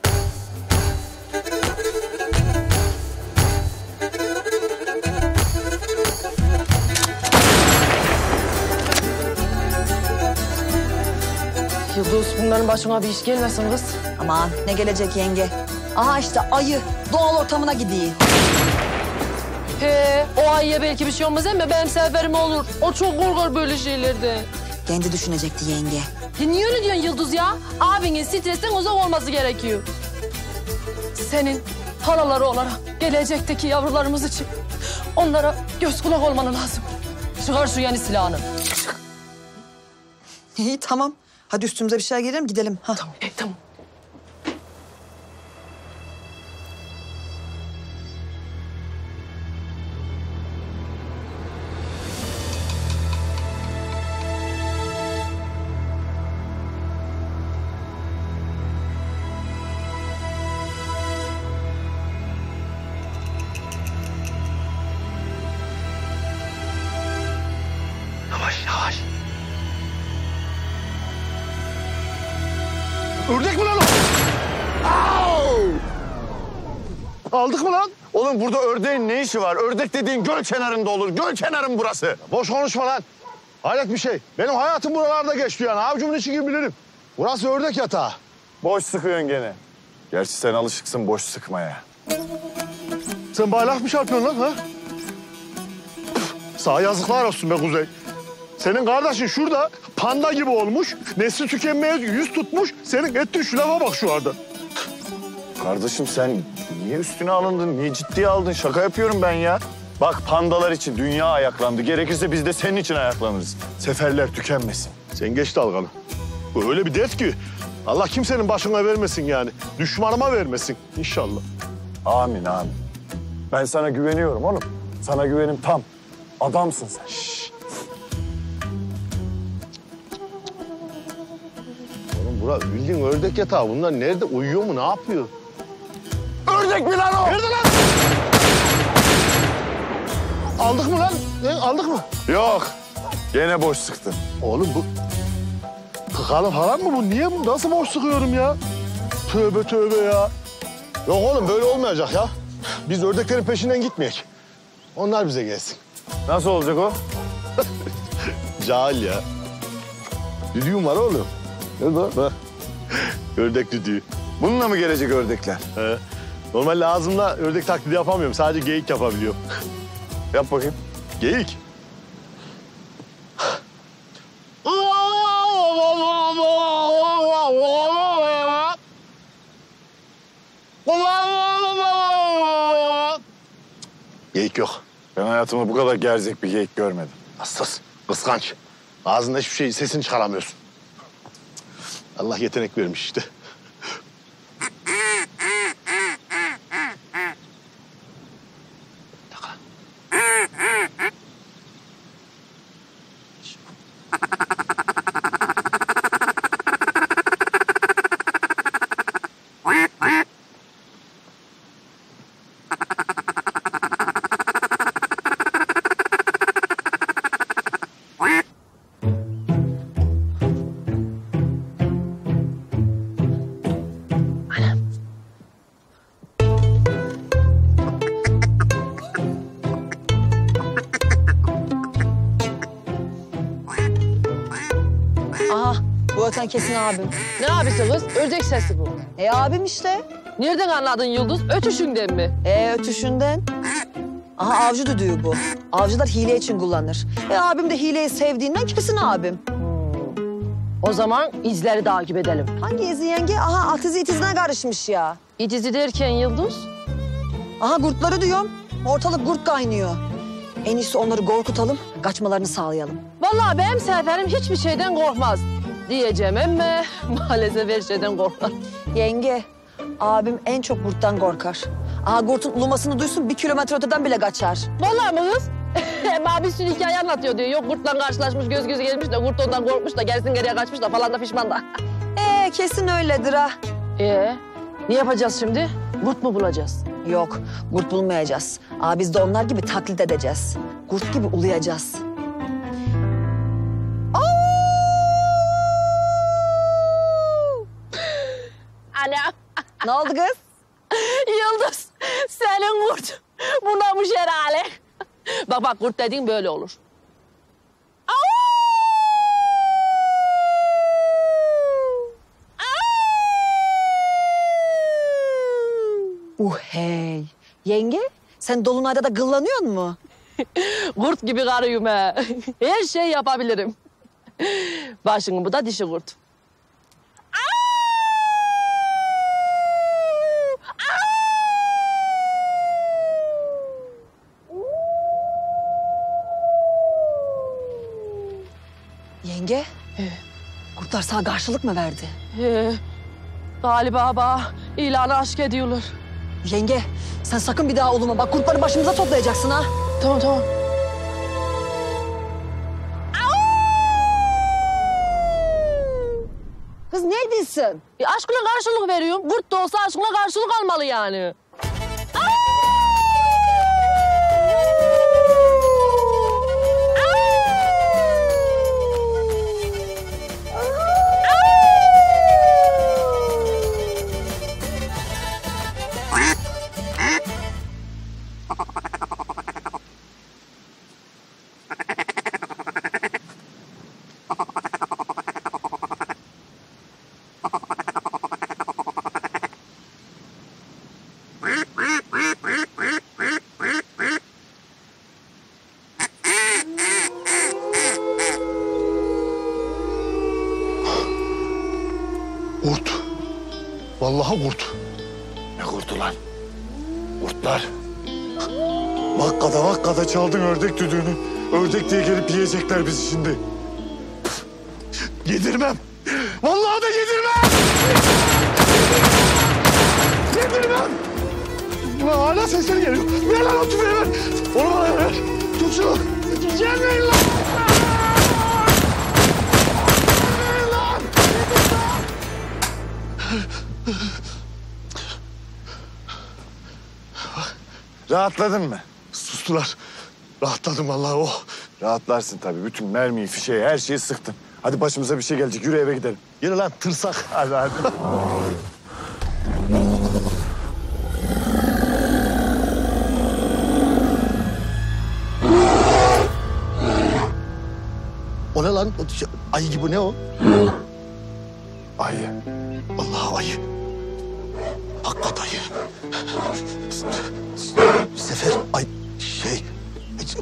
Yıldız, bunların başına bir iş gelmesin kız. Aman ne gelecek yenge? Aha işte ayı doğal ortamına gidiyor. He, o ayıya belki bir şey olmaz ama benim seferim olur. O çok korkar böyle şeylerde. Kendi düşünecekti yenge. Ya niye öyle diyorsun Yıldız ya? Abinin stresten uzak olması gerekiyor. Senin halaları olarak gelecekteki yavrularımız için onlara göz kulak olmanı lazım. Çıkar şu yani silahını. İyi tamam. Hadi üstümüze bir şey giyelim, gidelim. Ha. Tamam, hey, tamam. Ördek mi lan o? Aldık mı lan? Oğlum burada ördeğin ne işi var? Ördek dediğin göl kenarında olur. Göl kenarım burası. Boş konuşma lan. Hayret bir şey. Benim hayatım buralarda geçti yani. Avcumun içi gibi bilirim. Burası ördek yatağı. Boş sıkıyorsun gene. Gerçi sen alışıksın boş sıkmaya. Sen bayrak mı çarpıyorsun lan ha? Sağ yazıklar olsun be Kuzey. Senin kardeşin şurada panda gibi olmuş. Nesli tükenmeye yüz tutmuş. Senin ettiğin şu lafa bak şu arada. Kardeşim sen niye üstüne alındın? Niye ciddiye aldın? Şaka yapıyorum ben ya. Bak pandalar için dünya ayaklandı. Gerekirse biz de senin için ayaklanırız. Seferler tükenmesin. Sen geç dalgalı. Bu öyle bir dert ki Allah kimsenin başına vermesin yani. Düşmanıma vermesin inşallah. Amin amin. Ben sana güveniyorum oğlum. Sana güvenim tam. Adamsın sen. Şşş. Oğlum bura bildiğin ördek yatağı. Bunlar nerede? Uyuyor mu? Ne yapıyor? Ördek mi lan o? Nerede lan? Aldık mı lan? Ne, aldık mı? Yok. Gene boş sıktın. Oğlum bu... Tıkalı falan mı bu? Niye bu? Nasıl boş sıkıyorum ya? Tövbe tövbe ya. Yok oğlum böyle olmayacak ya. Biz ördeklerin peşinden gitmeyek. Onlar bize gelsin. Nasıl olacak o? Cahil ya. Düdüğüm var oğlum. Nerede o? Ördek düdüğü. Bununla mı gelecek ördekler? He. Normalde ağzımla ördek taklidi yapamıyorum. Sadece geyik yapabiliyorum. Yap bakayım. Geyik. Geyik yok. Ben hayatımda bu kadar gerzek bir geyik görmedim. Hassas, kıskanç. Ağzında hiçbir şey, sesini çıkaramıyorsun. Allah yetenek vermiş işte. Sen kesin abim. Ne abisi kız? Ördek sesi bu. E abim işte. Nereden anladın Yıldız? Ötüşünden mi? E ötüşünden. Aha avcı düdüğü bu. Avcılar hile için kullanır. E abim de hileyi sevdiğinden kesin abim. O zaman izleri takip edelim. Hangi izi yenge? Aha at izi itizine karışmış ya. İtizi derken Yıldız? Aha kurtları diyorum. Ortalık kurt kaynıyor. En iyisi onları korkutalım, kaçmalarını sağlayalım. Vallahi benim seferim hiçbir şeyden korkmaz. Diyeceğim ama maalesef her şeyden korkar. Yenge, abim en çok kurttan korkar. Aha kurtun ulumasını duysun bir kilometre öteden bile kaçar. Vallahi mi kız? Abi sürü hikaye anlatıyor diyor. Yok kurttan karşılaşmış, göz gözü gelmiş de kurt ondan korkmuş da gelsin geriye kaçmış da falan da pişman da. Ee kesin öyledir ha. Ee ne yapacağız şimdi? Kurt mu bulacağız? Yok, kurt bulmayacağız. Aa, biz de onlar gibi taklit edeceğiz. Kurt gibi uluyacağız. Ne oldu kız? Yıldız, senin kurt bunamış herhalde. Bak bak kurt dediğin böyle olur. Au! Au! Uh hey. Yenge, sen dolunayda da gıllanıyor mu? Kurt gibi karıyım he. Her şey yapabilirim. Başın bu da dişi kurt. Yenge, ee, kurtlar sana karşılık mı verdi? Ee, galiba bağ, ilanı aşk ediyorlar. Yenge, sen sakın bir daha olma. Bak kurtları başımıza toplayacaksın ha. Tamam, tamam. Kız neredesin? E, aşkına karşılık veriyorum. Kurt da olsa aşkına karşılık almalı yani. Kurt. Vallahi kurt. Ne kurtu lan? Kurtlar. Vakkada vakkada çaldın ördek düdüğünü. Ördek diye gelip yiyecekler bizi şimdi. Yedirmem. Vallahi da yedirmem. Yedirmem. Ulan hala sesler geliyor. Ver lan o tüfeği ver. Onu bana ver. Tut şunu. Gelmeyin lan. Rahatladın mı? Sustular. Rahatladım vallahi oh. Rahatlarsın tabii. Bütün mermiyi, fişeği, her şeyi sıktın. Hadi başımıza bir şey gelecek. Yürü eve gidelim. Yürü lan tırsak. Hadi hadi. O ne lan? Ayı gibi ne o? Ayı. Vallahi ayı. Hakikat ayı. Sefer ay şey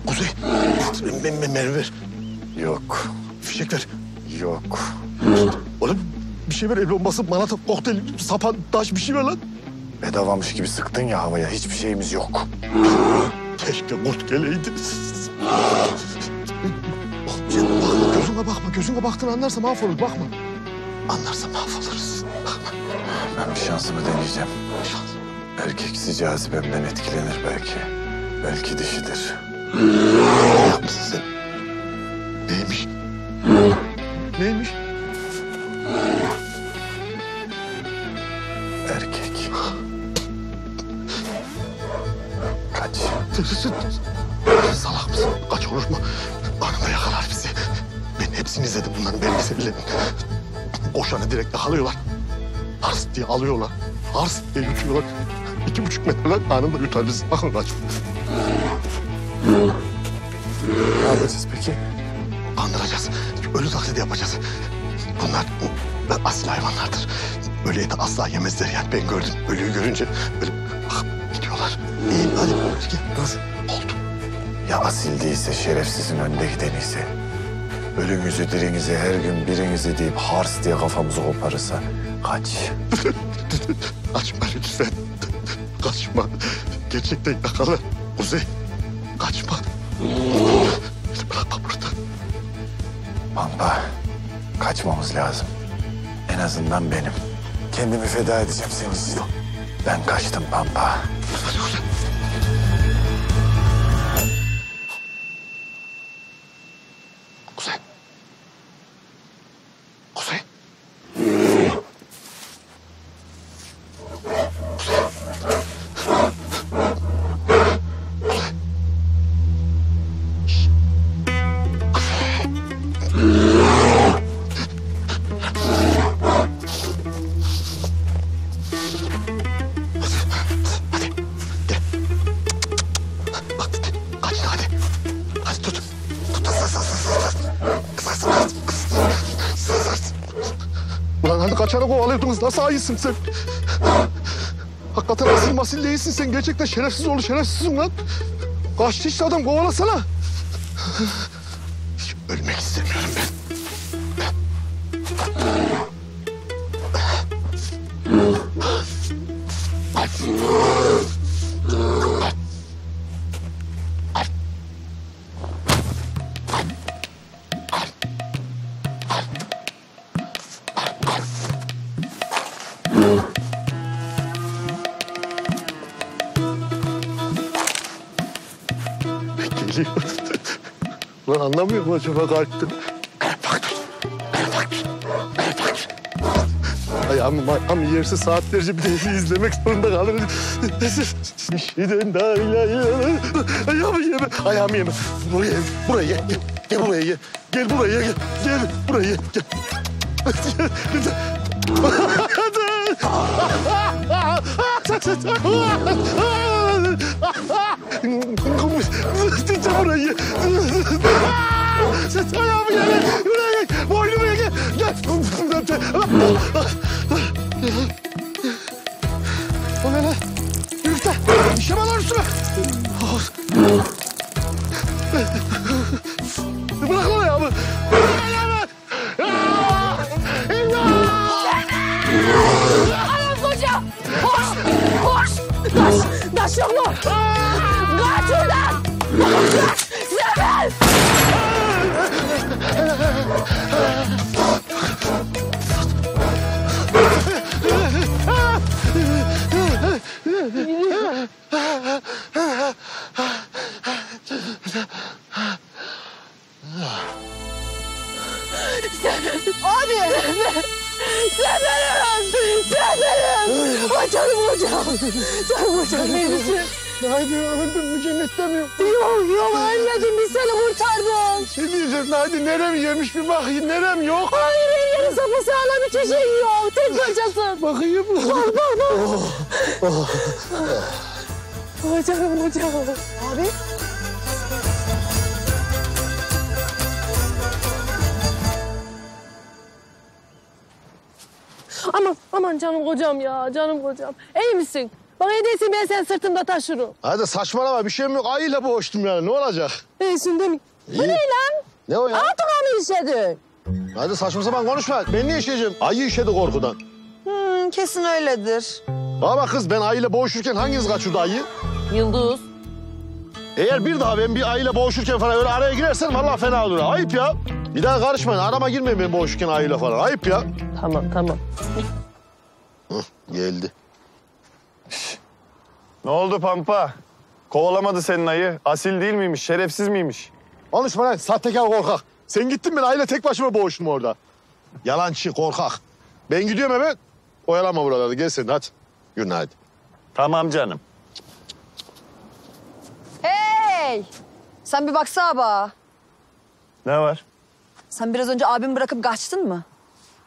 Kuzey mermi ver. Yok. Fişek ver. Yok. Oğlum bir şey ver el bombası, manata, kokteyl, sapan, taş bir şey ver lan. Bedavamış gibi sıktın ya havaya. Hiçbir şeyimiz yok. Keşke kurt geleydi. Gözüne bakma. Gözüne baktığını anlarsa mahvolur. Bakma. Anlarsa mahvoluruz. Ben bir şansımı deneyeceğim. Erkeksi cazibemden etkilenir belki. Belki dişidir. Ne yapmışsın sen? Neymiş? Neymiş? Erkek. Kaç. Salak mısın? Kaç olur mu? Anında yakalar bizi. Ben hepsini izledim bunların belgeselerini. Koşanı direkt yakalıyorlar. Hars diye alıyorlar. Hars diye yutuyorlar. İki buçuk metreler anında yutar bizi. Bakın kaç. Ne yapacağız peki? Kandıracağız. Ölü taklidi yapacağız. Bunlar asil hayvanlardır. Ölü eti asla yemezler yani. Ben gördüm. Ölüyü görünce böyle bakıp gidiyorlar. İyi hadi. Nasıl? Oldu. Ya asil değilse, şerefsizin önde giden ise... Ölümüzü, dirinizi, her gün birinizi deyip hars diye kafamızı koparırsa kaç. Kaçma lütfen. Kaçma. Gerçekten yakala. Kuzey, kaçma. Bırakma burada. Pampa, kaçmamız lazım. En azından benim. Kendimi feda edeceğim senin için. Ben kaçtım Pampa. Ulan hani kaçarak kovalıyordunuz, nasıl ayısın sen? Hakikaten asil masil değilsin sen, gerçekten şerefsiz oldu, şerefsizsin lan. Kaçtı işte adam, kovalasana. Hiç ölmek istemiyorum ben. Ulan anlamıyor mu acaba kalktın? Ayağımı mayağımı yerse saatlerce bir dizi izlemek zorunda kalırım. Bir şeyden daha ilerleyelim. Ayağımı yeme, ayağımı yeme. Buraya, buraya gel, gel buraya gel. Gel buraya gel, gel buraya gel. Burayı. Sen ayağımı yere, yürek. O ne lan? Üfte! İşeme lan üstüme! Bırak lan ayağımı! Bırak ayağımı! İmdat! Anam kocam! Koş! Koş! Taş! Taş yok mu? Kaç oradan! Kaç! Sefer! Canım hocam, iyi misin? Nadi, öldüm mü, cennette mi? Yok, yok, ölmedim. Biz seni kurtardık. Şey diyeceğim, Nadi, nerem yemiş bir bakayım, nerem yok. Hayır, her yeri sapasağlam, hiçbir şey yok. Tek kocasın. Bakayım mı? Bak, bak, bak. Oh, oh. Oh, canım hocam. Abi? Aman, aman canım kocam ya, canım kocam. İyi misin? Bak iyi değilsin, ben seni sırtımda taşırım. Hadi saçmalama, bir şeyim yok. Ayıyla boğuştum yani, ne olacak? İyisin değil mi? İyi. Bu ne lan? Ne o ya? Artık mı işledin? Hadi saçma sapan konuşma. Ben niye işleyeceğim? Ayı işledi korkudan. Hmm, kesin öyledir. Ama kız, ben ayıyla boğuşurken hanginiz kaçırdı ayıyı? Yıldız. Eğer bir daha ben bir ayıyla boğuşurken falan öyle araya girersen vallahi fena olur. Ayıp ya. Bir daha karışmayın, arama girmeyin ben boğuşurken ayıyla falan. Ayıp ya. Tamam, tamam. Hı, geldi. Ne oldu Pampa? Kovalamadı senin ayı. Asil değil miymiş, şerefsiz miymiş? Konuşma lan, sahtekar korkak. Sen gittin, ben ayıyla tek başıma boğuştum orada. Yalançı, korkak. Ben gidiyorum eve. Oyalanma buralarda, gel sen hadi. Yürü hadi. Tamam canım. Hey! Sen bir baksana bana. Ne var? Sen biraz önce abimi bırakıp kaçtın mı?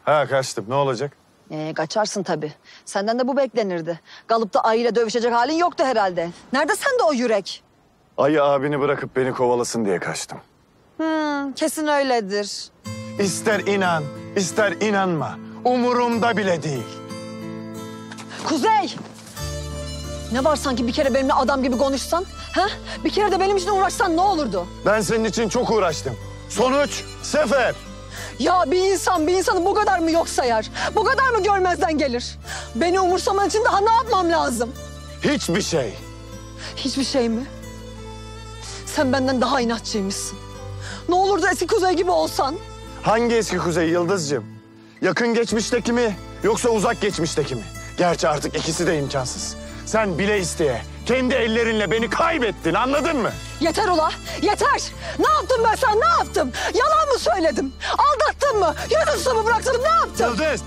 Ha, kaçtım. Ne olacak? Ee, kaçarsın tabii. Senden de bu beklenirdi. Galıp da ayıyla dövüşecek halin yoktu herhalde. Nerede sende o yürek? Ayı abini bırakıp beni kovalasın diye kaçtım. Hmm, kesin öyledir. İster inan, ister inanma. Umurumda bile değil. Kuzey! Ne var sanki bir kere benimle adam gibi konuşsan? Ha? Bir kere de benim için uğraşsan ne olurdu? Ben senin için çok uğraştım. Sonuç sefer. Ya bir insan bir insanı bu kadar mı yok sayar? Bu kadar mı görmezden gelir? Beni umursaman için daha ne yapmam lazım? Hiçbir şey. Hiçbir şey mi? Sen benden daha inatçıymışsın. Ne olurdu eski Kuzey gibi olsan? Hangi eski Kuzey Yıldızcığım? Yakın geçmişteki mi yoksa uzak geçmişteki mi? Gerçi artık ikisi de imkansız. Sen bile isteye, kendi ellerinle beni kaybettin, anladın mı? Yeter ula, yeter! Ne yaptım ben sen, ne yaptım? Yalan mı söyledim? Aldattın mı? Yunus'u mu bıraktın, ne yaptım? Yıldız!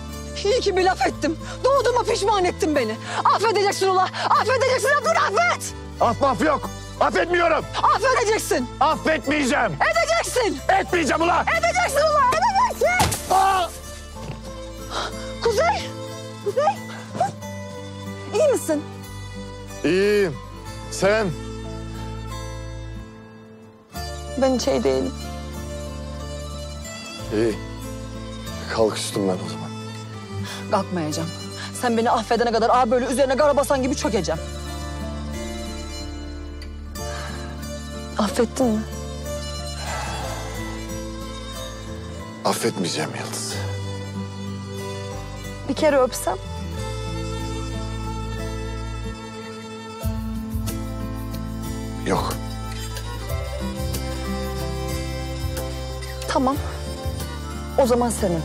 İyi ki bir laf ettim. Doğduğuma pişman ettin beni. Affedeceksin ula, affedeceksin, affet, affet! Af maf yok, affetmiyorum! Affedeceksin! Affetmeyeceğim! Edeceksin! Etmeyeceğim ula! Edeceksin ula, edeceksin! Aa! Kuzey! Kuzey! İyi misin? İyiyim. Sen? Ben şey değilim. İyi. Kalk üstüm ben o zaman. Kalkmayacağım. Sen beni affedene kadar ağ böyle üzerine karabasan gibi çökeceğim. Affettin mi? Affetmeyeceğim Yıldız. Bir kere öpsem? Yok. Tamam. O zaman sen öp.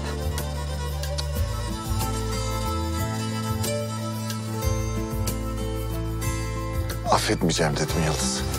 Affetmeyeceğim dedim Yıldız.